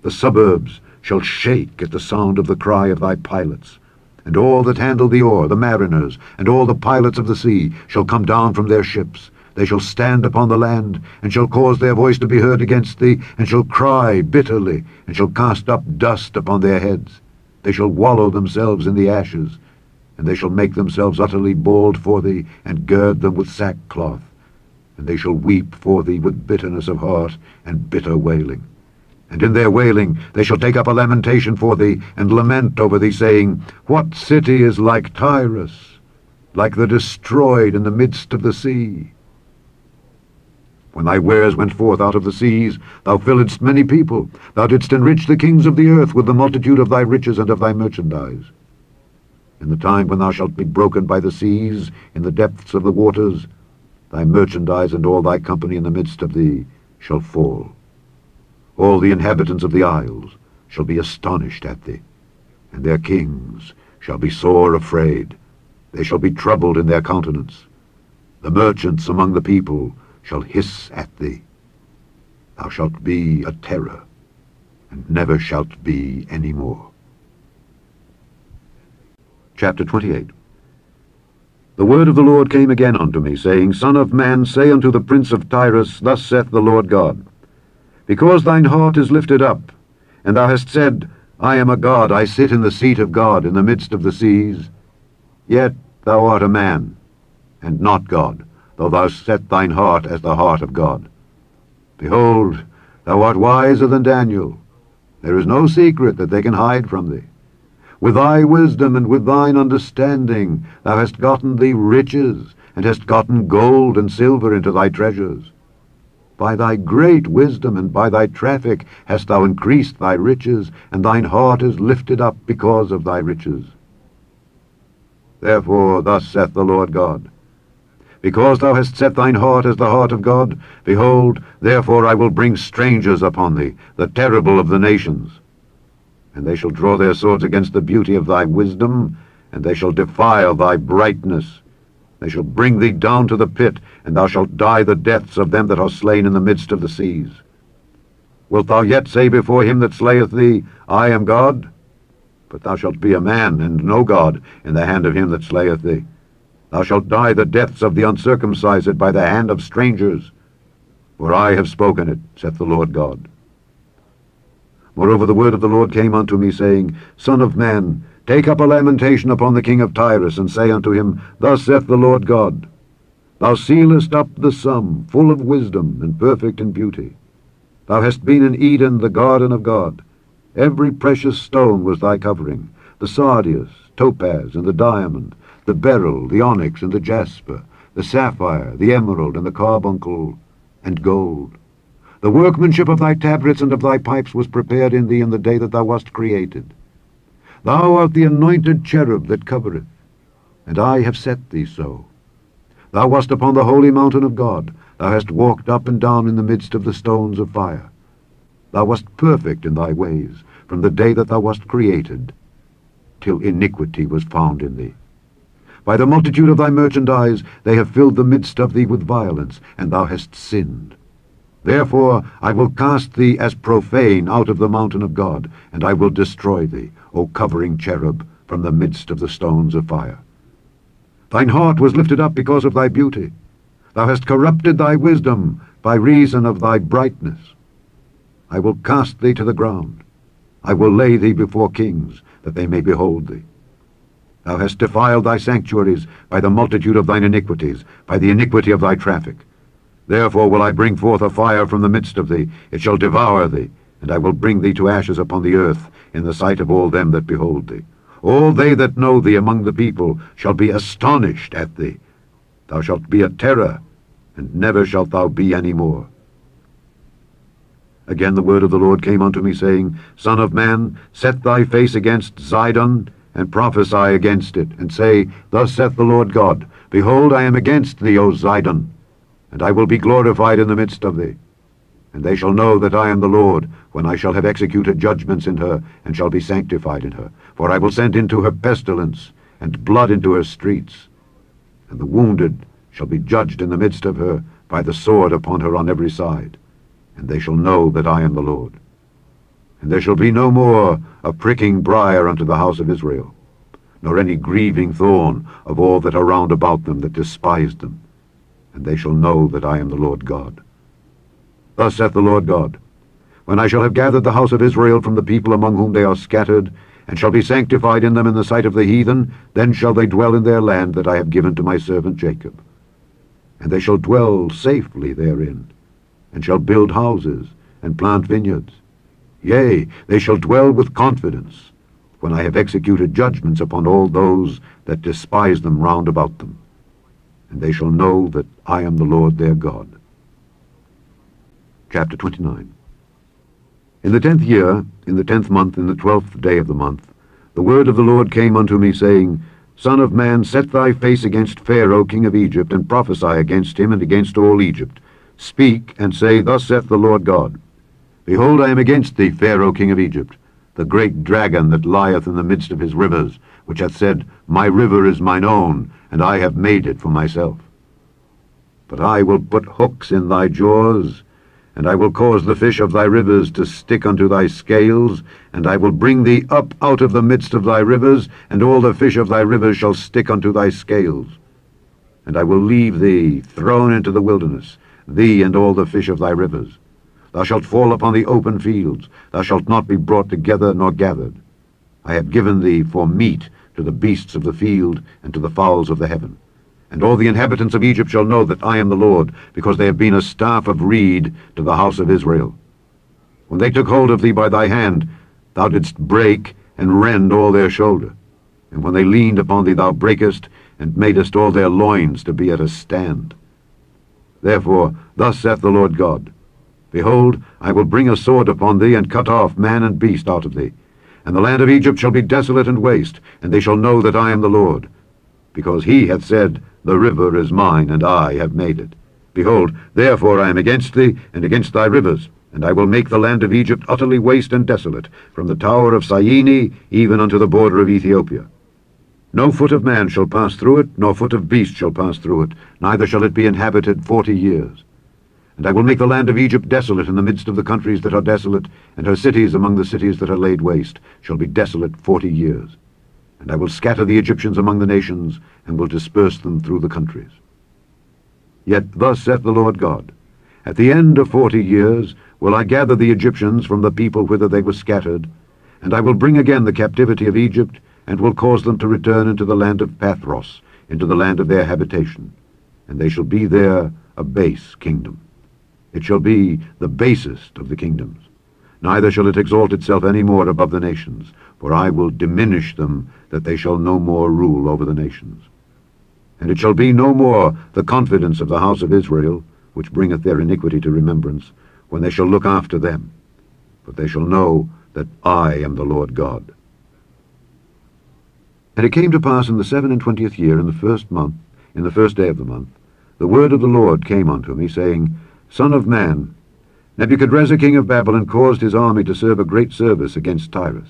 The suburbs shall shake at the sound of the cry of thy pilots. And all that handle the oar, the mariners, and all the pilots of the sea, shall come down from their ships. They shall stand upon the land, and shall cause their voice to be heard against thee, and shall cry bitterly, and shall cast up dust upon their heads. They shall wallow themselves in the ashes, and they shall make themselves utterly bald for thee, and gird them with sackcloth. And they shall weep for thee with bitterness of heart, and bitter wailing. And in their wailing they shall take up a lamentation for thee, and lament over thee, saying, What city is like Tyrus, like the destroyed in the midst of the sea? When thy wares went forth out of the seas, thou filledst many people. Thou didst enrich the kings of the earth with the multitude of thy riches and of thy merchandise. In the time when thou shalt be broken by the seas, in the depths of the waters, thy merchandise and all thy company in the midst of thee shall fall. All the inhabitants of the isles shall be astonished at thee, and their kings shall be sore afraid. They shall be troubled in their countenance. The merchants among the people shall hiss at thee. Thou shalt be a terror, and never shalt be any more. Chapter twenty-eight. The word of the Lord came again unto me, saying, Son of man, say unto the prince of Tyrus, Thus saith the Lord God, Because thine heart is lifted up, and thou hast said, I am a god, I sit in the seat of God in the midst of the seas. Yet thou art a man, and not God, though thou set thine heart as the heart of God. Behold, thou art wiser than Daniel. There is no secret that they can hide from thee. With thy wisdom and with thine understanding thou hast gotten thee riches, and hast gotten gold and silver into thy treasures. By thy great wisdom and by thy traffic hast thou increased thy riches, and thine heart is lifted up because of thy riches. Therefore thus saith the Lord God, Because thou hast set thine heart as the heart of God, behold, therefore I will bring strangers upon thee, the terrible of the nations. And they shall draw their swords against the beauty of thy wisdom, and they shall defile thy brightness. They shall bring thee down to the pit, and thou shalt die the deaths of them that are slain in the midst of the seas. Wilt thou yet say before him that slayeth thee, I am God? But thou shalt be a man, and no God, in the hand of him that slayeth thee. Thou shalt die the deaths of the uncircumcised by the hand of strangers. For I have spoken it, saith the Lord God. Moreover the word of the Lord came unto me, saying, Son of man, take up a lamentation upon the king of Tyrus, and say unto him, Thus saith the Lord God, Thou sealest up the sum, full of wisdom, and perfect in beauty. Thou hast been in Eden, the garden of God. Every precious stone was thy covering, the sardius, topaz, and the diamond, the beryl, the onyx, and the jasper, the sapphire, the emerald, and the carbuncle, and gold. The workmanship of thy tabrets and of thy pipes was prepared in thee in the day that thou wast created. Thou art the anointed cherub that covereth, and I have set thee so. Thou wast upon the holy mountain of God. Thou hast walked up and down in the midst of the stones of fire. Thou wast perfect in thy ways, from the day that thou wast created, till iniquity was found in thee. By the multitude of thy merchandise they have filled the midst of thee with violence, and thou hast sinned. Therefore I will cast thee as profane out of the mountain of God, and I will destroy thee, O covering cherub, from the midst of the stones of fire. Thine heart was lifted up because of thy beauty. Thou hast corrupted thy wisdom by reason of thy brightness. I will cast thee to the ground. I will lay thee before kings, that they may behold thee. Thou hast defiled thy sanctuaries by the multitude of thine iniquities, by the iniquity of thy traffic. Therefore will I bring forth a fire from the midst of thee, it shall devour thee, and I will bring thee to ashes upon the earth, in the sight of all them that behold thee. All they that know thee among the people shall be astonished at thee. Thou shalt be a terror, and never shalt thou be any more. Again the word of the Lord came unto me, saying, Son of man, set thy face against Zidon, and prophesy against it, and say, Thus saith the Lord God, Behold, I am against thee, O Zidon, and I will be glorified in the midst of thee. And they shall know that I am the Lord, when I shall have executed judgments in her, and shall be sanctified in her. For I will send into her pestilence, and blood into her streets. And the wounded shall be judged in the midst of her, by the sword upon her on every side. And they shall know that I am the Lord. And there shall be no more a pricking briar unto the house of Israel, nor any grieving thorn of all that are round about them that despised them. And they shall know that I am the Lord God. Thus saith the Lord God, When I shall have gathered the house of Israel from the people among whom they are scattered, and shall be sanctified in them in the sight of the heathen, then shall they dwell in their land that I have given to my servant Jacob. And they shall dwell safely therein, and shall build houses, and plant vineyards. Yea, they shall dwell with confidence, when I have executed judgments upon all those that despise them round about them. And they shall know that I am the Lord their God. Chapter twenty-nine. In the tenth year, in the tenth month, in the twelfth day of the month, the word of the Lord came unto me, saying, Son of man, set thy face against Pharaoh king of Egypt, and prophesy against him and against all Egypt. Speak, and say, Thus saith the Lord God, Behold, I am against thee, Pharaoh king of Egypt, the great dragon that lieth in the midst of his rivers, which hath said, My river is mine own, and I have made it for myself. But I will put hooks in thy jaws, and I will cause the fish of thy rivers to stick unto thy scales, and I will bring thee up out of the midst of thy rivers, and all the fish of thy rivers shall stick unto thy scales. And I will leave thee thrown into the wilderness, thee and all the fish of thy rivers. Thou shalt fall upon the open fields, thou shalt not be brought together nor gathered. I have given thee for meat to the beasts of the field and to the fowls of the heaven. And all the inhabitants of Egypt shall know that I am the Lord, because they have been a staff of reed to the house of Israel. When they took hold of thee by thy hand, thou didst break and rend all their shoulder. And when they leaned upon thee, thou breakest, and madest all their loins to be at a stand. Therefore, thus saith the Lord God, Behold, I will bring a sword upon thee, and cut off man and beast out of thee. And the land of Egypt shall be desolate and waste, and they shall know that I am the Lord. Because he hath said, The river is mine, and I have made it. Behold, therefore I am against thee, and against thy rivers, and I will make the land of Egypt utterly waste and desolate, from the tower of Syene even unto the border of Ethiopia. No foot of man shall pass through it, nor foot of beast shall pass through it, neither shall it be inhabited forty years. And I will make the land of Egypt desolate in the midst of the countries that are desolate, and her cities among the cities that are laid waste shall be desolate forty years. And I will scatter the Egyptians among the nations, and will disperse them through the countries. Yet thus saith the Lord God, At the end of forty years will I gather the Egyptians from the people whither they were scattered, and I will bring again the captivity of Egypt, and will cause them to return into the land of Pathros, into the land of their habitation, and they shall be there a base kingdom. It shall be the basest of the kingdoms. Neither shall it exalt itself any more above the nations, for I will diminish them, that they shall no more rule over the nations. And it shall be no more the confidence of the house of Israel, which bringeth their iniquity to remembrance, when they shall look after them. But they shall know that I am the Lord God. And it came to pass in the seven and twentieth year, in the first month, in the first day of the month, the word of the Lord came unto me, saying, Son of man, Nebuchadrezzar king of Babylon caused his army to serve a great service against Tyrus.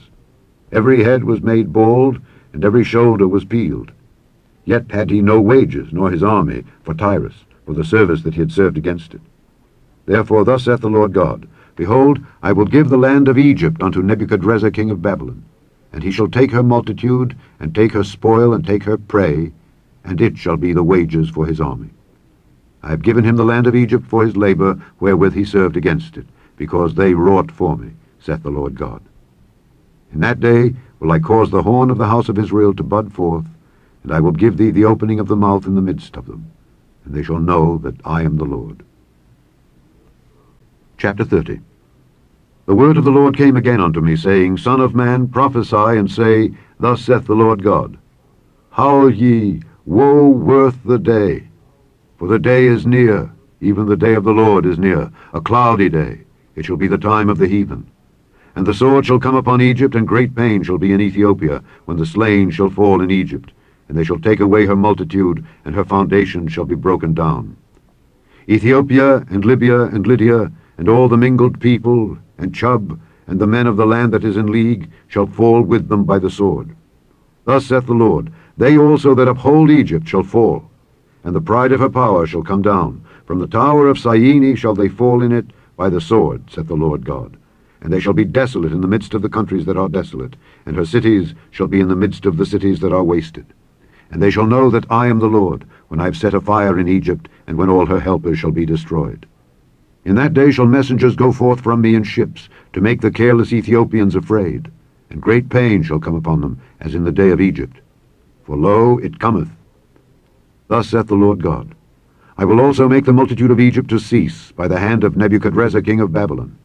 Every head was made bald, and every shoulder was peeled. Yet had he no wages, nor his army, for Tyrus, for the service that he had served against it. Therefore thus saith the Lord God, Behold, I will give the land of Egypt unto Nebuchadrezzar king of Babylon, and he shall take her multitude, and take her spoil, and take her prey, and it shall be the wages for his army. I have given him the land of Egypt for his labor, wherewith he served against it, because they wrought for me, saith the Lord God. In that day will I cause the horn of the house of Israel to bud forth, and I will give thee the opening of the mouth in the midst of them, and they shall know that I am the Lord. chapter thirty. The word of the Lord came again unto me, saying, Son of man, prophesy, and say, Thus saith the Lord God, Howl ye, woe worth the day! For the day is near, even the day of the Lord is near, a cloudy day. It shall be the time of the heathen. And the sword shall come upon Egypt, and great pain shall be in Ethiopia, when the slain shall fall in Egypt, and they shall take away her multitude, and her foundations shall be broken down. Ethiopia, and Libya, and Lydia, and all the mingled people, and Chub, and the men of the land that is in league, shall fall with them by the sword. Thus saith the Lord, They also that uphold Egypt shall fall, and the pride of her power shall come down. From the tower of Syene shall they fall in it by the sword, saith the Lord God. And they shall be desolate in the midst of the countries that are desolate, and her cities shall be in the midst of the cities that are wasted. And they shall know that I am the Lord, when I have set a fire in Egypt, and when all her helpers shall be destroyed. In that day shall messengers go forth from me in ships, to make the careless Ethiopians afraid. And great pain shall come upon them, as in the day of Egypt. For lo, it cometh. Thus saith the Lord God, I will also make the multitude of Egypt to cease, by the hand of Nebuchadrezzar king of Babylon.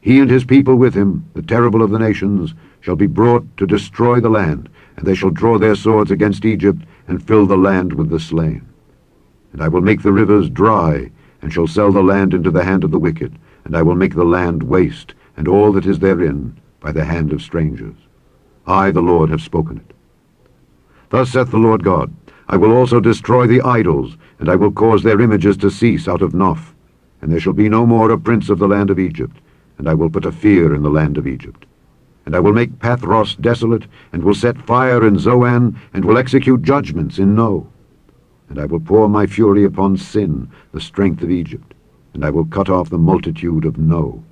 He and his people with him, the terrible of the nations, shall be brought to destroy the land, and they shall draw their swords against Egypt, and fill the land with the slain. And I will make the rivers dry, and shall sell the land into the hand of the wicked, and I will make the land waste, and all that is therein, by the hand of strangers. I, the Lord, have spoken it. Thus saith the Lord God, I will also destroy the idols, and I will cause their images to cease out of Noph, and there shall be no more a prince of the land of Egypt, and I will put a fear in the land of Egypt. And I will make Pathros desolate, and will set fire in Zoan, and will execute judgments in No. And I will pour my fury upon Sin, the strength of Egypt, and I will cut off the multitude of No.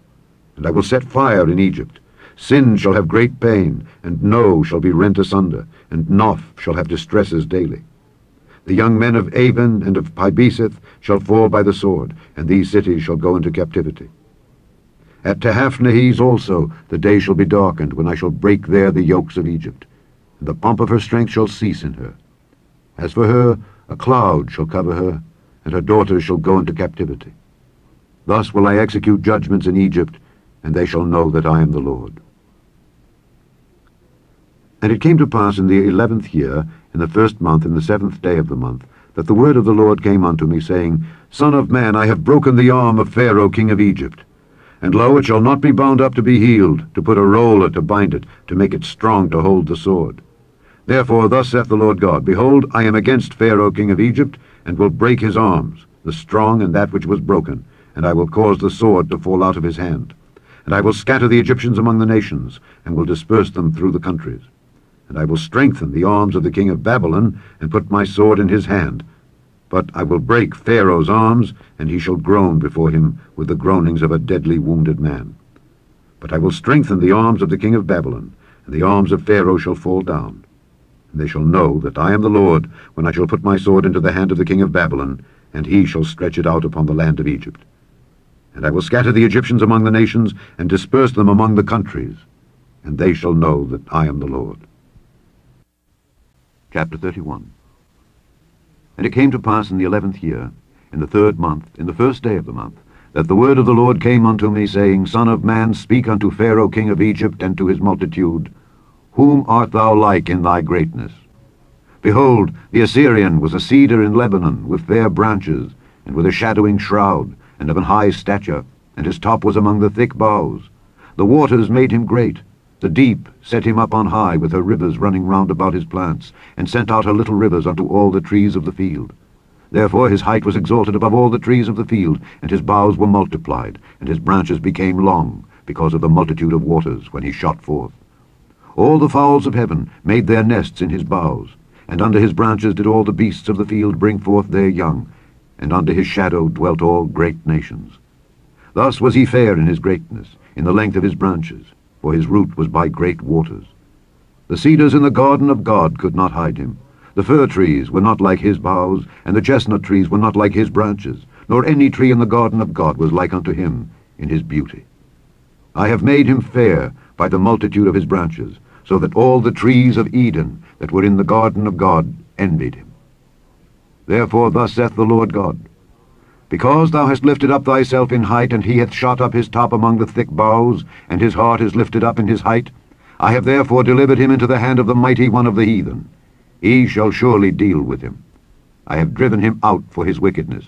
And I will set fire in Egypt. Sin shall have great pain, and No shall be rent asunder, and Noph shall have distresses daily. The young men of Avon and of Pibeseth shall fall by the sword, and these cities shall go into captivity. At Tahafnahes also the day shall be darkened, when I shall break there the yokes of Egypt, and the pomp of her strength shall cease in her. As for her, a cloud shall cover her, and her daughters shall go into captivity. Thus will I execute judgments in Egypt, and they shall know that I am the Lord. And it came to pass in the eleventh year, in the first month, in the seventh day of the month, that the word of the Lord came unto me, saying, Son of man, I have broken the arm of Pharaoh king of Egypt. And lo, it shall not be bound up to be healed, to put a roller to bind it, to make it strong to hold the sword. Therefore thus saith the Lord God, Behold, I am against Pharaoh king of Egypt, and will break his arms, the strong and that which was broken, and I will cause the sword to fall out of his hand. And I will scatter the Egyptians among the nations, and will disperse them through the countries. And I will strengthen the arms of the king of Babylon, and put my sword in his hand. But I will break Pharaoh's arms, and he shall groan before him with the groanings of a deadly wounded man. But I will strengthen the arms of the king of Babylon, and the arms of Pharaoh shall fall down. And they shall know that I am the Lord, when I shall put my sword into the hand of the king of Babylon, and he shall stretch it out upon the land of Egypt. And I will scatter the Egyptians among the nations, and disperse them among the countries, and they shall know that I am the Lord. Chapter thirty-one. And it came to pass in the eleventh year, in the third month, in the first day of the month, that the word of the Lord came unto me, saying, Son of man, speak unto Pharaoh king of Egypt, and to his multitude, Whom art thou like in thy greatness? Behold, the Assyrian was a cedar in Lebanon, with fair branches, and with a shadowing shroud, and of an high stature, and his top was among the thick boughs. The waters made him great. The deep set him up on high, with her rivers running round about his plants, and sent out her little rivers unto all the trees of the field. Therefore his height was exalted above all the trees of the field, and his boughs were multiplied, and his branches became long, because of the multitude of waters, when he shot forth. All the fowls of heaven made their nests in his boughs, and under his branches did all the beasts of the field bring forth their young, and under his shadow dwelt all great nations. Thus was he fair in his greatness, in the length of his branches, for his root was by great waters. The cedars in the garden of God could not hide him. The fir trees were not like his boughs, and the chestnut trees were not like his branches, nor any tree in the garden of God was like unto him in his beauty. I have made him fair by the multitude of his branches, so that all the trees of Eden that were in the garden of God envied him. Therefore thus saith the Lord God, Because thou hast lifted up thyself in height, and he hath shot up his top among the thick boughs, and his heart is lifted up in his height, I have therefore delivered him into the hand of the mighty one of the heathen. He shall surely deal with him. I have driven him out for his wickedness.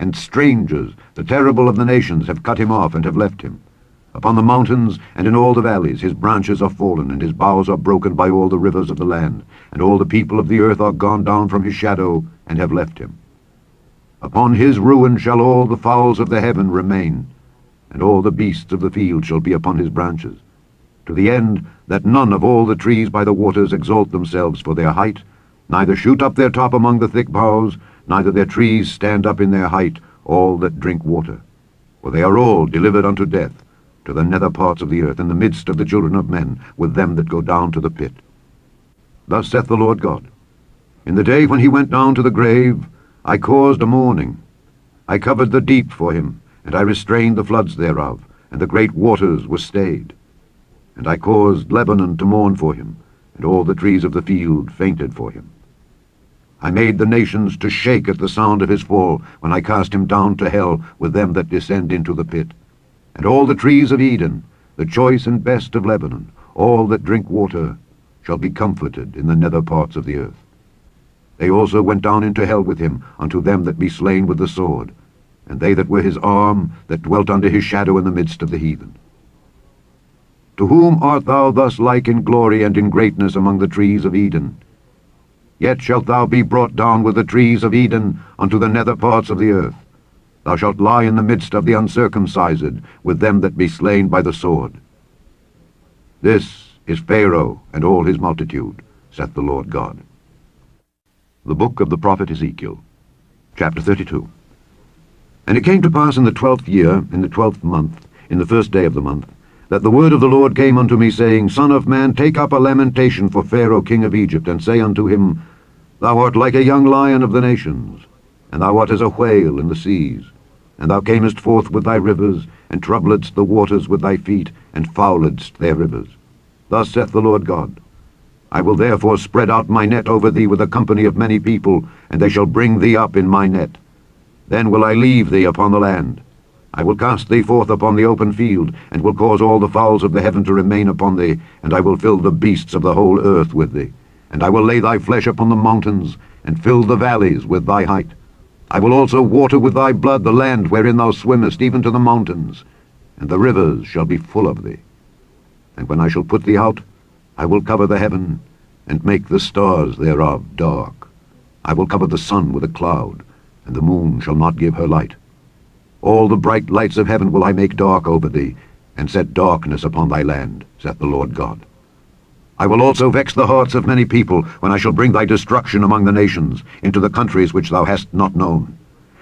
And strangers, the terrible of the nations, have cut him off and have left him. Upon the mountains and in all the valleys his branches are fallen, and his boughs are broken by all the rivers of the land, and all the people of the earth are gone down from his shadow and have left him. Upon his ruin shall all the fowls of the heaven remain, and all the beasts of the field shall be upon his branches, to the end that none of all the trees by the waters exalt themselves for their height, neither shoot up their top among the thick boughs, neither their trees stand up in their height, all that drink water. For they are all delivered unto death, to the nether parts of the earth, in the midst of the children of men, with them that go down to the pit. Thus saith the Lord God, in the day when he went down to the grave, I caused a mourning. I covered the deep for him, and I restrained the floods thereof, and the great waters were stayed. And I caused Lebanon to mourn for him, and all the trees of the field fainted for him. I made the nations to shake at the sound of his fall, when I cast him down to hell with them that descend into the pit. And all the trees of Eden, the choice and best of Lebanon, all that drink water, shall be comforted in the nether parts of the earth. They also went down into hell with him, unto them that be slain with the sword, and they that were his arm, that dwelt under his shadow in the midst of the heathen. To whom art thou thus like in glory and in greatness among the trees of Eden? Yet shalt thou be brought down with the trees of Eden unto the nether parts of the earth. Thou shalt lie in the midst of the uncircumcised, with them that be slain by the sword. This is Pharaoh and all his multitude, saith the Lord God. The Book of the Prophet Ezekiel, Chapter thirty-two. And it came to pass in the twelfth year, in the twelfth month, in the first day of the month, that the word of the Lord came unto me, saying, Son of man, take up a lamentation for Pharaoh king of Egypt, and say unto him, Thou art like a young lion of the nations, and thou art as a whale in the seas. And thou camest forth with thy rivers, and troubledst the waters with thy feet, and fouledst their rivers. Thus saith the Lord God, I will therefore spread out my net over thee with a company of many people, and they shall bring thee up in my net. Then will I leave thee upon the land. I will cast thee forth upon the open field, and will cause all the fowls of the heaven to remain upon thee, and I will fill the beasts of the whole earth with thee. And I will lay thy flesh upon the mountains, and fill the valleys with thy height. I will also water with thy blood the land wherein thou swimmest, even to the mountains, and the rivers shall be full of thee. And when I shall put thee out, I will cover the heaven, and make the stars thereof dark. I will cover the sun with a cloud, and the moon shall not give her light. All the bright lights of heaven will I make dark over thee, and set darkness upon thy land, saith the Lord God. I will also vex the hearts of many people, when I shall bring thy destruction among the nations, into the countries which thou hast not known.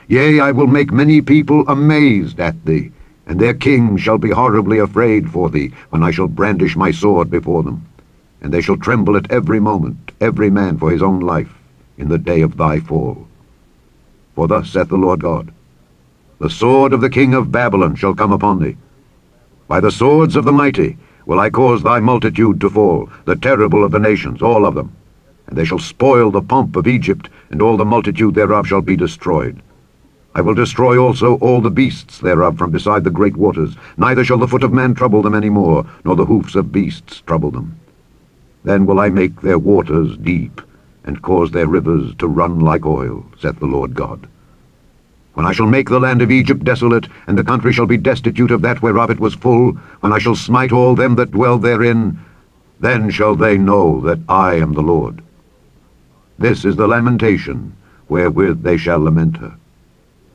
Yea, I will make many people amazed at thee, and their king shall be horribly afraid for thee, when I shall brandish my sword before them. And they shall tremble at every moment, every man for his own life, in the day of thy fall. For thus saith the Lord God, The sword of the king of Babylon shall come upon thee. By the swords of the mighty will I cause thy multitude to fall, the terrible of the nations, all of them. And they shall spoil the pomp of Egypt, and all the multitude thereof shall be destroyed. I will destroy also all the beasts thereof from beside the great waters, neither shall the foot of man trouble them any more, nor the hoofs of beasts trouble them. Then will I make their waters deep, and cause their rivers to run like oil, saith the Lord God. When I shall make the land of Egypt desolate, and the country shall be destitute of that whereof it was full, when I shall smite all them that dwell therein, then shall they know that I am the Lord. This is the lamentation wherewith they shall lament her.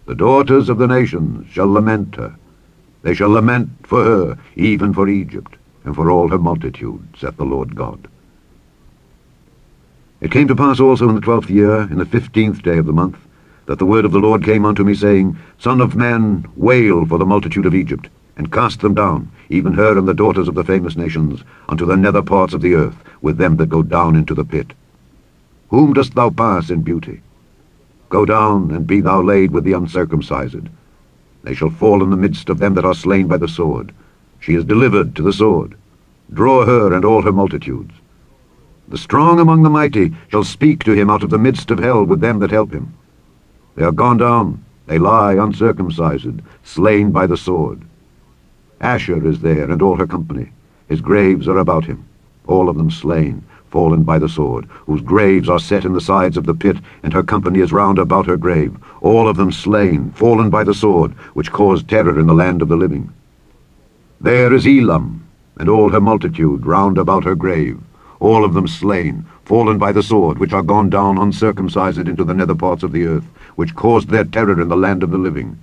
The daughters of the nations shall lament her. They shall lament for her, even for Egypt, and for all her multitude, saith the Lord God. It came to pass also in the twelfth year, in the fifteenth day of the month, that the word of the Lord came unto me, saying, Son of man, wail for the multitude of Egypt, and cast them down, even her and the daughters of the famous nations, unto the nether parts of the earth, with them that go down into the pit. Whom dost thou pass in beauty? Go down, and be thou laid with the uncircumcised. They shall fall in the midst of them that are slain by the sword. She is delivered to the sword. Draw her and all her multitudes. The strong among the mighty shall speak to him out of the midst of hell with them that help him. They are gone down, They lie uncircumcised, slain by the sword. Asher is there, and all her company. His graves are about him, all of them slain, fallen by the sword, whose graves are set in the sides of the pit, and her company is round about her grave, all of them slain, fallen by the sword, which caused terror in the land of the living. There is Elam, and all her multitude round about her grave, all of them slain, fallen by the sword, which are gone down uncircumcised into the nether parts of the earth, which caused their terror in the land of the living.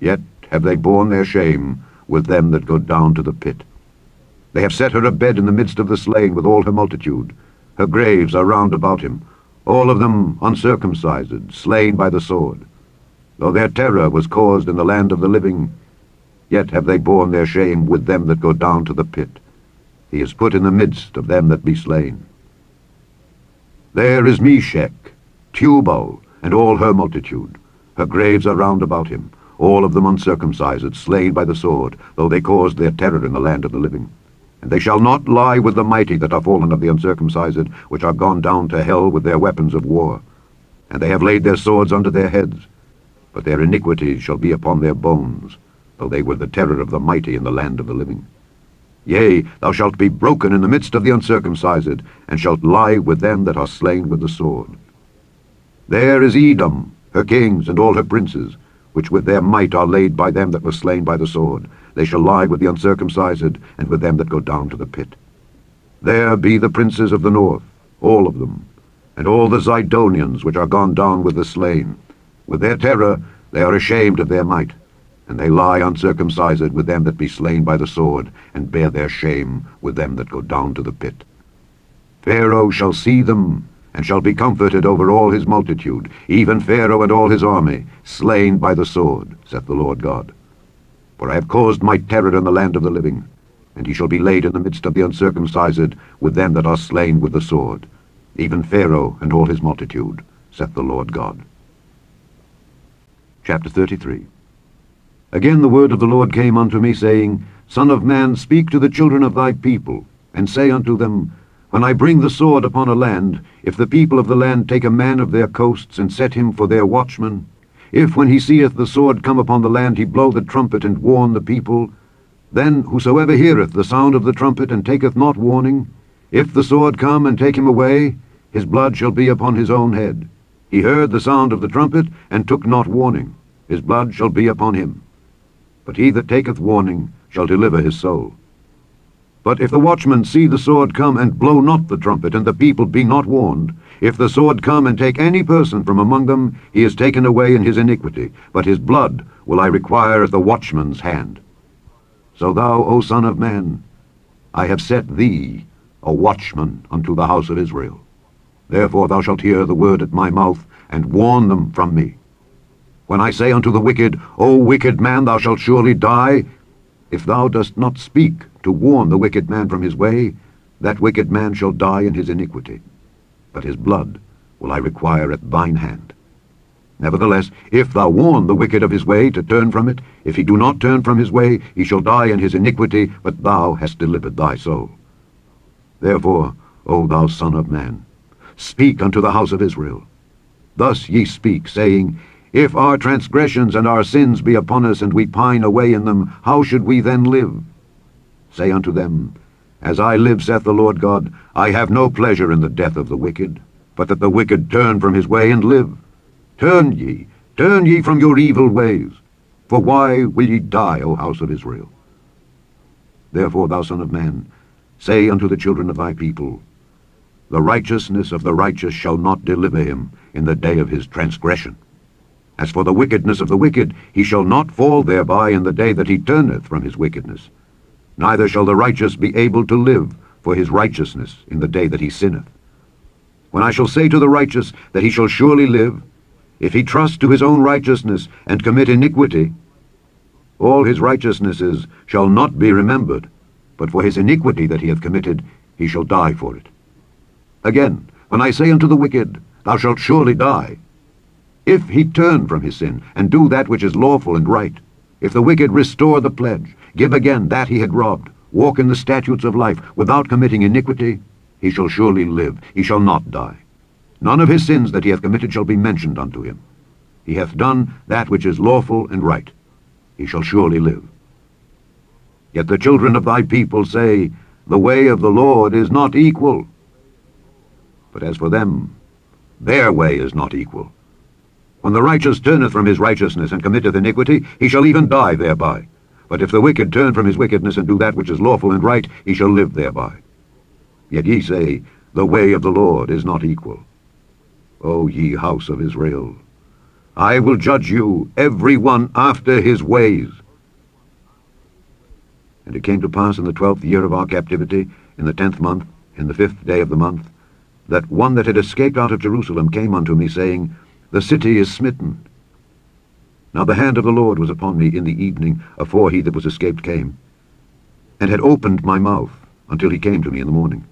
Yet have they borne their shame with them that go down to the pit. They have set her a bed in the midst of the slain with all her multitude. Her graves are round about him, all of them uncircumcised, slain by the sword. Though their terror was caused in the land of the living, yet have they borne their shame with them that go down to the pit. He is put in the midst of them that be slain. There is Meshech, Tubal, and all her multitude. Her graves are round about him, all of them uncircumcised, slain by the sword, though they caused their terror in the land of the living. And they shall not lie with the mighty that are fallen of the uncircumcised, which are gone down to hell with their weapons of war. And they have laid their swords under their heads, but their iniquities shall be upon their bones, though they were the terror of the mighty in the land of the living. Yea, thou shalt be broken in the midst of the uncircumcised, and shalt lie with them that are slain with the sword. There is Edom, her kings and all her princes, which with their might are laid by them that were slain by the sword. They shall lie with the uncircumcised, and with them that go down to the pit. There be the princes of the north, all of them, and all the Zidonians which are gone down with the slain. With their terror they are ashamed of their might, and they lie uncircumcised with them that be slain by the sword, and bear their shame with them that go down to the pit. Pharaoh shall see them, and shall be comforted over all his multitude, even Pharaoh and all his army, slain by the sword, saith the Lord God. For I have caused my terror in the land of the living, and he shall be laid in the midst of the uncircumcised with them that are slain with the sword, even Pharaoh and all his multitude, saith the Lord God. Chapter thirty-three. Again the word of the Lord came unto me, saying, Son of man, speak to the children of thy people, and say unto them, When I bring the sword upon a land, if the people of the land take a man of their coasts, and set him for their watchman, if when he seeth the sword come upon the land, he blow the trumpet and warn the people, then whosoever heareth the sound of the trumpet, and taketh not warning, if the sword come and take him away, his blood shall be upon his own head. He heard the sound of the trumpet, and took not warning, his blood shall be upon him. But he that taketh warning shall deliver his soul. But if the watchman see the sword come, and blow not the trumpet, and the people be not warned, if the sword come and take any person from among them, he is taken away in his iniquity, but his blood will I require at the watchman's hand. So thou, O son of man, I have set thee a watchman unto the house of Israel. Therefore thou shalt hear the word at my mouth, and warn them from me. When I say unto the wicked, O wicked man, thou shalt surely die, if thou dost not speak to warn the wicked man from his way, that wicked man shall die in his iniquity, but his blood will I require at thine hand. Nevertheless, if thou warn the wicked of his way to turn from it, if he do not turn from his way, he shall die in his iniquity, but thou hast delivered thy soul. Therefore, O thou son of man, speak unto the house of Israel. Thus ye speak, saying, If our transgressions and our sins be upon us, and we pine away in them, how should we then live? Say unto them, As I live, saith the Lord God, I have no pleasure in the death of the wicked, but that the wicked turn from his way and live. Turn ye, turn ye from your evil ways, for why will ye die, O house of Israel? Therefore, thou son of man, say unto the children of thy people, The righteousness of the righteous shall not deliver him in the day of his transgression. As for the wickedness of the wicked, he shall not fall thereby in the day that he turneth from his wickedness. Neither shall the righteous be able to live for his righteousness in the day that he sinneth. When I shall say to the righteous that he shall surely live, if he trust to his own righteousness and commit iniquity, all his righteousnesses shall not be remembered, but for his iniquity that he hath committed, he shall die for it. Again, when I say unto the wicked, Thou shalt surely die, if he turn from his sin and do that which is lawful and right, if the wicked restore the pledge, give again that he had robbed, walk in the statutes of life, without committing iniquity, he shall surely live, he shall not die. None of his sins that he hath committed shall be mentioned unto him. He hath done that which is lawful and right. He shall surely live. Yet the children of thy people say, The way of the Lord is not equal. But as for them, their way is not equal. When the righteous turneth from his righteousness and committeth iniquity, he shall even die thereby. But if the wicked turn from his wickedness and do that which is lawful and right, he shall live thereby. Yet ye say, The way of the Lord is not equal. O ye house of Israel, I will judge you, every one after his ways. And it came to pass in the twelfth year of our captivity, in the tenth month, in the fifth day of the month, that one that had escaped out of Jerusalem came unto me, saying, The city is smitten. Now the hand of the Lord was upon me in the evening, afore he that was escaped came, and had opened my mouth, until he came to me in the morning.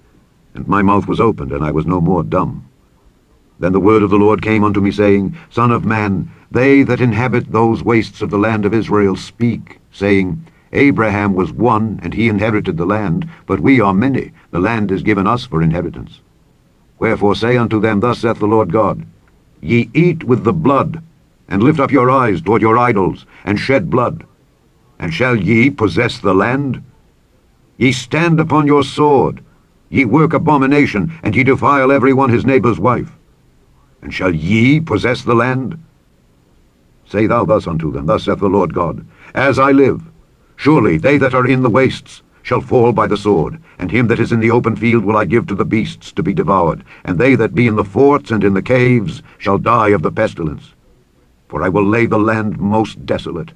And my mouth was opened, and I was no more dumb. Then the word of the Lord came unto me, saying, Son of man, they that inhabit those wastes of the land of Israel speak, saying, Abraham was one, and he inherited the land, but we are many, the land is given us for inheritance. Wherefore say unto them, Thus saith the Lord God, Ye eat with the blood, and lift up your eyes toward your idols, and shed blood. And shall ye possess the land? Ye stand upon your sword, ye work abomination, and ye defile every one his neighbor's wife. And shall ye possess the land? Say thou thus unto them, Thus saith the Lord God, As I live, surely they that are in the wastes shall fall by the sword, and him that is in the open field will I give to the beasts to be devoured, and they that be in the forts and in the caves shall die of the pestilence. For I will lay the land most desolate,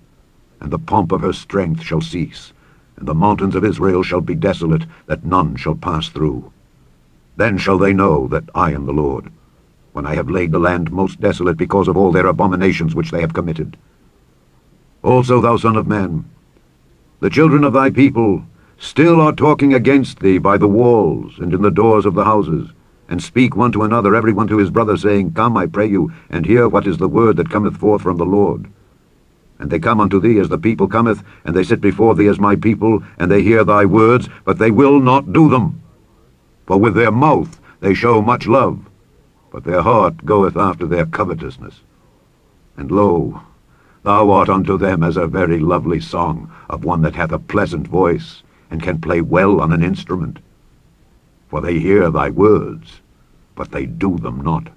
and the pomp of her strength shall cease, and the mountains of Israel shall be desolate, that none shall pass through. Then shall they know that I am the Lord, when I have laid the land most desolate because of all their abominations which they have committed. Also, thou son of man, the children of thy people still are talking against thee by the walls and in the doors of the houses, and speak one to another, every one to his brother, saying, Come, I pray you, and hear what is the word that cometh forth from the Lord. And they come unto thee as the people cometh, and they sit before thee as my people, and they hear thy words, but they will not do them. For with their mouth they show much love, but their heart goeth after their covetousness. And lo, thou art unto them as a very lovely song of one that hath a pleasant voice, and can play well on an instrument. For they hear thy words, but they do them not.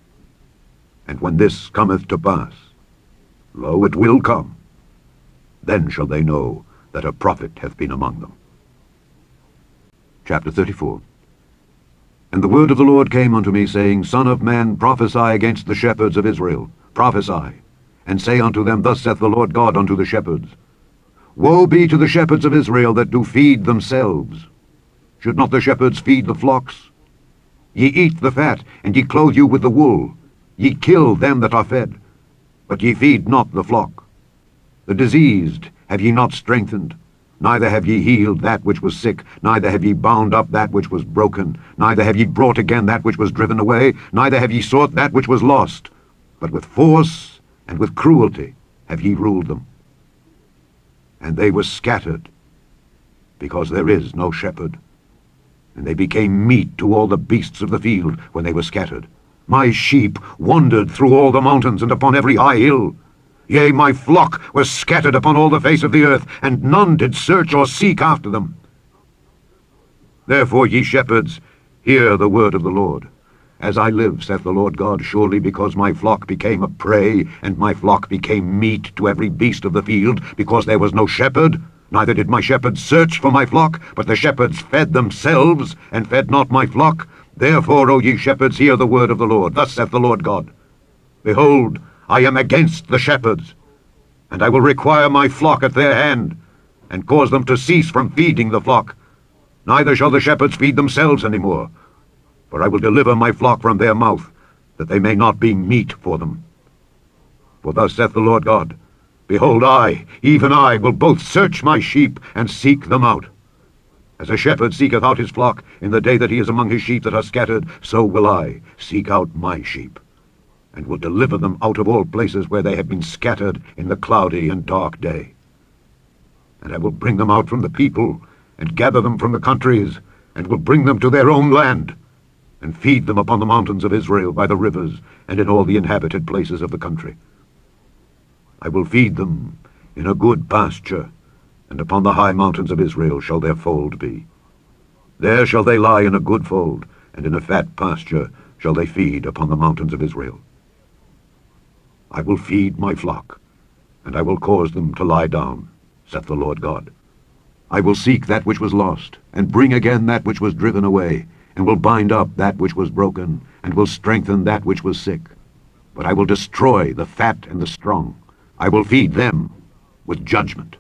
And when this cometh to pass, lo, it will come, then shall they know that a prophet hath been among them. Chapter thirty-four. And the word of the Lord came unto me, saying, Son of man, prophesy against the shepherds of Israel, prophesy, and say unto them, Thus saith the Lord God unto the shepherds, Woe be to the shepherds of Israel that do feed themselves. Should not the shepherds feed the flocks? Ye eat the fat, and ye clothe you with the wool. Ye kill them that are fed, but ye feed not the flock. The diseased have ye not strengthened, neither have ye healed that which was sick, neither have ye bound up that which was broken, neither have ye brought again that which was driven away, neither have ye sought that which was lost, but with force and with cruelty have ye ruled them. And they were scattered, because there is no shepherd. And they became meat to all the beasts of the field when they were scattered. My sheep wandered through all the mountains and upon every high hill. Yea, my flock was scattered upon all the face of the earth, and none did search or seek after them. Therefore, ye shepherds, hear the word of the Lord. As I live, saith the Lord God, surely because my flock became a prey, and my flock became meat to every beast of the field, because there was no shepherd, neither did my shepherds search for my flock, but the shepherds fed themselves, and fed not my flock. Therefore, O ye shepherds, hear the word of the Lord. Thus saith the Lord God, Behold, I am against the shepherds, and I will require my flock at their hand, and cause them to cease from feeding the flock. Neither shall the shepherds feed themselves any more, for I will deliver my flock from their mouth, that they may not be meat for them. For thus saith the Lord God, Behold, I, even I, will both search my sheep and seek them out. As a shepherd seeketh out his flock in the day that he is among his sheep that are scattered, so will I seek out my sheep, and will deliver them out of all places where they have been scattered in the cloudy and dark day. And I will bring them out from the people, and gather them from the countries, and will bring them to their own land, and feed them upon the mountains of Israel by the rivers, and in all the inhabited places of the country. I will feed them in a good pasture, and upon the high mountains of Israel shall their fold be. There shall they lie in a good fold, and in a fat pasture shall they feed upon the mountains of Israel. I will feed my flock, and I will cause them to lie down, saith the Lord God. I will seek that which was lost, and bring again that which was driven away, and will bind up that which was broken, and will strengthen that which was sick. But I will destroy the fat and the strong. I will feed them with judgment.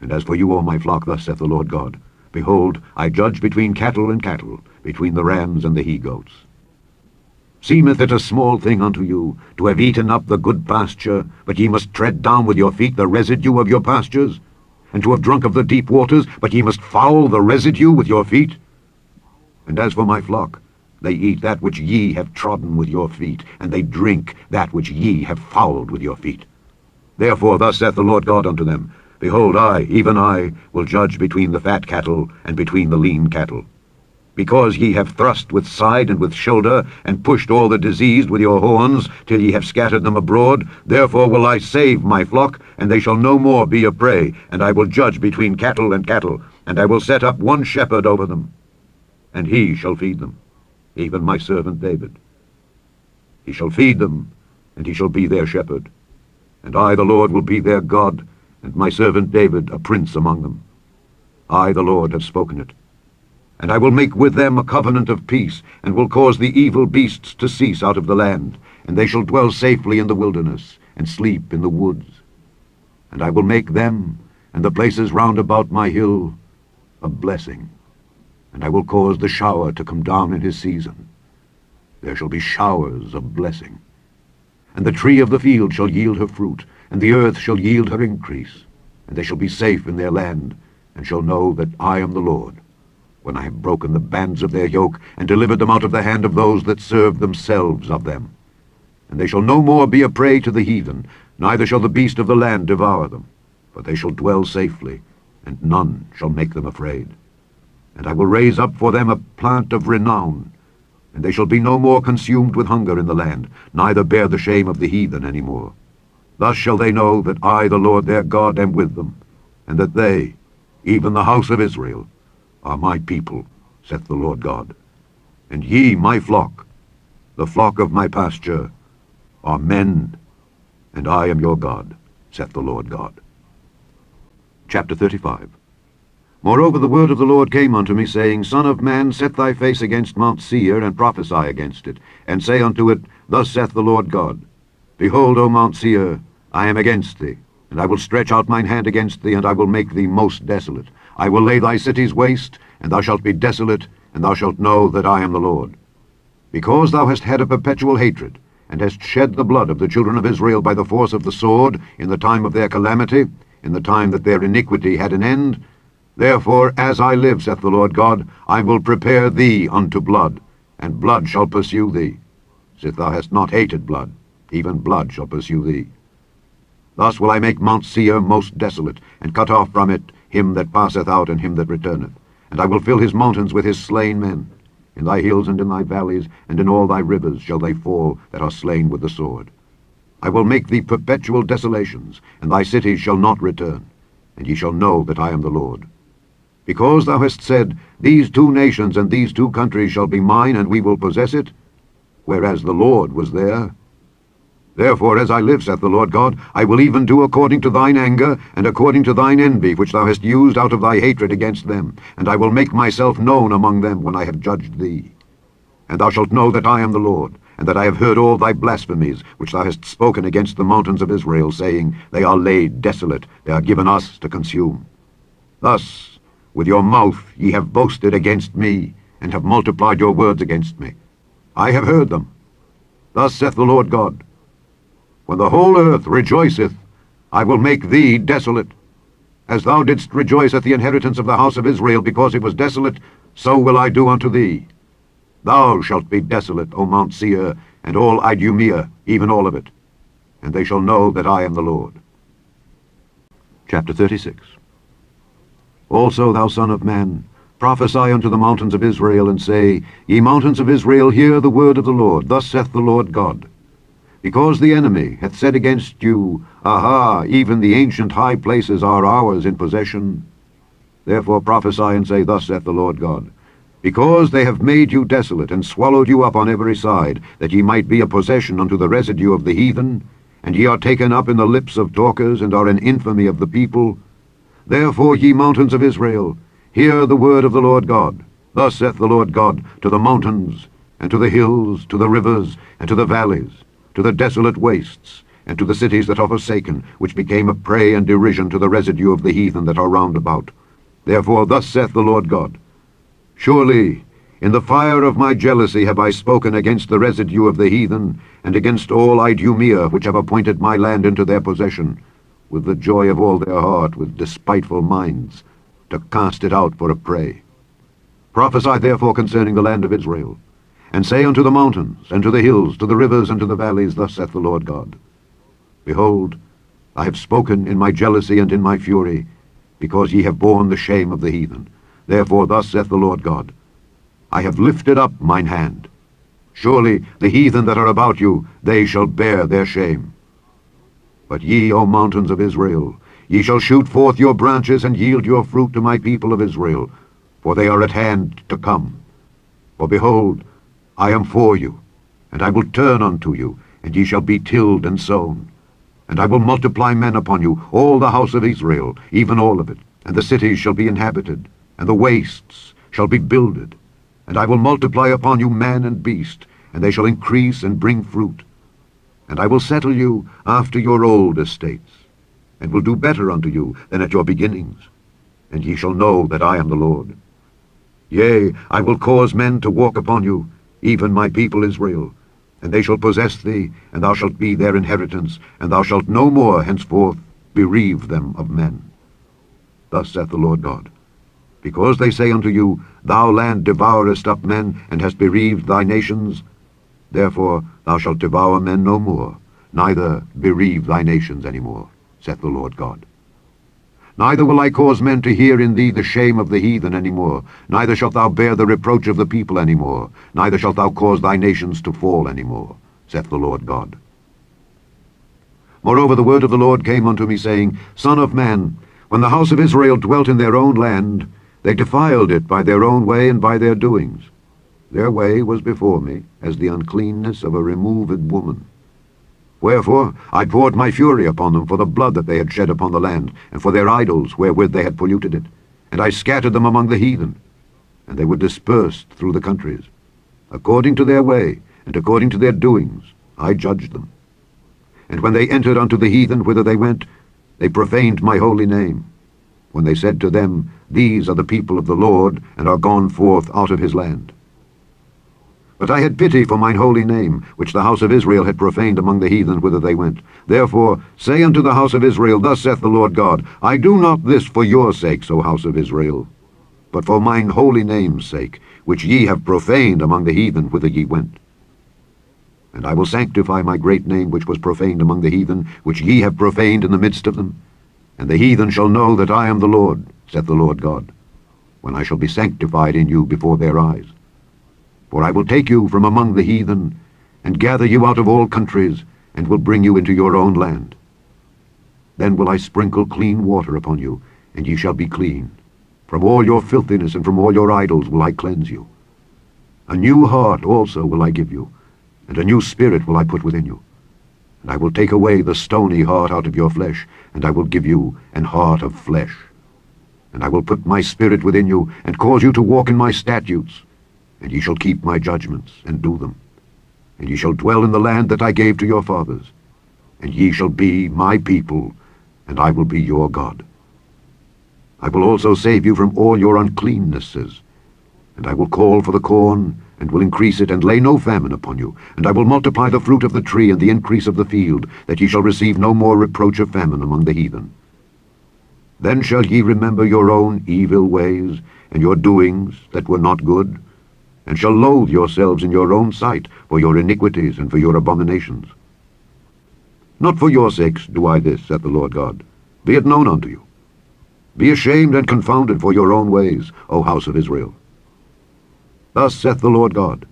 And as for you, O my flock, thus saith the Lord God, behold, I judge between cattle and cattle, between the rams and the he-goats. Seemeth it a small thing unto you to have eaten up the good pasture, but ye must tread down with your feet the residue of your pastures, and to have drunk of the deep waters, but ye must foul the residue with your feet? And as for my flock, they eat that which ye have trodden with your feet, and they drink that which ye have fouled with your feet. Therefore thus saith the Lord God unto them, Behold, I, even I, will judge between the fat cattle and between the lean cattle. Because ye have thrust with side and with shoulder, and pushed all the diseased with your horns, till ye have scattered them abroad, therefore will I save my flock, and they shall no more be a prey, and I will judge between cattle and cattle, and I will set up one shepherd over them, and he shall feed them, even my servant David. He shall feed them, and he shall be their shepherd, and I, the Lord, will be their God, and my servant David a prince among them. I, the Lord, have spoken it. And I will make with them a covenant of peace, and will cause the evil beasts to cease out of the land, and they shall dwell safely in the wilderness, and sleep in the woods. And I will make them, and the places round about my hill, a blessing, and I will cause the shower to come down in his season. There shall be showers of blessing. And the tree of the field shall yield her fruit, and the earth shall yield her increase, and they shall be safe in their land, and shall know that I am the Lord, when I have broken the bands of their yoke, and delivered them out of the hand of those that served themselves of them. And they shall no more be a prey to the heathen, neither shall the beast of the land devour them, but they shall dwell safely, and none shall make them afraid. And I will raise up for them a plant of renown, and they shall be no more consumed with hunger in the land, neither bear the shame of the heathen any more. Thus shall they know that I, the Lord their God, am with them, and that they, even the house of Israel, are my people, saith the Lord God. And ye, my flock, the flock of my pasture, are men, and I am your God, saith the Lord God. Chapter thirty-five. Moreover the word of the Lord came unto me, saying, Son of man, set thy face against Mount Seir, and prophesy against it, and say unto it, Thus saith the Lord God, Behold, O Mount Seir, I am against thee, and I will stretch out mine hand against thee, and I will make thee most desolate. I will lay thy cities waste, and thou shalt be desolate, and thou shalt know that I am the Lord. Because thou hast had a perpetual hatred, and hast shed the blood of the children of Israel by the force of the sword, in the time of their calamity, in the time that their iniquity had an end, therefore, as I live, saith the Lord God, I will prepare thee unto blood, and blood shall pursue thee. Since thou hast not hated blood, even blood shall pursue thee. Thus will I make Mount Seir most desolate, and cut off from it him that passeth out and him that returneth. And I will fill his mountains with his slain men. In thy hills and in thy valleys and in all thy rivers shall they fall that are slain with the sword. I will make thee perpetual desolations, and thy cities shall not return, and ye shall know that I am the Lord. Because thou hast said, These two nations and these two countries shall be mine, and we will possess it, whereas the Lord was there. Therefore, as I live, saith the Lord God, I will even do according to thine anger, and according to thine envy, which thou hast used out of thy hatred against them, and I will make myself known among them when I have judged thee. And thou shalt know that I am the Lord, and that I have heard all thy blasphemies, which thou hast spoken against the mountains of Israel, saying, They are laid desolate, they are given us to consume. Thus, with your mouth ye have boasted against me, and have multiplied your words against me. I have heard them. Thus saith the Lord God, When the whole earth rejoiceth, I will make thee desolate. As thou didst rejoice at the inheritance of the house of Israel because it was desolate, so will I do unto thee. Thou shalt be desolate, O Mount Seir, and all Idumea, even all of it. And they shall know that I am the Lord. Chapter thirty-six. Also, thou son of man, prophesy unto the mountains of Israel, and say, Ye mountains of Israel, hear the word of the Lord. Thus saith the Lord God. Because the enemy hath said against you, Aha, even the ancient high places are ours in possession. Therefore prophesy and say, Thus saith the Lord God, Because they have made you desolate, and swallowed you up on every side, that ye might be a possession unto the residue of the heathen, and ye are taken up in the lips of talkers, and are an infamy of the people. Therefore, ye mountains of Israel, hear the word of the Lord God. Thus saith the Lord God to the mountains, and to the hills, to the rivers, and to the valleys, to the desolate wastes, and to the cities that are forsaken, which became a prey and derision to the residue of the heathen that are round about. Therefore, thus saith the Lord God, Surely, in the fire of my jealousy have I spoken against the residue of the heathen, and against all Idumea, which have appointed my land into their possession, with the joy of all their heart, with despiteful minds, to cast it out for a prey. Prophesy therefore concerning the land of Israel, and say unto the mountains, and to the hills, to the rivers, and to the valleys, Thus saith the Lord God, Behold, I have spoken in my jealousy and in my fury, because ye have borne the shame of the heathen. Therefore thus saith the Lord God, I have lifted up mine hand. Surely the heathen that are about you, they shall bear their shame. But ye, O mountains of Israel, ye shall shoot forth your branches and yield your fruit to my people of Israel, for they are at hand to come. For behold, I am for you, and I will turn unto you, and ye shall be tilled and sown. And I will multiply men upon you, all the house of Israel, even all of it, and the cities shall be inhabited, and the wastes shall be builded. And I will multiply upon you man and beast, and they shall increase and bring fruit. And I will settle you after your old estates, and will do better unto you than at your beginnings. And ye shall know that I am the Lord. Yea, I will cause men to walk upon you, even my people Israel, and they shall possess thee, and thou shalt be their inheritance, and thou shalt no more henceforth bereave them of men. Thus saith the Lord God, Because they say unto you, Thou land devourest up men, and hast bereaved thy nations, therefore thou shalt devour men no more, neither bereave thy nations any more, saith the Lord God. Neither will I cause men to hear in thee the shame of the heathen any more, neither shalt thou bear the reproach of the people any more, neither shalt thou cause thy nations to fall any more, saith the Lord God. Moreover the word of the Lord came unto me, saying, Son of man, when the house of Israel dwelt in their own land, they defiled it by their own way and by their doings. Their way was before me, as the uncleanness of a removed woman. Wherefore I poured my fury upon them for the blood that they had shed upon the land, and for their idols wherewith they had polluted it. And I scattered them among the heathen, and they were dispersed through the countries. According to their way, and according to their doings, I judged them. And when they entered unto the heathen whither they went, they profaned my holy name, when they said to them, These are the people of the Lord, and are gone forth out of his land. But I had pity for mine holy name, which the house of Israel had profaned among the heathen whither they went. Therefore say unto the house of Israel, Thus saith the Lord God, I do not this for your sakes, O house of Israel, but for mine holy name's sake, which ye have profaned among the heathen whither ye went. And I will sanctify my great name, which was profaned among the heathen, which ye have profaned in the midst of them. And the heathen shall know that I am the Lord, saith the Lord God, when I shall be sanctified in you before their eyes. For I will take you from among the heathen, and gather you out of all countries, and will bring you into your own land. Then will I sprinkle clean water upon you, and ye shall be clean. From all your filthiness and from all your idols will I cleanse you. A new heart also will I give you, and a new spirit will I put within you. And I will take away the stony heart out of your flesh, and I will give you an heart of flesh. And I will put my spirit within you, and cause you to walk in my statutes. And ye shall keep my judgments, and do them. And ye shall dwell in the land that I gave to your fathers. And ye shall be my people, and I will be your God. I will also save you from all your uncleannesses. And I will call for the corn, and will increase it, and lay no famine upon you. And I will multiply the fruit of the tree, and the increase of the field, that ye shall receive no more reproach of famine among the heathen. Then shall ye remember your own evil ways, and your doings that were not good, and shall loathe yourselves in your own sight for your iniquities and for your abominations. Not for your sakes do I this, saith the Lord God. Be it known unto you. Be ashamed and confounded for your own ways, O house of Israel. Thus saith the Lord God,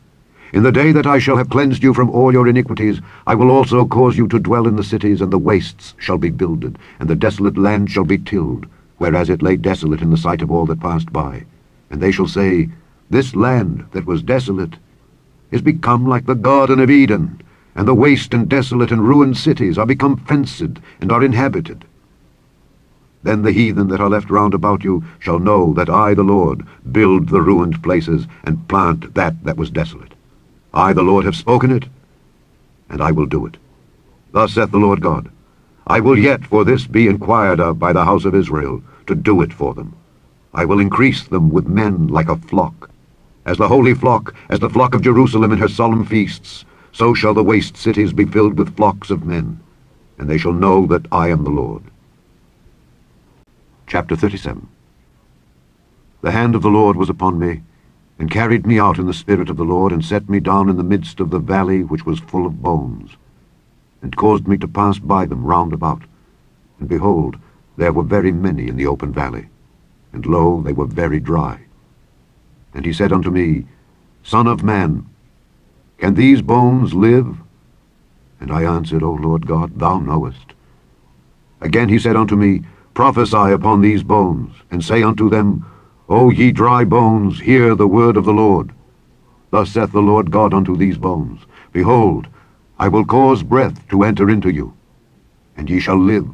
In the day that I shall have cleansed you from all your iniquities, I will also cause you to dwell in the cities, and the wastes shall be builded, and the desolate land shall be tilled, whereas it lay desolate in the sight of all that passed by. And they shall say, This land that was desolate is become like the Garden of Eden, and the waste and desolate and ruined cities are become fenced and are inhabited. Then the heathen that are left round about you shall know that I, the Lord, build the ruined places and plant that that was desolate. I, the Lord, have spoken it, and I will do it. Thus saith the Lord God, I will yet for this be inquired of by the house of Israel, to do it for them. I will increase them with men like a flock. As the holy flock, as the flock of Jerusalem in her solemn feasts, so shall the waste cities be filled with flocks of men, and they shall know that I am the Lord. Chapter thirty-seven. The hand of the Lord was upon me, and carried me out in the spirit of the Lord, and set me down in the midst of the valley which was full of bones, and caused me to pass by them round about. And behold, there were very many in the open valley, and lo, they were very dry. And he said unto me, Son of man, can these bones live? And I answered, O Lord God, thou knowest. Again he said unto me, Prophesy upon these bones, and say unto them, O ye dry bones, hear the word of the Lord. Thus saith the Lord God unto these bones, Behold, I will cause breath to enter into you, and ye shall live.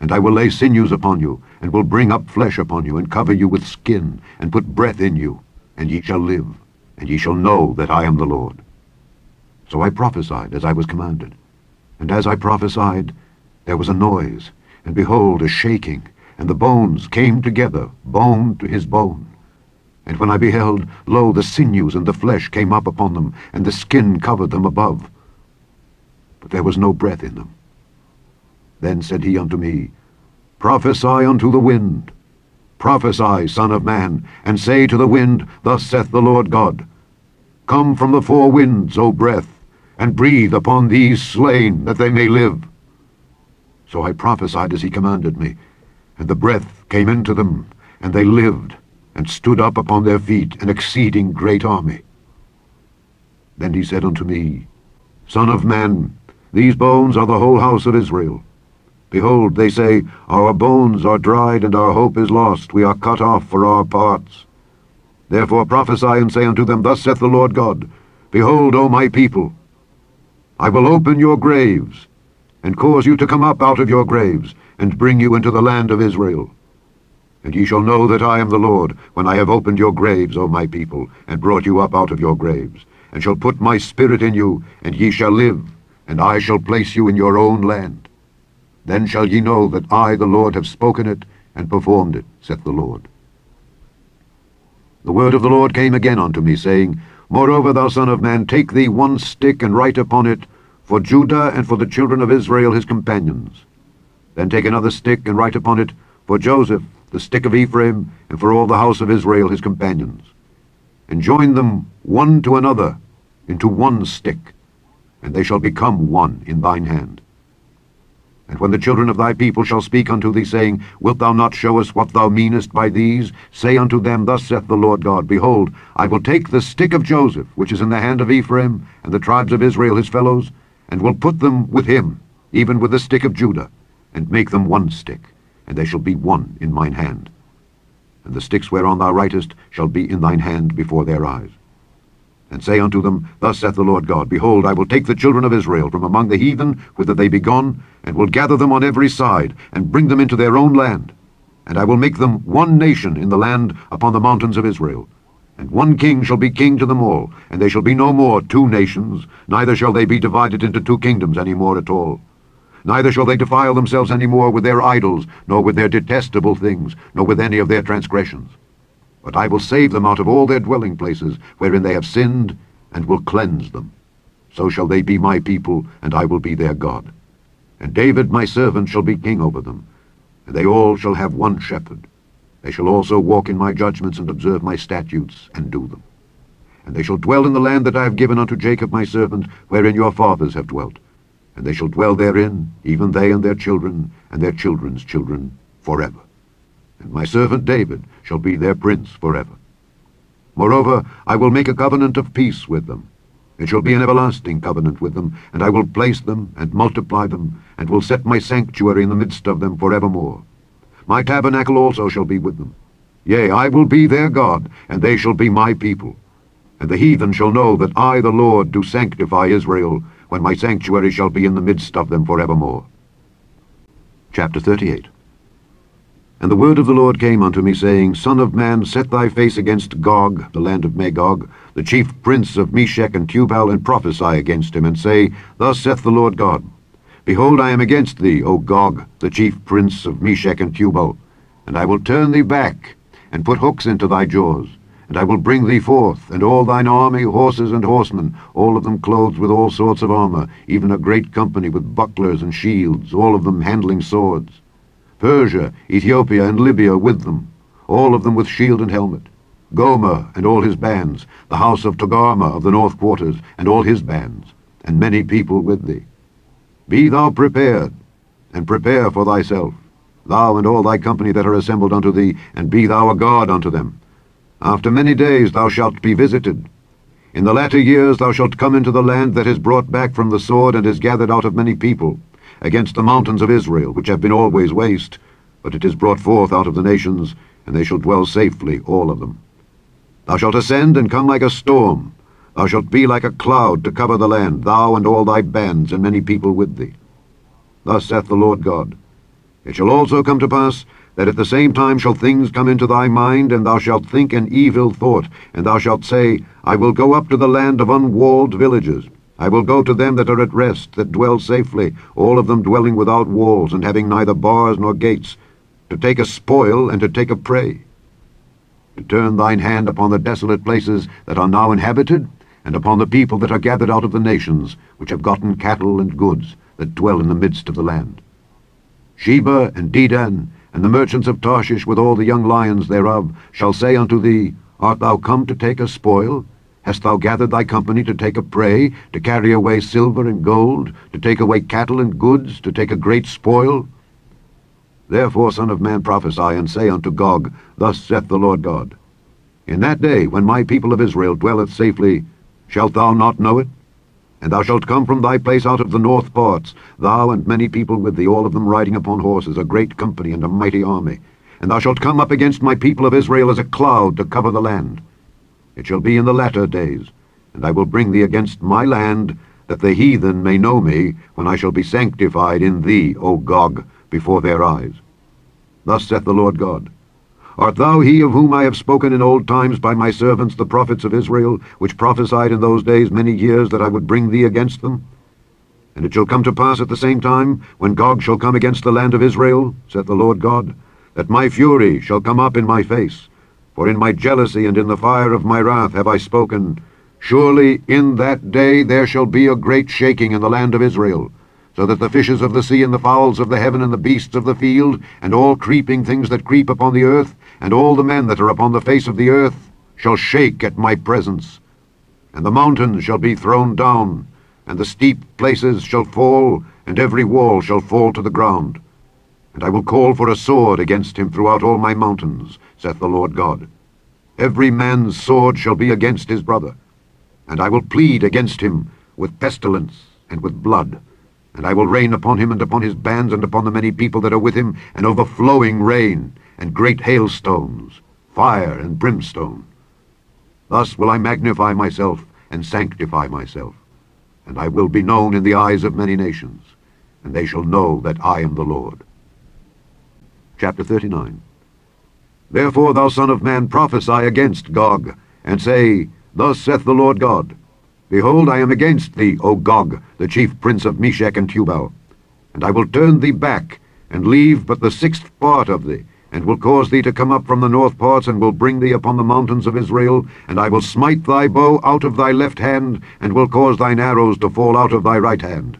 And I will lay sinews upon you, and will bring up flesh upon you, and cover you with skin, and put breath in you, and ye shall live, and ye shall know that I am the Lord. So I prophesied as I was commanded. And as I prophesied, there was a noise, and behold, a shaking, and the bones came together, bone to his bone. And when I beheld, lo, the sinews and the flesh came up upon them, and the skin covered them above. But there was no breath in them. Then said he unto me, Prophesy unto the wind. Prophesy, son of man, and say to the wind, Thus saith the Lord God, Come from the four winds, O breath, and breathe upon these slain, that they may live. So I prophesied as he commanded me, and the breath came into them, and they lived, and stood up upon their feet, an exceeding great army. Then he said unto me, Son of man, these bones are the whole house of Israel. Behold, they say, Our bones are dried, and our hope is lost, we are cut off for our parts. Therefore prophesy and say unto them, Thus saith the Lord God, Behold, O my people, I will open your graves, and cause you to come up out of your graves, and bring you into the land of Israel. And ye shall know that I am the Lord, when I have opened your graves, O my people, and brought you up out of your graves, and shall put my spirit in you, and ye shall live, and I shall place you in your own land. Then shall ye know that I, the Lord, have spoken it, and performed it, saith the Lord. The word of the Lord came again unto me, saying, Moreover, thou son of man, take thee one stick, and write upon it, for Judah and for the children of Israel his companions. Then take another stick, and write upon it, for Joseph, the stick of Ephraim, and for all the house of Israel his companions. And join them one to another into one stick, and they shall become one in thine hand. And when the children of thy people shall speak unto thee, saying, Wilt thou not show us what thou meanest by these? Say unto them, Thus saith the Lord God, Behold, I will take the stick of Joseph, which is in the hand of Ephraim, and the tribes of Israel his fellows, and will put them with him, even with the stick of Judah, and make them one stick, and they shall be one in mine hand. And the sticks whereon thou writest shall be in thine hand before their eyes. And say unto them, Thus saith the Lord God, Behold, I will take the children of Israel from among the heathen, whither they be gone, and will gather them on every side, and bring them into their own land. And I will make them one nation in the land upon the mountains of Israel. And one king shall be king to them all, and they shall be no more two nations, neither shall they be divided into two kingdoms any more at all. Neither shall they defile themselves any more with their idols, nor with their detestable things, nor with any of their transgressions. But I will save them out of all their dwelling places, wherein they have sinned, and will cleanse them. So shall they be my people, and I will be their God. And David my servant shall be king over them, and they all shall have one shepherd. They shall also walk in my judgments, and observe my statutes, and do them. And they shall dwell in the land that I have given unto Jacob my servant, wherein your fathers have dwelt. And they shall dwell therein, even they and their children, and their children's children, forever. And my servant David shall be their prince forever. Moreover, I will make a covenant of peace with them. It shall be an everlasting covenant with them, and I will place them and multiply them, and will set my sanctuary in the midst of them forevermore. My tabernacle also shall be with them. Yea, I will be their God, and they shall be my people. And the heathen shall know that I, the Lord, do sanctify Israel, when my sanctuary shall be in the midst of them forevermore. Chapter thirty-eight. And the word of the Lord came unto me, saying, Son of man, set thy face against Gog, the land of Magog, the chief prince of Meshech and Tubal, and prophesy against him, and say, Thus saith the Lord God, Behold, I am against thee, O Gog, the chief prince of Meshech and Tubal, and I will turn thee back, and put hooks into thy jaws, and I will bring thee forth, and all thine army, horses and horsemen, all of them clothed with all sorts of armor, even a great company with bucklers and shields, all of them handling swords. Persia, Ethiopia, and Libya with them, all of them with shield and helmet. Gomer and all his bands, the house of Togarmah of the north quarters, and all his bands, and many people with thee. Be thou prepared, and prepare for thyself, thou and all thy company that are assembled unto thee, and be thou a guard unto them. After many days thou shalt be visited. In the latter years thou shalt come into the land that is brought back from the sword, and is gathered out of many people, against the mountains of Israel, which have been always waste, but it is brought forth out of the nations, and they shall dwell safely, all of them. Thou shalt ascend and come like a storm. Thou shalt be like a cloud to cover the land, thou and all thy bands, and many people with thee. Thus saith the Lord God, It shall also come to pass, that at the same time shall things come into thy mind, and thou shalt think an evil thought, and thou shalt say, I will go up to the land of unwalled villages. I will go to them that are at rest, that dwell safely, all of them dwelling without walls, and having neither bars nor gates, to take a spoil and to take a prey, to turn thine hand upon the desolate places that are now inhabited, and upon the people that are gathered out of the nations, which have gotten cattle and goods, that dwell in the midst of the land. Chebar and Dedan, and the merchants of Tarshish with all the young lions thereof, shall say unto thee, Art thou come to take a spoil? Hast thou gathered thy company to take a prey, to carry away silver and gold, to take away cattle and goods, to take a great spoil? Therefore, son of man, prophesy, and say unto Gog, Thus saith the Lord God, In that day, when my people of Israel dwelleth safely, shalt thou not know it? And thou shalt come from thy place out of the north parts, thou and many people with thee, all of them riding upon horses, a great company and a mighty army. And thou shalt come up against my people of Israel as a cloud to cover the land. It shall be in the latter days, and I will bring thee against my land, that the heathen may know me, when I shall be sanctified in thee, O Gog, before their eyes. Thus saith the Lord God, Art thou he of whom I have spoken in old times by my servants the prophets of Israel, which prophesied in those days many years that I would bring thee against them? And it shall come to pass at the same time, when Gog shall come against the land of Israel, saith the Lord God, that my fury shall come up in my face, for in my jealousy and in the fire of my wrath have I spoken. Surely in that day there shall be a great shaking in the land of Israel, so that the fishes of the sea and the fowls of the heaven and the beasts of the field, and all creeping things that creep upon the earth, and all the men that are upon the face of the earth, shall shake at my presence. And the mountains shall be thrown down, and the steep places shall fall, and every wall shall fall to the ground. And I will call for a sword against him throughout all my mountains, saith the Lord God. Every man's sword shall be against his brother, and I will plead against him with pestilence and with blood, and I will rain upon him and upon his bands and upon the many people that are with him, an overflowing rain, and great hailstones, fire and brimstone. Thus will I magnify myself and sanctify myself, and I will be known in the eyes of many nations, and they shall know that I am the Lord. Chapter thirty-nine. Therefore, thou son of man, prophesy against Gog, and say, Thus saith the Lord God, Behold, I am against thee, O Gog, the chief prince of Meshech and Tubal, and I will turn thee back, and leave but the sixth part of thee, and will cause thee to come up from the north parts, and will bring thee upon the mountains of Israel, and I will smite thy bow out of thy left hand, and will cause thine arrows to fall out of thy right hand.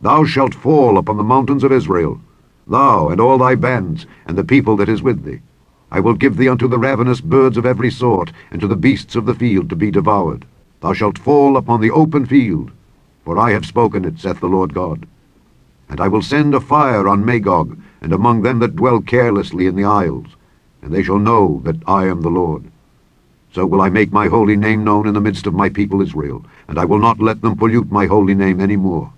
Thou shalt fall upon the mountains of Israel, thou and all thy bands, and the people that is with thee. I will give thee unto the ravenous birds of every sort, and to the beasts of the field to be devoured. Thou shalt fall upon the open field, for I have spoken it, saith the Lord God. And I will send a fire on Magog, and among them that dwell carelessly in the isles, and they shall know that I am the Lord. So will I make my holy name known in the midst of my people Israel, and I will not let them pollute my holy name any more.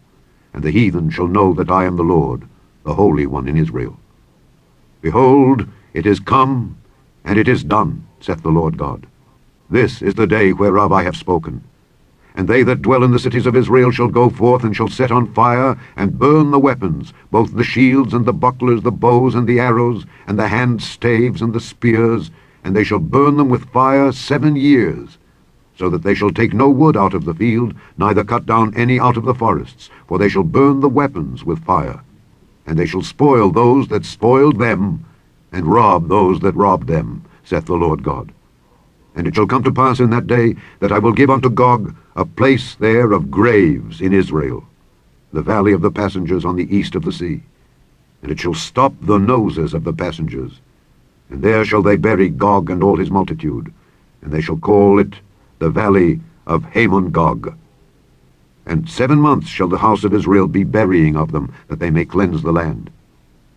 And the heathen shall know that I am the Lord, the Holy One in Israel. Behold, it is come, and it is done, saith the Lord God. This is the day whereof I have spoken. And they that dwell in the cities of Israel shall go forth, and shall set on fire, and burn the weapons, both the shields and the bucklers, the bows and the arrows, and the hand staves and the spears, and they shall burn them with fire seven years, so that they shall take no wood out of the field, neither cut down any out of the forests, for they shall burn the weapons with fire. And they shall spoil those that spoiled them, and rob those that robbed them, saith the Lord God. And it shall come to pass in that day that I will give unto Gog a place there of graves in Israel, the valley of the passengers on the east of the sea. And it shall stop the noses of the passengers. And there shall they bury Gog and all his multitude. And they shall call it the valley of Hamon Gog. And seven months shall the house of Israel be burying of them, that they may cleanse the land.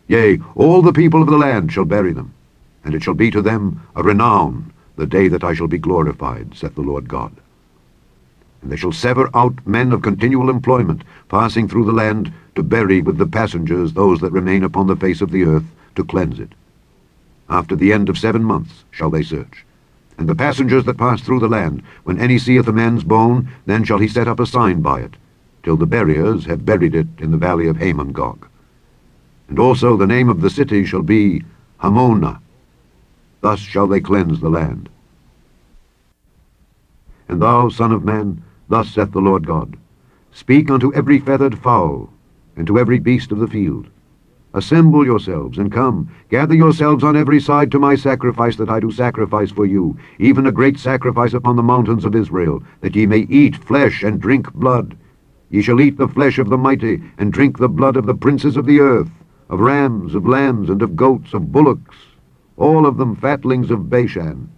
Yea, all the people of the land shall bury them. And it shall be to them a renown, the day that I shall be glorified, saith the Lord God. And they shall sever out men of continual employment, passing through the land, to bury with the passengers those that remain upon the face of the earth, to cleanse it. After the end of seven months shall they search. And the passengers that pass through the land, when any seeth a man's bone, then shall he set up a sign by it, till the buriers have buried it in the valley of Hamon Gog. And also the name of the city shall be Hamona. Thus shall they cleanse the land. And thou, son of man, thus saith the Lord God, speak unto every feathered fowl, and to every beast of the field. Assemble yourselves, and come, gather yourselves on every side to my sacrifice that I do sacrifice for you, even a great sacrifice upon the mountains of Israel, that ye may eat flesh and drink blood. Ye shall eat the flesh of the mighty, and drink the blood of the princes of the earth, of rams, of lambs, and of goats, of bullocks, all of them fatlings of Bashan.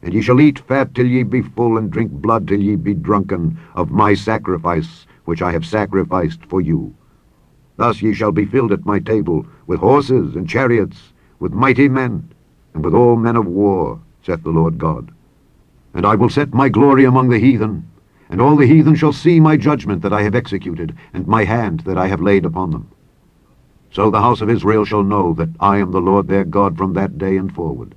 And ye shall eat fat till ye be full, and drink blood till ye be drunken, of my sacrifice, which I have sacrificed for you. Thus ye shall be filled at my table, with horses and chariots, with mighty men, and with all men of war, saith the Lord God. And I will set my glory among the heathen, and all the heathen shall see my judgment that I have executed, and my hand that I have laid upon them. So the house of Israel shall know that I am the Lord their God from that day and forward.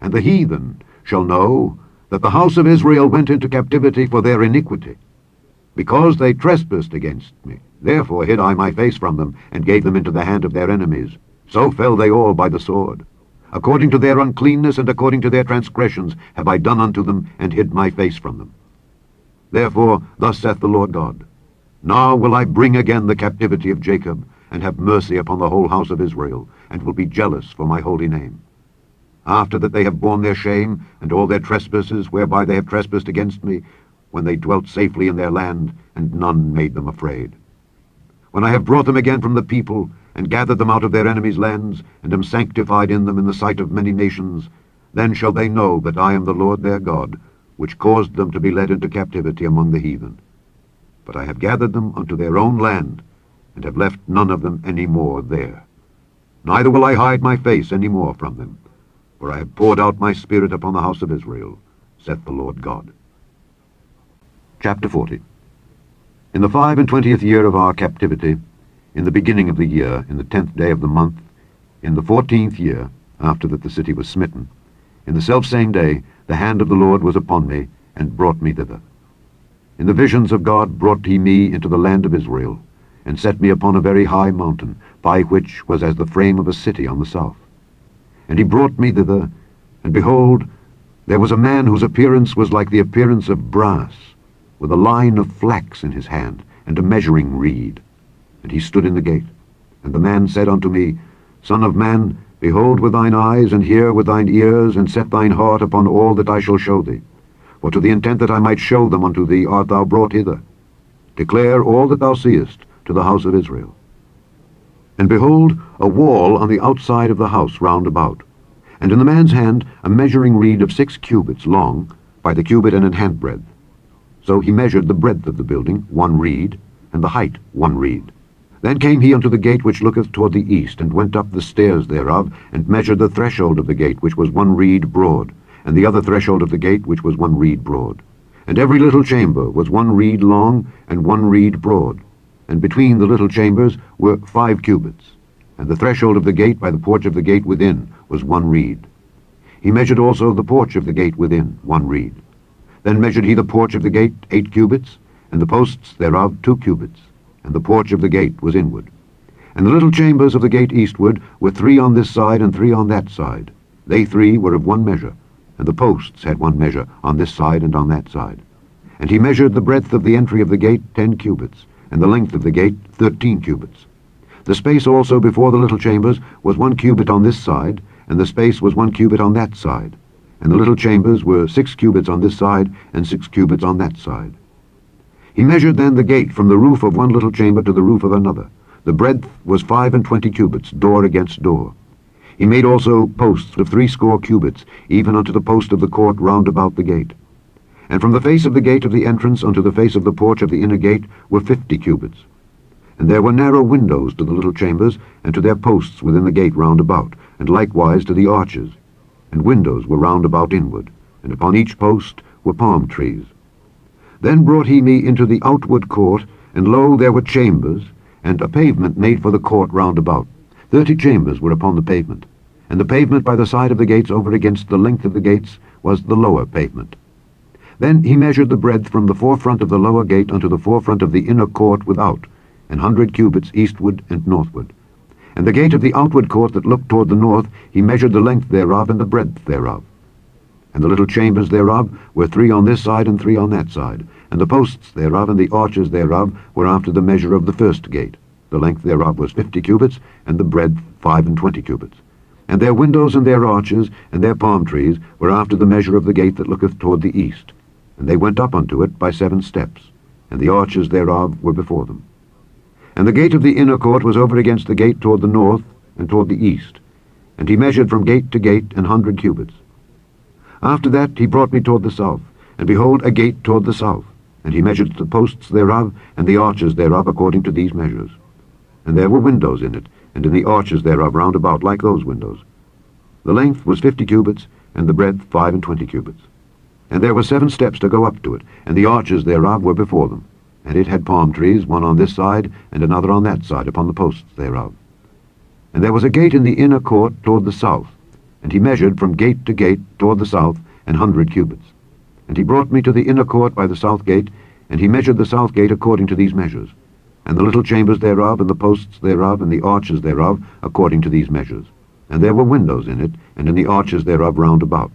And the heathen shall know that the house of Israel went into captivity for their iniquity. Because they trespassed against me, therefore hid I my face from them, and gave them into the hand of their enemies. So fell they all by the sword. According to their uncleanness and according to their transgressions have I done unto them, and hid my face from them. Therefore thus saith the Lord God, Now will I bring again the captivity of Jacob, and have mercy upon the whole house of Israel, and will be jealous for my holy name. After that they have borne their shame, and all their trespasses whereby they have trespassed against me, when they dwelt safely in their land, and none made them afraid. When I have brought them again from the people, and gathered them out of their enemies' lands, and am sanctified in them in the sight of many nations, then shall they know that I am the Lord their God, which caused them to be led into captivity among the heathen. But I have gathered them unto their own land, and have left none of them any more there. Neither will I hide my face any more from them, for I have poured out my spirit upon the house of Israel, saith the Lord God. Chapter forty. In the five and twentieth year of our captivity, in the beginning of the year, in the tenth day of the month, in the fourteenth year, after that the city was smitten, in the selfsame day the hand of the Lord was upon me, and brought me thither. In the visions of God brought he me into the land of Israel, and set me upon a very high mountain, by which was as the frame of a city on the south. And he brought me thither, and behold, there was a man whose appearance was like the appearance of brass, with a line of flax in his hand, and a measuring reed. And he stood in the gate. And the man said unto me, Son of man, behold with thine eyes, and hear with thine ears, and set thine heart upon all that I shall show thee. For to the intent that I might show them unto thee art thou brought hither. Declare all that thou seest to the house of Israel. And behold, a wall on the outside of the house round about, and in the man's hand a measuring reed of six cubits long, by the cubit and an handbreadth. So he measured the breadth of the building, one reed, and the height, one reed. Then came he unto the gate which looketh toward the east, and went up the stairs thereof, and measured the threshold of the gate, which was one reed broad, and the other threshold of the gate, which was one reed broad. And every little chamber was one reed long and one reed broad, and between the little chambers were five cubits. And the threshold of the gate by the porch of the gate within was one reed. He measured also the porch of the gate within, one reed. Then measured he the porch of the gate eight cubits, and the posts thereof two cubits, and the porch of the gate was inward. And the little chambers of the gate eastward were three on this side and three on that side. They three were of one measure, and the posts had one measure on this side and on that side. And he measured the breadth of the entry of the gate ten cubits, and the length of the gate thirteen cubits. The space also before the little chambers was one cubit on this side, and the space was one cubit on that side. And the little chambers were six cubits on this side, and six cubits on that side. He measured then the gate from the roof of one little chamber to the roof of another. The breadth was five and twenty cubits, door against door. He made also posts of threescore cubits, even unto the post of the court round about the gate. And from the face of the gate of the entrance unto the face of the porch of the inner gate were fifty cubits. And there were narrow windows to the little chambers, and to their posts within the gate round about, and likewise to the arches. And windows were round about inward, and upon each post were palm trees. Then brought he me into the outward court, and lo, there were chambers, and a pavement made for the court round about. Thirty chambers were upon the pavement, and the pavement by the side of the gates over against the length of the gates was the lower pavement. Then he measured the breadth from the forefront of the lower gate unto the forefront of the inner court without, an hundred cubits eastward and northward. And the gate of the outward court that looked toward the north, he measured the length thereof and the breadth thereof. And the little chambers thereof were three on this side and three on that side, and the posts thereof and the arches thereof were after the measure of the first gate. The length thereof was fifty cubits, and the breadth five and twenty cubits. And their windows and their arches and their palm trees were after the measure of the gate that looketh toward the east. And they went up unto it by seven steps, and the arches thereof were before them. And the gate of the inner court was over against the gate toward the north and toward the east. And he measured from gate to gate an hundred cubits. After that he brought me toward the south, and behold, a gate toward the south. And he measured the posts thereof and the arches thereof according to these measures. And there were windows in it, and in the arches thereof round about like those windows. The length was fifty cubits, and the breadth five and twenty cubits. And there were seven steps to go up to it, and the arches thereof were before them. And it had palm trees, one on this side, and another on that side, upon the posts thereof. And there was a gate in the inner court toward the south, and he measured from gate to gate toward the south an hundred cubits. And he brought me to the inner court by the south gate, and he measured the south gate according to these measures, and the little chambers thereof, and the posts thereof, and the arches thereof, according to these measures. And there were windows in it, and in the arches thereof round about.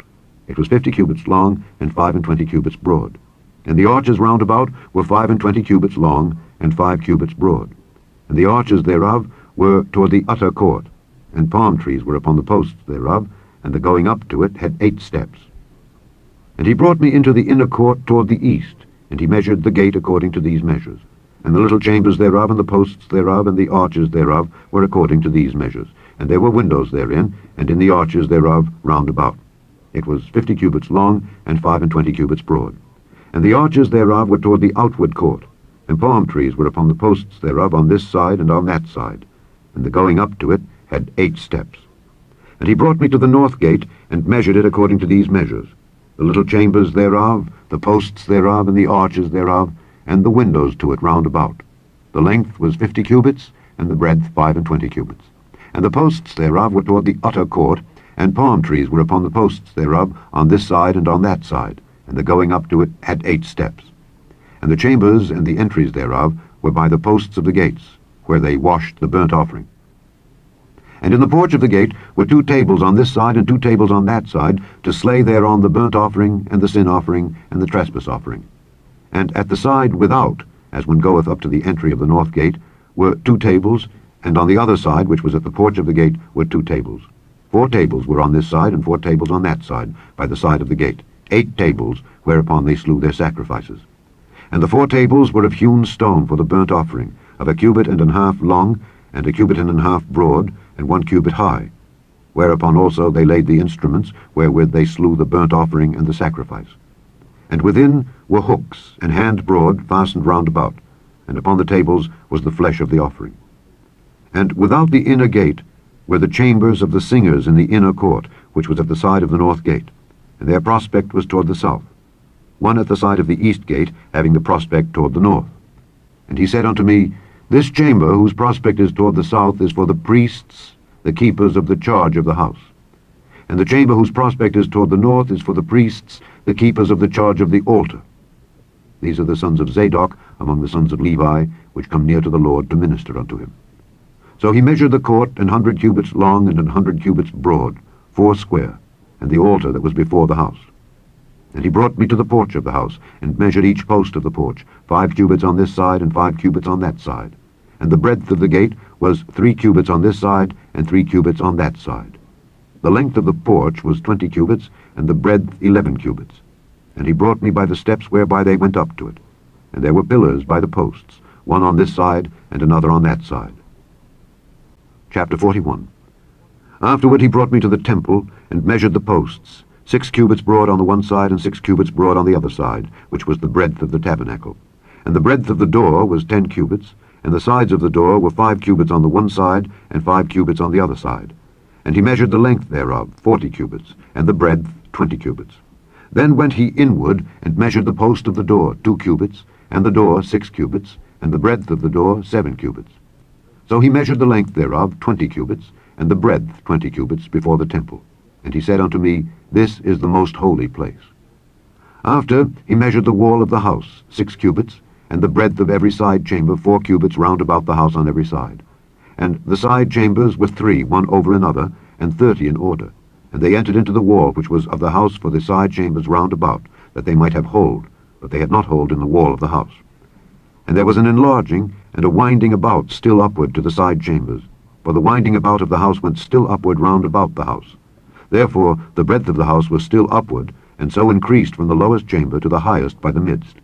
It was fifty cubits long, and five and twenty cubits broad. And the arches round about were five and twenty cubits long, and five cubits broad. And the arches thereof were toward the utter court, and palm trees were upon the posts thereof, and the going up to it had eight steps. And he brought me into the inner court toward the east, and he measured the gate according to these measures. And the little chambers thereof, and the posts thereof, and the arches thereof were according to these measures. And there were windows therein, and in the arches thereof round about. It was fifty cubits long, and five and twenty cubits broad. And the arches thereof were toward the outward court, and palm trees were upon the posts thereof on this side and on that side, and the going up to it had eight steps. And he brought me to the north gate, and measured it according to these measures, the little chambers thereof, the posts thereof, and the arches thereof, and the windows to it round about. The length was fifty cubits, and the breadth five and twenty cubits. And the posts thereof were toward the utter court, and palm trees were upon the posts thereof on this side and on that side, and the going up to it had eight steps. And the chambers and the entries thereof were by the posts of the gates, where they washed the burnt offering. And in the porch of the gate were two tables on this side and two tables on that side, to slay thereon the burnt offering, and the sin offering, and the trespass offering. And at the side without, as one goeth up to the entry of the north gate, were two tables, and on the other side, which was at the porch of the gate, were two tables. Four tables were on this side, and four tables on that side, by the side of the gate. Eight tables, whereupon they slew their sacrifices. And the four tables were of hewn stone for the burnt offering, of a cubit and an half long, and a cubit and an half broad, and one cubit high. Whereupon also they laid the instruments, wherewith they slew the burnt offering and the sacrifice. And within were hooks, and hand broad, fastened round about, and upon the tables was the flesh of the offering. And without the inner gate were the chambers of the singers in the inner court, which was at the side of the north gate. and their prospect was toward the south, one at the side of the east gate having the prospect toward the north. And he said unto me, This chamber, whose prospect is toward the south, is for the priests, the keepers of the charge of the house. And the chamber whose prospect is toward the north is for the priests, the keepers of the charge of the altar. These are the sons of Zadok among the sons of Levi, which come near to the Lord to minister unto him. So he measured the court an hundred cubits long and an hundred cubits broad, four square, and the altar that was before the house. And he brought me to the porch of the house, and measured each post of the porch, five cubits on this side and five cubits on that side. And the breadth of the gate was three cubits on this side and three cubits on that side. The length of the porch was twenty cubits, and the breadth eleven cubits. And he brought me by the steps whereby they went up to it. And there were pillars by the posts, one on this side and another on that side. Chapter forty-one. Afterward he brought me to the temple, and measured the posts, six cubits broad on the one side and six cubits broad on the other side, which was the breadth of the tabernacle. And the breadth of the door was ten cubits, and the sides of the door were five cubits on the one side and five cubits on the other side. And he measured the length thereof, forty cubits, and the breadth, twenty cubits. Then went he inward, and measured the post of the door, two cubits, and the door, six cubits, and the breadth of the door, seven cubits. So he measured the length thereof, twenty cubits, and the breadth, twenty cubits, before the temple. And he said unto me, This is the most holy place. After, he measured the wall of the house, six cubits, and the breadth of every side chamber, four cubits round about the house on every side. And the side chambers were three, one over another, and thirty in order. And they entered into the wall which was of the house for the side chambers round about, that they might have hold, but they had not hold in the wall of the house. And there was an enlarging and a winding about still upward to the side chambers, for the winding about of the house went still upward round about the house. Therefore the breadth of the house was still upward, and so increased from the lowest chamber to the highest by the midst.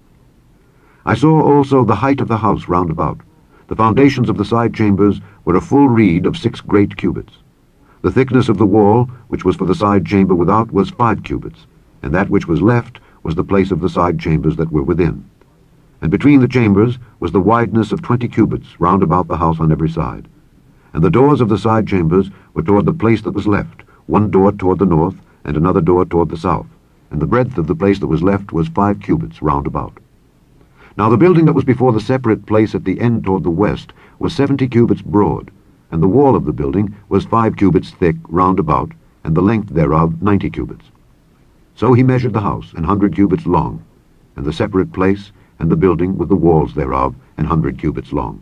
I saw also the height of the house round about. The foundations of the side chambers were a full reed of six great cubits. The thickness of the wall, which was for the side chamber without, was five cubits, and that which was left was the place of the side chambers that were within. And between the chambers was the wideness of twenty cubits round about the house on every side. And the doors of the side chambers were toward the place that was left, one door toward the north, and another door toward the south, and the breadth of the place that was left was five cubits round about. Now the building that was before the separate place at the end toward the west was seventy cubits broad, and the wall of the building was five cubits thick round about, and the length thereof ninety cubits. So he measured the house an hundred cubits long, and the separate place, and the building with the walls thereof an hundred cubits long.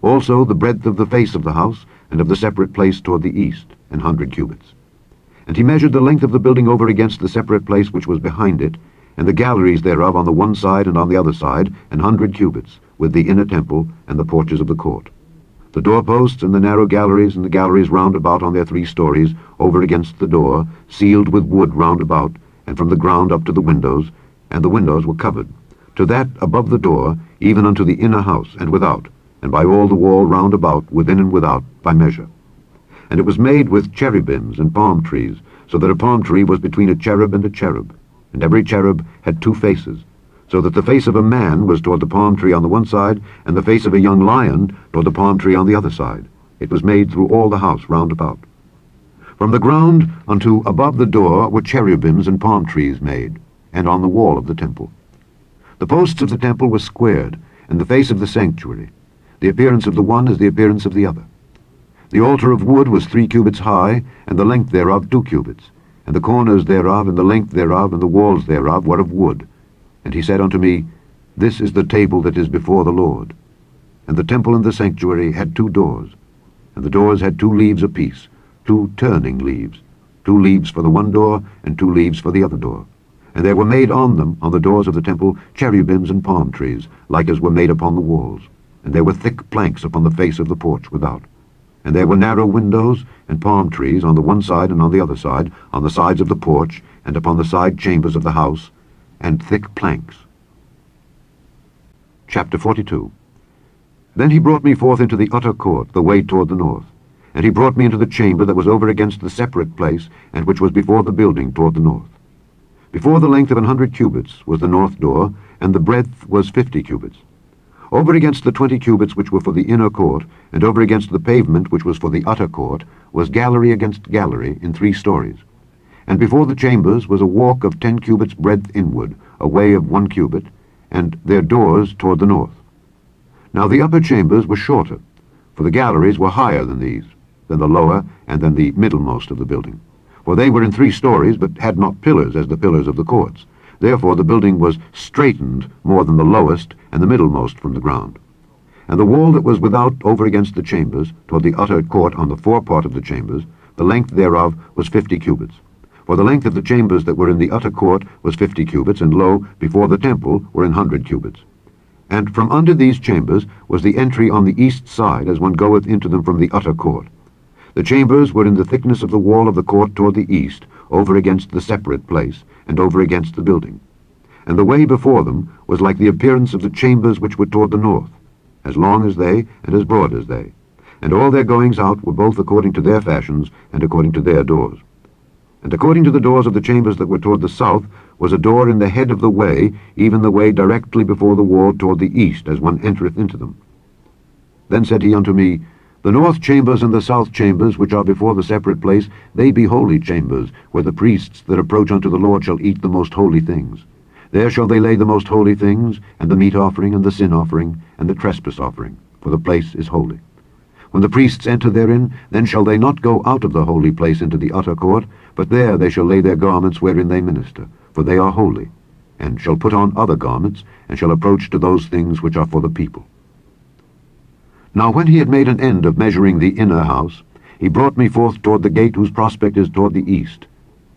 Also the breadth of the face of the house, and of the separate place toward the east, an hundred cubits. And he measured the length of the building over against the separate place which was behind it, and the galleries thereof on the one side and on the other side, an hundred cubits, with the inner temple and the porches of the court. The doorposts and the narrow galleries and the galleries round about on their three stories, over against the door, sealed with wood round about, and from the ground up to the windows, and the windows were covered, to that above the door, even unto the inner house, and without, and by all the wall round about, within and without, by measure. And it was made with cherubims and palm trees, so that a palm tree was between a cherub and a cherub, and every cherub had two faces, so that the face of a man was toward the palm tree on the one side, and the face of a young lion toward the palm tree on the other side. It was made through all the house round about. From the ground unto above the door were cherubims and palm trees made, and on the wall of the temple. The posts of the temple were squared, and the face of the sanctuary. The appearance of the one is the appearance of the other. The altar of wood was three cubits high, and the length thereof two cubits, and the corners thereof, and the length thereof, and the walls thereof were of wood. And he said unto me, This is the table that is before the Lord. And the temple and the sanctuary had two doors, and the doors had two leaves apiece, two turning leaves, two leaves for the one door, and two leaves for the other door. And there were made on them, on the doors of the temple, cherubims and palm trees, like as were made upon the walls. And there were thick planks upon the face of the porch without. And there were narrow windows and palm trees on the one side and on the other side, on the sides of the porch and upon the side chambers of the house, and thick planks. Chapter forty-two. Then he brought me forth into the utter court, the way toward the north. And he brought me into the chamber that was over against the separate place, and which was before the building toward the north. Before the length of an hundred cubits was the north door, and the breadth was fifty cubits. Over against the twenty cubits which were for the inner court, and over against the pavement which was for the utter court, was gallery against gallery in three stories. And before the chambers was a walk of ten cubits breadth inward, a way of one cubit, and their doors toward the north. Now the upper chambers were shorter, for the galleries were higher than these, than the lower and than the middlemost of the building. For they were in three stories, but had not pillars as the pillars of the courts. Therefore the building was straightened more than the lowest and the middlemost from the ground. And the wall that was without over against the chambers, toward the utter court on the forepart of the chambers, the length thereof was fifty cubits. For the length of the chambers that were in the utter court was fifty cubits, and lo, before the temple were an hundred cubits. And from under these chambers was the entry on the east side, as one goeth into them from the utter court. The chambers were in the thickness of the wall of the court toward the east, over against the separate place, and over against the building. And the way before them was like the appearance of the chambers which were toward the north, as long as they, and as broad as they. And all their goings out were both according to their fashions, and according to their doors. And according to the doors of the chambers that were toward the south was a door in the head of the way, even the way directly before the wall toward the east, as one entereth into them. Then said he unto me, The north chambers and the south chambers, which are before the separate place, they be holy chambers, where the priests that approach unto the Lord shall eat the most holy things. There shall they lay the most holy things, and the meat offering, and the sin offering, and the trespass offering, for the place is holy. When the priests enter therein, then shall they not go out of the holy place into the utter court, but there they shall lay their garments wherein they minister, for they are holy, and shall put on other garments, and shall approach to those things which are for the people. Now when he had made an end of measuring the inner house, he brought me forth toward the gate whose prospect is toward the east,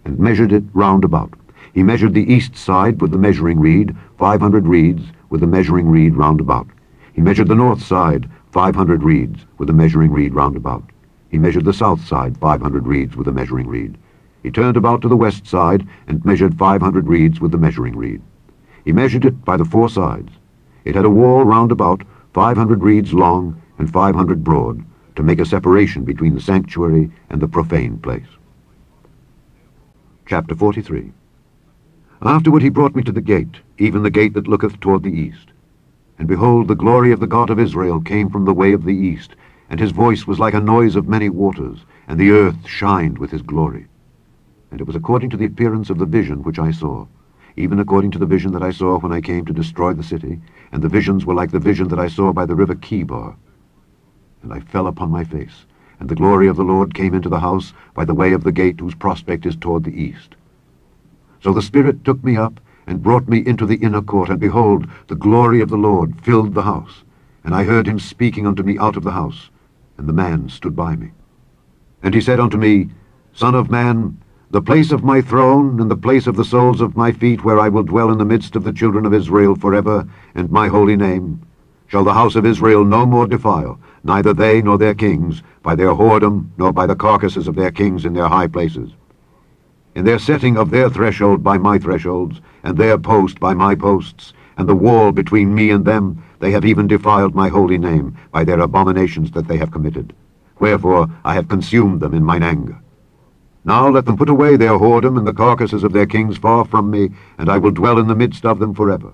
and measured it round about. He measured the east side with the measuring reed, five hundred reeds with the measuring reed round about. He measured the north side, five hundred reeds with the measuring reed round about. He measured the south side, five hundred reeds with the measuring reed. He turned about to the west side, and measured five hundred reeds with the measuring reed. He measured it by the four sides. It had a wall round about, five hundred reeds long, and five hundred broad, to make a separation between the sanctuary and the profane place. Chapter forty-three. Afterward he brought me to the gate, even the gate that looketh toward the east. And behold, the glory of the God of Israel came from the way of the east, and his voice was like a noise of many waters, and the earth shined with his glory. And it was according to the appearance of the vision which I saw, even according to the vision that I saw when I came to destroy the city, and the visions were like the vision that I saw by the river Chebar. And I fell upon my face, and the glory of the Lord came into the house by the way of the gate whose prospect is toward the east. So the Spirit took me up, and brought me into the inner court, and behold, the glory of the Lord filled the house. And I heard him speaking unto me out of the house, and the man stood by me. And he said unto me, Son of man, the place of my throne, and the place of the soles of my feet, where I will dwell in the midst of the children of Israel forever, and my holy name, shall the house of Israel no more defile, neither they nor their kings, by their whoredom, nor by the carcasses of their kings in their high places. In their setting of their threshold by my thresholds, and their post by my posts, and the wall between me and them, they have even defiled my holy name by their abominations that they have committed. Wherefore I have consumed them in mine anger. Now let them put away their whoredom and the carcasses of their kings far from me, and I will dwell in the midst of them forever.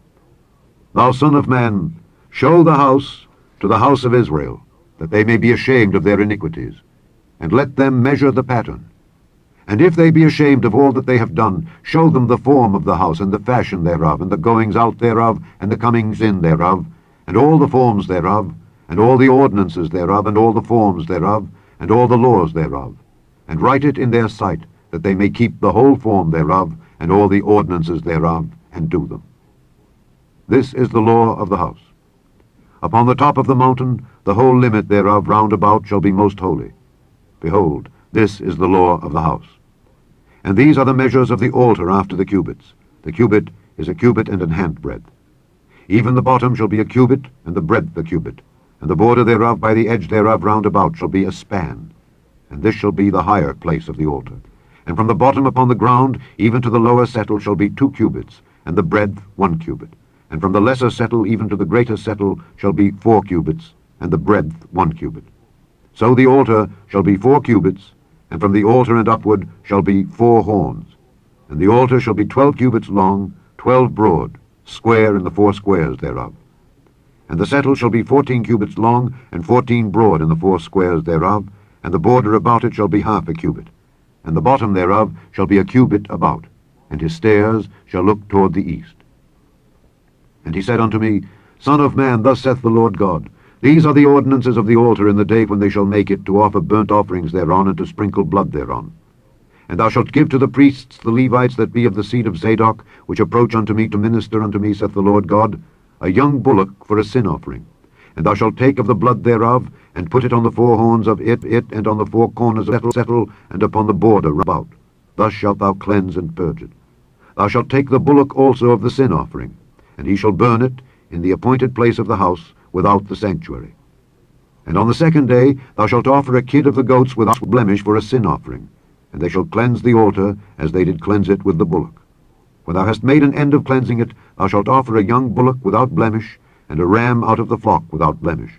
Thou son of man, show the house to the house of Israel, that they may be ashamed of their iniquities, and let them measure the pattern. And if they be ashamed of all that they have done, show them the form of the house, and the fashion thereof, and the goings out thereof, and the comings in thereof, and all the forms thereof, and all the ordinances thereof, and all the forms thereof, and all the laws thereof, and write it in their sight, that they may keep the whole form thereof, and all the ordinances thereof, and do them. This is the law of the house. Upon the top of the mountain, the whole limit thereof round about shall be most holy. Behold, this is the law of the house. And these are the measures of the altar after the cubits. The cubit is a cubit and an handbreadth. Even the bottom shall be a cubit, and the breadth a cubit. And the border thereof by the edge thereof round about shall be a span. And this shall be the higher place of the altar. And from the bottom upon the ground, even to the lower settle shall be two cubits, and the breadth one cubit. And from the lesser settle even to the greater settle shall be four cubits, and the breadth one cubit. So the altar shall be four cubits, and from the altar and upward shall be four horns. And the altar shall be twelve cubits long, twelve broad, square in the four squares thereof. And the settle shall be fourteen cubits long, and fourteen broad in the four squares thereof, and the border about it shall be half a cubit. and the bottom thereof shall be a cubit about, and his stairs shall look toward the east. And he said unto me, Son of man, thus saith the Lord God, These are the ordinances of the altar in the day when they shall make it, to offer burnt offerings thereon, and to sprinkle blood thereon. And thou shalt give to the priests the Levites that be of the seed of Zadok, which approach unto me to minister unto me, saith the Lord God, a young bullock for a sin offering. And thou shalt take of the blood thereof, and put it on the four horns of it, it, and on the four corners of the settle, and upon the border about. Thus shalt thou cleanse and purge it. Thou shalt take the bullock also of the sin offering, and he shall burn it in the appointed place of the house, without the sanctuary. And on the second day thou shalt offer a kid of the goats without blemish for a sin offering, and they shall cleanse the altar as they did cleanse it with the bullock. When thou hast made an end of cleansing it, thou shalt offer a young bullock without blemish, and a ram out of the flock without blemish.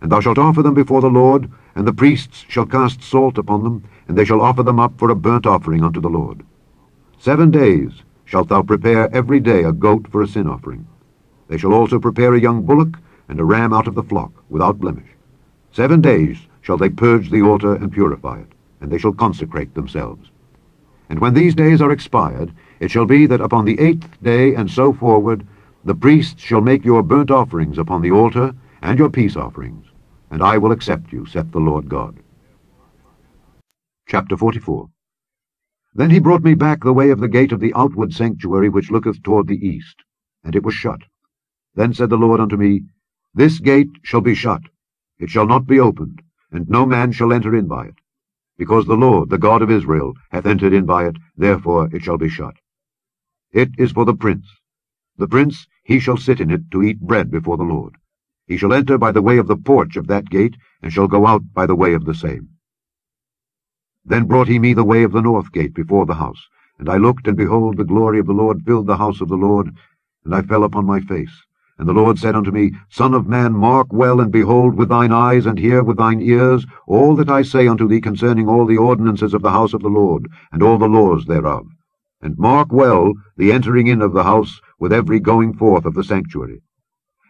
And thou shalt offer them before the Lord, and the priests shall cast salt upon them, and they shall offer them up for a burnt offering unto the Lord. Seven days shalt thou prepare every day a goat for a sin offering. They shall also prepare a young bullock, and a ram out of the flock, without blemish. Seven days shall they purge the altar and purify it, and they shall consecrate themselves. And when these days are expired, it shall be that upon the eighth day, and so forward, the priests shall make your burnt offerings upon the altar, and your peace offerings, and I will accept you, saith the Lord God. Chapter forty-four. Then he brought me back the way of the gate of the outward sanctuary, which looketh toward the east, and it was shut. Then said the Lord unto me, This gate shall be shut, it shall not be opened, and no man shall enter in by it. Because the Lord, the God of Israel, hath entered in by it, therefore it shall be shut. It is for the prince. The prince, he shall sit in it to eat bread before the Lord. He shall enter by the way of the porch of that gate, and shall go out by the way of the same. Then brought he me the way of the north gate before the house, and I looked, and behold, the glory of the Lord filled the house of the Lord, and I fell upon my face. And the Lord said unto me, Son of man, mark well, and behold with thine eyes, and hear with thine ears, all that I say unto thee concerning all the ordinances of the house of the Lord, and all the laws thereof. And mark well the entering in of the house, with every going forth of the sanctuary.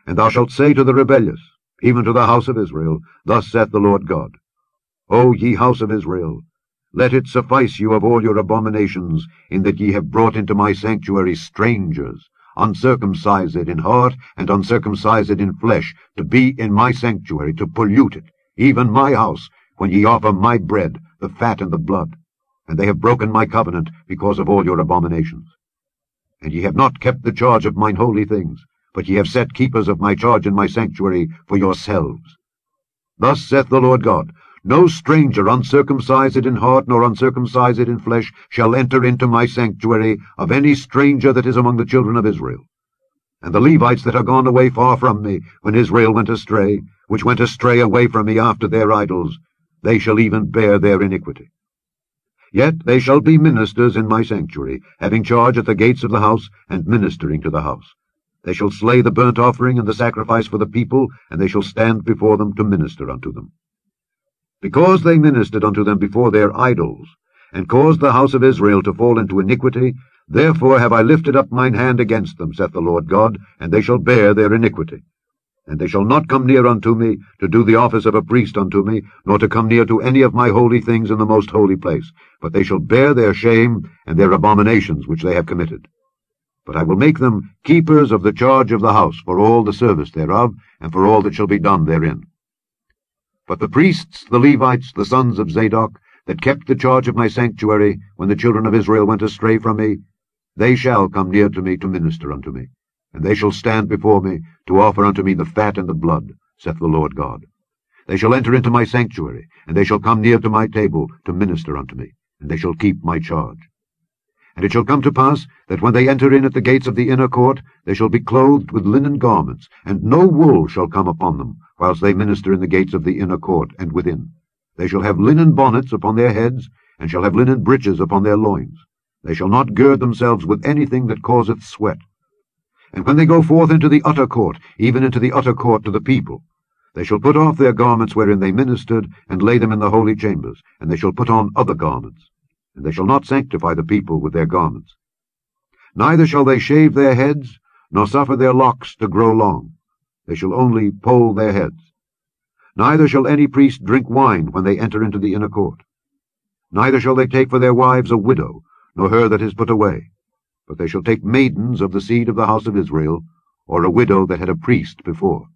And thou shalt say to the rebellious, even to the house of Israel, Thus saith the Lord God, O ye house of Israel, let it suffice you of all your abominations, in that ye have brought into my sanctuary strangers, uncircumcised in heart and uncircumcised in flesh, to be in my sanctuary, to pollute it, even my house, when ye offer my bread, the fat and the blood. And they have broken my covenant because of all your abominations. And ye have not kept the charge of mine holy things, but ye have set keepers of my charge in my sanctuary for yourselves. Thus saith the Lord God, No stranger uncircumcised in heart nor uncircumcised in flesh shall enter into my sanctuary of any stranger that is among the children of Israel. And the Levites that are gone away far from me, when Israel went astray, which went astray away from me after their idols, they shall even bear their iniquity. Yet they shall be ministers in my sanctuary, having charge at the gates of the house, and ministering to the house. They shall slay the burnt offering and the sacrifice for the people, and they shall stand before them to minister unto them. Because they ministered unto them before their idols, and caused the house of Israel to fall into iniquity, therefore have I lifted up mine hand against them, saith the Lord God, and they shall bear their iniquity. And they shall not come near unto me, to do the office of a priest unto me, nor to come near to any of my holy things in the most holy place, but they shall bear their shame and their abominations which they have committed. But I will make them keepers of the charge of the house for all the service thereof, and for all that shall be done therein. But the priests, the Levites, the sons of Zadok, that kept the charge of my sanctuary, when the children of Israel went astray from me, they shall come near to me to minister unto me, and they shall stand before me to offer unto me the fat and the blood, saith the Lord God. They shall enter into my sanctuary, and they shall come near to my table to minister unto me, and they shall keep my charge. And it shall come to pass that when they enter in at the gates of the inner court, they shall be clothed with linen garments, and no wool shall come upon them, whilst they minister in the gates of the inner court and within. They shall have linen bonnets upon their heads, and shall have linen breeches upon their loins. They shall not gird themselves with anything that causeth sweat. And when they go forth into the utter court, even into the utter court to the people, they shall put off their garments wherein they ministered, and lay them in the holy chambers, and they shall put on other garments. And they shall not sanctify the people with their garments. Neither shall they shave their heads, nor suffer their locks to grow long. They shall only poll their heads. Neither shall any priest drink wine when they enter into the inner court. Neither shall they take for their wives a widow, nor her that is put away. But they shall take maidens of the seed of the house of Israel, or a widow that had a priest before.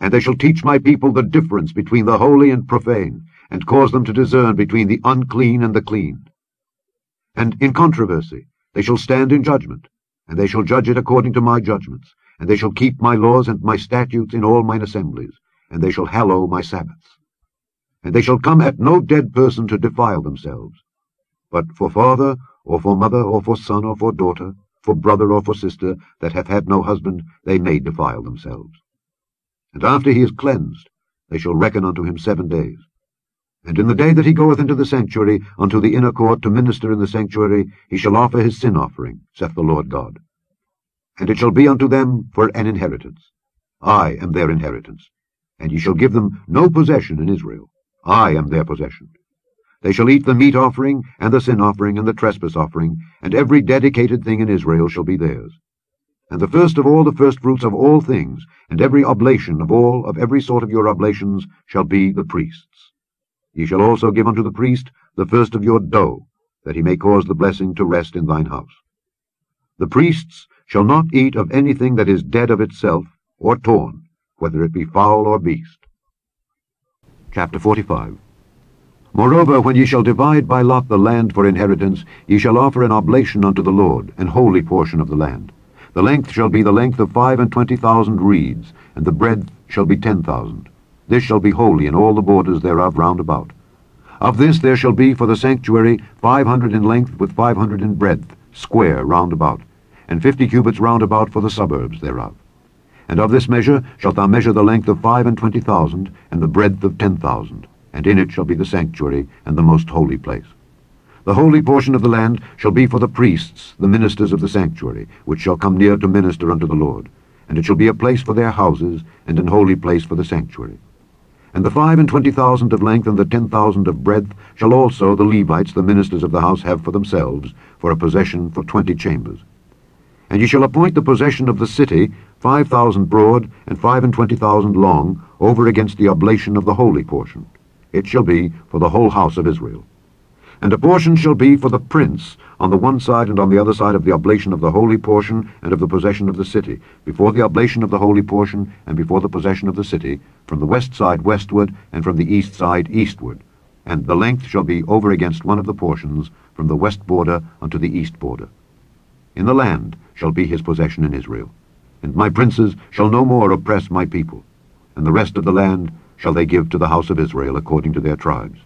And they shall teach my people the difference between the holy and profane, and cause them to discern between the unclean and the clean. And in controversy they shall stand in judgment, and they shall judge it according to my judgments, and they shall keep my laws and my statutes in all mine assemblies, and they shall hallow my Sabbaths. And they shall come at no dead person to defile themselves, but for father, or for mother, or for son, or for daughter, for brother, or for sister, that hath had no husband, they may defile themselves. And after he is cleansed, they shall reckon unto him seven days. And in the day that he goeth into the sanctuary, unto the inner court, to minister in the sanctuary, he shall offer his sin offering, saith the Lord God. And it shall be unto them for an inheritance. I am their inheritance. And ye shall give them no possession in Israel. I am their possession. They shall eat the meat offering, and the sin offering, and the trespass offering, and every dedicated thing in Israel shall be theirs. And the first of all the firstfruits of all things, and every oblation of all, of every sort of your oblations, shall be the priest's. Ye shall also give unto the priest the first of your dough, that he may cause the blessing to rest in thine house. The priests shall not eat of anything that is dead of itself, or torn, whether it be fowl or beast. Chapter forty-five. Moreover, when ye shall divide by lot the land for inheritance, ye shall offer an oblation unto the Lord, an holy portion of the land. The length shall be the length of five and twenty thousand reeds, and the breadth shall be ten thousand. This shall be holy in all the borders thereof round about. Of this there shall be for the sanctuary five hundred in length with five hundred in breadth, square round about, and fifty cubits round about for the suburbs thereof. And of this measure shalt thou measure the length of five and twenty thousand, and the breadth of ten thousand, and in it shall be the sanctuary and the most holy place. The holy portion of the land shall be for the priests, the ministers of the sanctuary, which shall come near to minister unto the Lord, and it shall be a place for their houses, and an holy place for the sanctuary. And the five and twenty thousand of length and the ten thousand of breadth shall also the Levites, the ministers of the house, have for themselves, for a possession for twenty chambers. And ye shall appoint the possession of the city, five thousand broad, and five and twenty thousand long, over against the oblation of the holy portion. It shall be for the whole house of Israel. And a portion shall be for the prince, on the one side and on the other side of the oblation of the holy portion and of the possession of the city, before the oblation of the holy portion and before the possession of the city, from the west side westward and from the east side eastward. And the length shall be over against one of the portions, from the west border unto the east border. In the land shall be his possession in Israel. And my princes shall no more oppress my people, and the rest of the land shall they give to the house of Israel according to their tribes.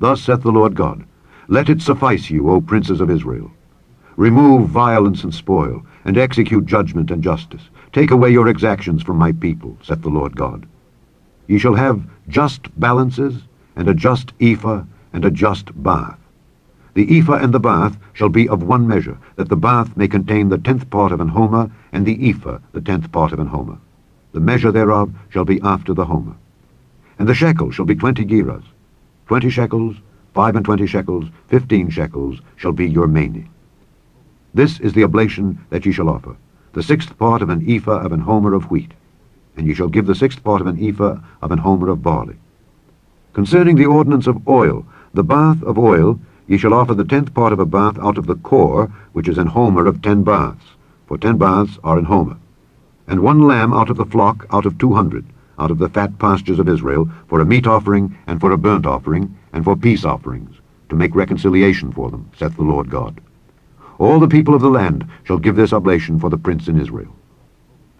Thus saith the Lord God, let it suffice you, O princes of Israel. Remove violence and spoil, and execute judgment and justice. Take away your exactions from my people, saith the Lord God. Ye shall have just balances, and a just ephah, and a just bath. The ephah and the bath shall be of one measure, that the bath may contain the tenth part of an homer, and the ephah the tenth part of an homer. The measure thereof shall be after the homer. And the shekel shall be twenty gerahs. Twenty shekels, five and twenty shekels, fifteen shekels shall be your mene. This is the oblation that ye shall offer, the sixth part of an ephah of an homer of wheat, and ye shall give the sixth part of an ephah of an homer of barley. Concerning the ordinance of oil, the bath of oil, ye shall offer the tenth part of a bath out of the core, which is an homer of ten baths, for ten baths are an homer, and one lamb out of the flock out of two hundred, out of the fat pastures of Israel, for a meat offering, and for a burnt offering, and for peace offerings, to make reconciliation for them, saith the Lord God. All the people of the land shall give this oblation for the prince in Israel.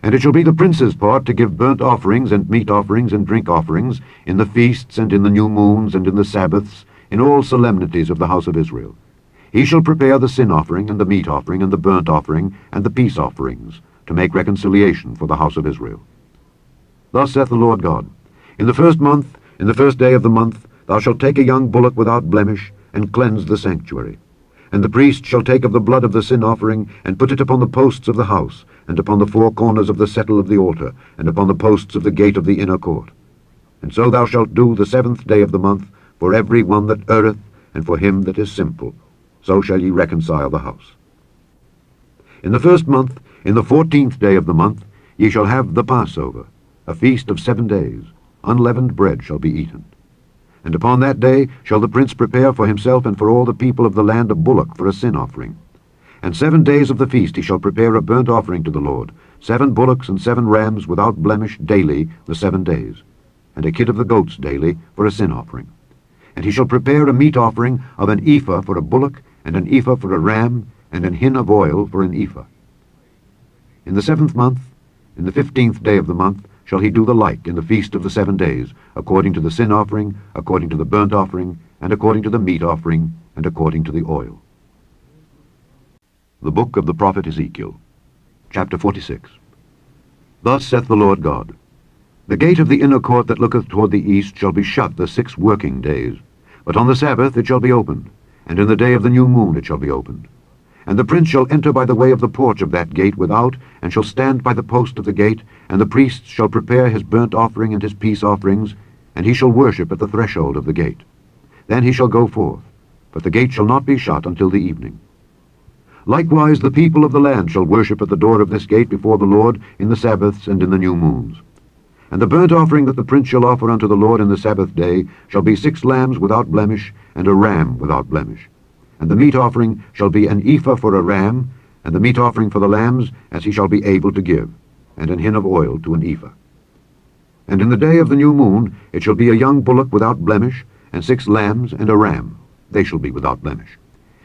And it shall be the prince's part to give burnt offerings, and meat offerings, and drink offerings, in the feasts, and in the new moons, and in the Sabbaths, in all solemnities of the house of Israel. He shall prepare the sin offering, and the meat offering, and the burnt offering, and the peace offerings, to make reconciliation for the house of Israel. Thus saith the Lord God, in the first month, in the first day of the month, thou shalt take a young bullock without blemish, and cleanse the sanctuary. And the priest shall take of the blood of the sin offering, and put it upon the posts of the house, and upon the four corners of the settle of the altar, and upon the posts of the gate of the inner court. And so thou shalt do the seventh day of the month, for every one that erreth, and for him that is simple. So shall ye reconcile the house. In the first month, in the fourteenth day of the month, ye shall have the Passover, a feast of seven days, unleavened bread shall be eaten. And upon that day shall the prince prepare for himself and for all the people of the land a bullock for a sin offering. And seven days of the feast he shall prepare a burnt offering to the Lord, seven bullocks and seven rams without blemish daily the seven days, and a kid of the goats daily for a sin offering. And he shall prepare a meat offering of an ephah for a bullock, and an ephah for a ram, and an hin of oil for an ephah. In the seventh month, in the fifteenth day of the month, shall he do the like in the feast of the seven days, according to the sin offering, according to the burnt offering, and according to the meat offering, and according to the oil. The Book of the Prophet Ezekiel, Chapter forty-six. Thus saith the Lord God, The gate of the inner court that looketh toward the east shall be shut the six working days, but on the Sabbath it shall be opened, and in the day of the new moon it shall be opened. And the prince shall enter by the way of the porch of that gate without, and shall stand by the post of the gate, and the priest shall prepare his burnt offering and his peace offerings, and he shall worship at the threshold of the gate. Then he shall go forth, but the gate shall not be shut until the evening. Likewise the people of the land shall worship at the door of this gate before the Lord in the Sabbaths and in the new moons. And the burnt offering that the prince shall offer unto the Lord in the Sabbath day shall be six lambs without blemish, and a ram without blemish. And the meat offering shall be an ephah for a ram, and the meat offering for the lambs, as he shall be able to give, and an hin of oil to an ephah. And in the day of the new moon it shall be a young bullock without blemish, and six lambs and a ram, they shall be without blemish.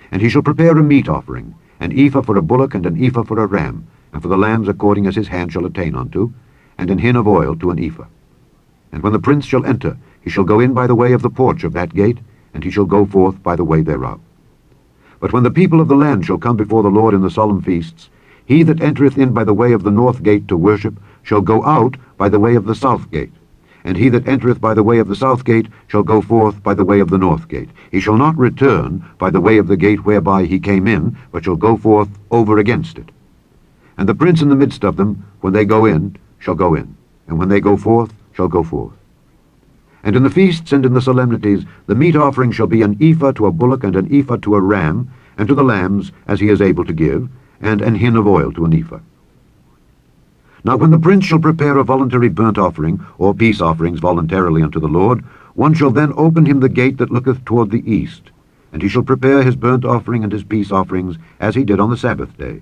And he shall prepare a meat offering, an ephah for a bullock and an ephah for a ram, and for the lambs according as his hand shall attain unto, and an hin of oil to an ephah. And when the prince shall enter, he shall go in by the way of the porch of that gate, and he shall go forth by the way thereof. But when the people of the land shall come before the Lord in the solemn feasts, he that entereth in by the way of the north gate to worship shall go out by the way of the south gate, and he that entereth by the way of the south gate shall go forth by the way of the north gate. He shall not return by the way of the gate whereby he came in, but shall go forth over against it. And the prince in the midst of them, when they go in, shall go in, and when they go forth, shall go forth. And in the feasts and in the solemnities, the meat offering shall be an ephah to a bullock and an ephah to a ram, and to the lambs, as he is able to give, and an hin of oil to an ephah. Now when the prince shall prepare a voluntary burnt offering, or peace offerings voluntarily unto the Lord, one shall then open him the gate that looketh toward the east, and he shall prepare his burnt offering and his peace offerings, as he did on the Sabbath day.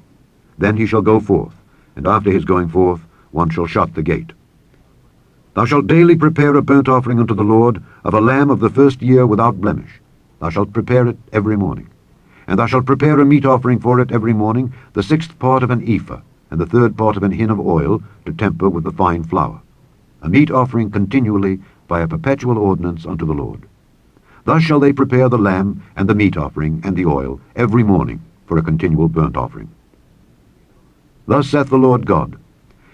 Then he shall go forth, and after his going forth, one shall shut the gate. Thou shalt daily prepare a burnt offering unto the Lord of a lamb of the first year without blemish. Thou shalt prepare it every morning. And thou shalt prepare a meat offering for it every morning, the sixth part of an ephah, and the third part of an hin of oil, to temper with the fine flour. A meat offering continually by a perpetual ordinance unto the Lord. Thus shall they prepare the lamb and the meat offering and the oil every morning for a continual burnt offering. Thus saith the Lord God,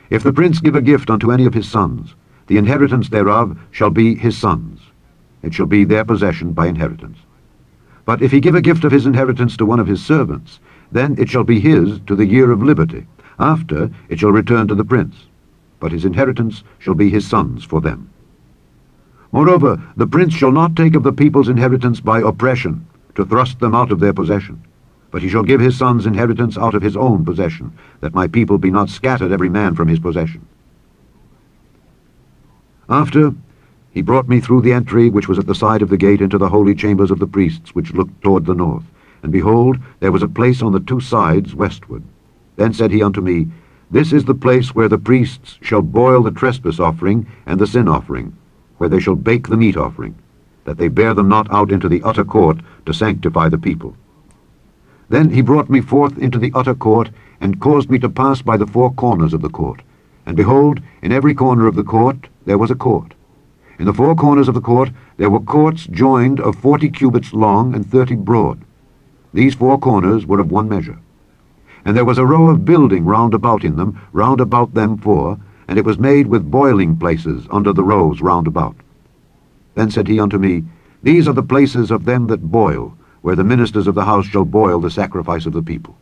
If the prince give a gift unto any of his sons, the inheritance thereof shall be his sons'. It shall be their possession by inheritance. But if he give a gift of his inheritance to one of his servants, then it shall be his to the year of liberty. After, it shall return to the prince. But his inheritance shall be his sons' for them. Moreover, the prince shall not take of the people's inheritance by oppression, to thrust them out of their possession. But he shall give his sons' inheritance out of his own possession, that my people be not scattered every man from his possession. After, he brought me through the entry which was at the side of the gate into the holy chambers of the priests, which looked toward the north. And behold, there was a place on the two sides westward. Then said he unto me, This is the place where the priests shall boil the trespass offering and the sin offering, where they shall bake the meat offering, that they bear them not out into the utter court to sanctify the people. Then he brought me forth into the utter court, and caused me to pass by the four corners of the court. And behold, in every corner of the court there was a court. In the four corners of the court there were courts joined of forty cubits long and thirty broad. These four corners were of one measure. And there was a row of building round about in them, round about them four, and it was made with boiling places under the rows round about. Then said he unto me, These are the places of them that boil, where the ministers of the house shall boil the sacrifice of the people.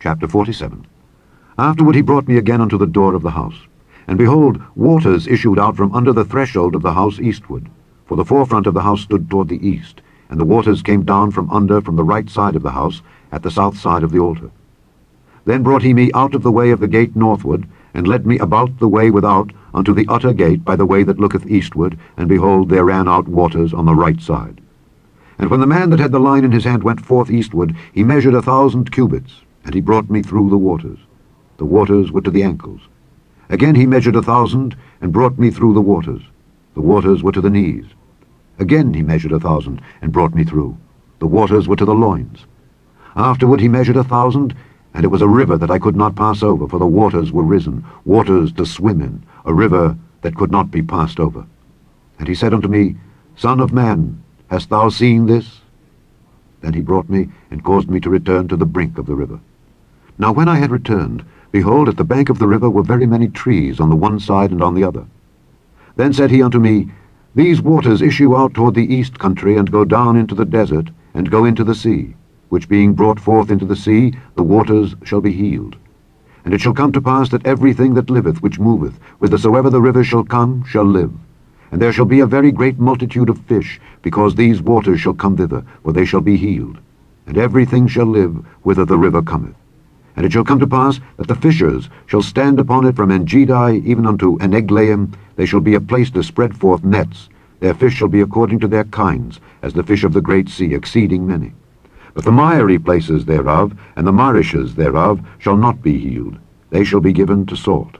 Chapter forty-seven. Afterward he brought me again unto the door of the house. And behold, waters issued out from under the threshold of the house eastward. For the forefront of the house stood toward the east, and the waters came down from under from the right side of the house, at the south side of the altar. Then brought he me out of the way of the gate northward, and led me about the way without unto the utter gate by the way that looketh eastward, and behold, there ran out waters on the right side. And when the man that had the line in his hand went forth eastward, he measured a thousand cubits, and he brought me through the waters. The waters were to the ankles. Again he measured a thousand, and brought me through the waters. The waters were to the knees. Again he measured a thousand, and brought me through. The waters were to the loins. Afterward he measured a thousand, and it was a river that I could not pass over, for the waters were risen, waters to swim in, a river that could not be passed over. And he said unto me, Son of man, hast thou seen this? Then he brought me, and caused me to return to the brink of the river. Now when I had returned, behold, at the bank of the river were very many trees on the one side and on the other. Then said he unto me, These waters issue out toward the east country, and go down into the desert, and go into the sea, which being brought forth into the sea, the waters shall be healed. And it shall come to pass that everything that liveth which moveth, whithersoever the river shall come, shall live. And there shall be a very great multitude of fish, because these waters shall come thither, for they shall be healed. And everything shall live whither the river cometh. And it shall come to pass that the fishers shall stand upon it from Engedi even unto Eneglaim. They shall be a place to spread forth nets. Their fish shall be according to their kinds, as the fish of the great sea, exceeding many. But the miry places thereof, and the marishes thereof, shall not be healed. They shall be given to salt.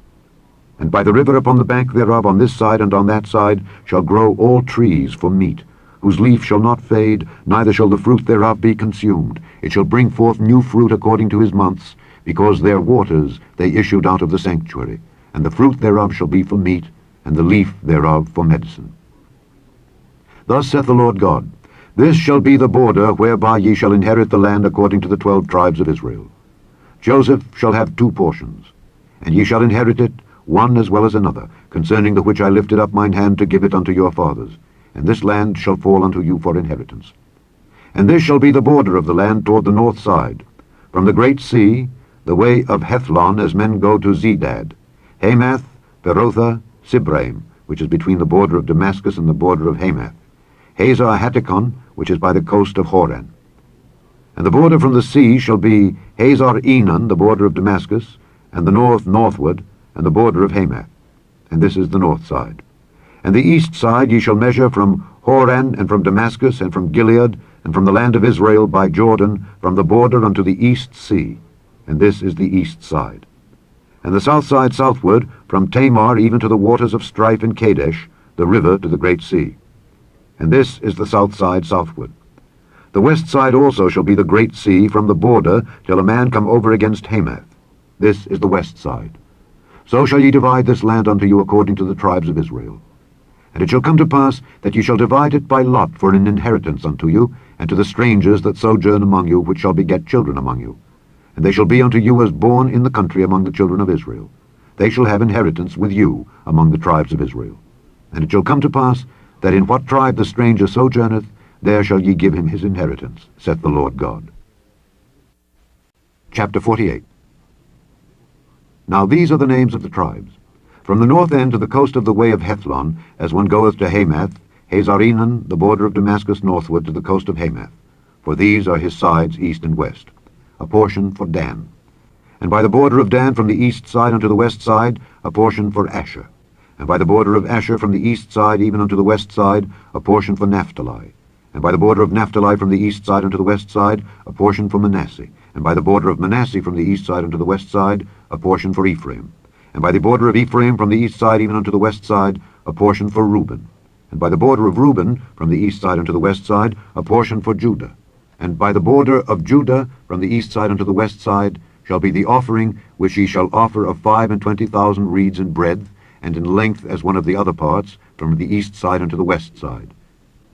And by the river upon the bank thereof, on this side and on that side, shall grow all trees for meat, whose leaf shall not fade, neither shall the fruit thereof be consumed. It shall bring forth new fruit according to his months, because their waters they issued out of the sanctuary. And the fruit thereof shall be for meat, and the leaf thereof for medicine. Thus saith the Lord God, This shall be the border whereby ye shall inherit the land according to the twelve tribes of Israel. Joseph shall have two portions, and ye shall inherit it, one as well as another, concerning the which I lifted up mine hand to give it unto your fathers. And this land shall fall unto you for inheritance. And this shall be the border of the land toward the north side, from the great sea, the way of Hethlon, as men go to Zedad, Hamath, Berotha, Sibraim, which is between the border of Damascus and the border of Hamath, Hazar Hattikon, which is by the coast of Horan. And the border from the sea shall be Hazar Enon, the border of Damascus, and the north northward, and the border of Hamath. And this is the north side. And the east side ye shall measure from Horan, and from Damascus, and from Gilead, and from the land of Israel by Jordan, from the border unto the east sea. And this is the east side. And the south side southward, from Tamar even to the waters of strife in Kadesh, the river to the great sea. And this is the south side southward. The west side also shall be the great sea, from the border till a man come over against Hamath. This is the west side. So shall ye divide this land unto you according to the tribes of Israel. And it shall come to pass that ye shall divide it by lot for an inheritance unto you, and to the strangers that sojourn among you, which shall beget children among you. And they shall be unto you as born in the country among the children of Israel. They shall have inheritance with you among the tribes of Israel. And it shall come to pass that in what tribe the stranger sojourneth, there shall ye give him his inheritance, saith the Lord God. Chapter forty-eight. Now these are the names of the tribes. From the north end to the coast of the way of Hethlon, as one goeth to Hamath, Hazar-enan, the border of Damascus northward to the coast of Hamath. For these are his sides east and west. A portion for Dan. And by the border of Dan from the east side unto the west side, a portion for Asher. And by the border of Asher from the east side even unto the west side, a portion for Naphtali. And by the border of Naphtali from the east side unto the west side, a portion for Manasseh. And by the border of Manasseh from the east side unto the west side, a portion for Ephraim. And by the border of Ephraim from the east side even unto the west side, a portion for Reuben. And by the border of Reuben from the east side unto the west side, a portion for Judah. And by the border of Judah from the east side unto the west side shall be the offering which ye shall offer of five and twenty thousand reeds in breadth, and in length as one of the other parts, from the east side unto the west side.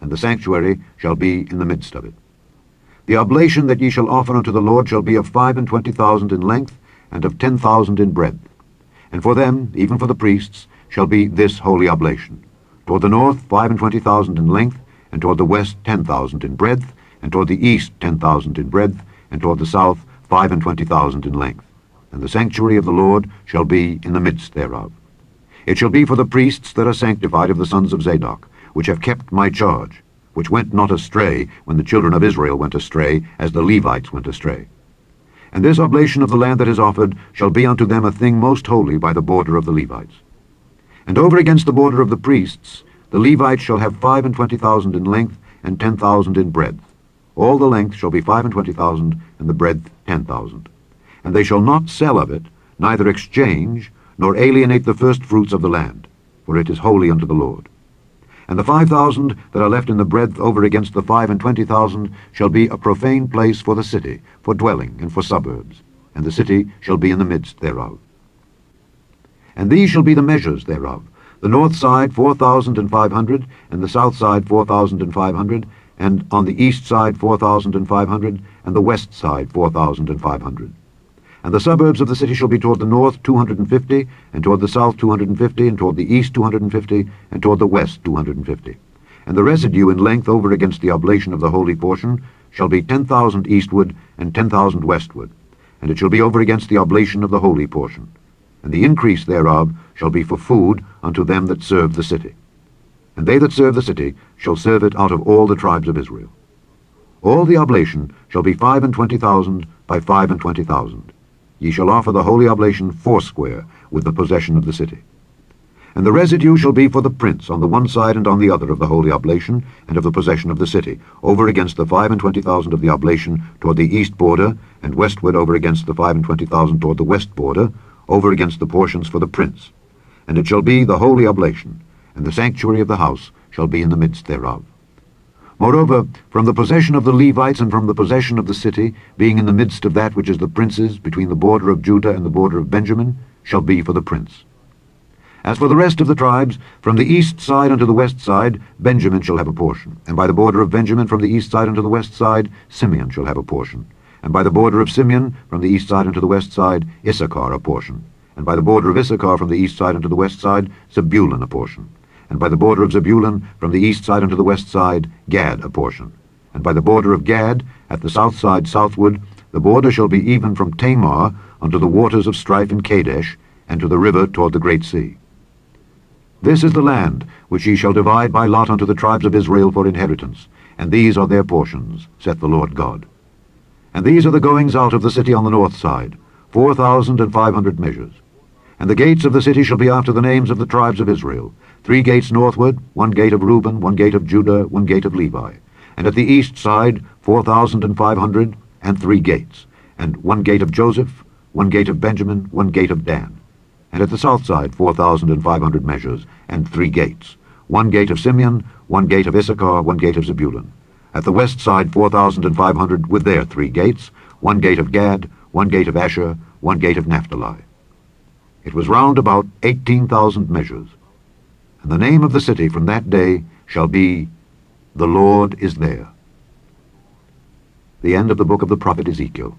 And the sanctuary shall be in the midst of it. The oblation that ye shall offer unto the Lord shall be of five and twenty thousand in length, and of ten thousand in breadth. And for them, even for the priests, shall be this holy oblation. Toward the north five and twenty thousand in length, and toward the west ten thousand in breadth, and toward the east ten thousand in breadth, and toward the south five and twenty thousand in length. And the sanctuary of the Lord shall be in the midst thereof. It shall be for the priests that are sanctified of the sons of Zadok, which have kept my charge, which went not astray when the children of Israel went astray, as the Levites went astray. And this oblation of the land that is offered shall be unto them a thing most holy by the border of the Levites. And over against the border of the priests, the Levites shall have five and twenty thousand in length, and ten thousand in breadth. All the length shall be five and twenty thousand, and the breadth ten thousand. And they shall not sell of it, neither exchange, nor alienate the first fruits of the land, for it is holy unto the Lord. And the five thousand that are left in the breadth over against the five and twenty thousand shall be a profane place for the city, for dwelling, and for suburbs, and the city shall be in the midst thereof. And these shall be the measures thereof, the north side four thousand and five hundred, and the south side four thousand and five hundred, and on the east side four thousand and five hundred, and the west side four thousand and five hundred. And the suburbs of the city shall be toward the north two hundred and fifty, and toward the south two hundred and fifty, and toward the east two hundred and fifty, and toward the west two hundred and fifty. And the residue in length over against the oblation of the holy portion shall be ten thousand eastward, and ten thousand westward, and it shall be over against the oblation of the holy portion. And the increase thereof shall be for food unto them that serve the city. And they that serve the city shall serve it out of all the tribes of Israel. All the oblation shall be five and twenty thousand by five and twenty thousand. Ye shall offer the holy oblation foursquare with the possession of the city. And the residue shall be for the prince on the one side and on the other of the holy oblation and of the possession of the city, over against the five and twenty thousand of the oblation toward the east border, and westward over against the five and twenty thousand toward the west border, over against the portions for the prince. And it shall be the holy oblation, and the sanctuary of the house shall be in the midst thereof. Moreover, from the possession of the Levites and from the possession of the city, being in the midst of that which is the prince's, between the border of Judah and the border of Benjamin, shall be for the prince. As for the rest of the tribes, from the east side unto the west side, Benjamin shall have a portion, and by the border of Benjamin from the east side unto the west side, Simeon shall have a portion. And by the border of Simeon, from the east side unto the west side, Issachar a portion. And by the border of Issachar, from the east side unto the west side, Zebulun a portion. And by the border of Zebulun, from the east side unto the west side, Gad a portion. And by the border of Gad, at the south side southward, the border shall be even from Tamar unto the waters of strife in Kadesh, and to the river toward the great sea. This is the land which ye shall divide by lot unto the tribes of Israel for inheritance, and these are their portions, saith the Lord God. And these are the goings out of the city on the north side, four thousand and five hundred measures. And the gates of the city shall be after the names of the tribes of Israel, three gates northward, one gate of Reuben, one gate of Judah, one gate of Levi. And at the east side, four thousand and five hundred, and three gates, and one gate of Joseph, one gate of Benjamin, one gate of Dan. And at the south side, four thousand and five hundred measures, and three gates, one gate of Simeon, one gate of Issachar, one gate of Zebulun. At the west side four thousand and five hundred with their three gates, one gate of Gad, one gate of Asher, one gate of Naphtali. It was round about eighteen thousand measures. And the name of the city from that day shall be, The Lord is there. The end of the book of the prophet Ezekiel.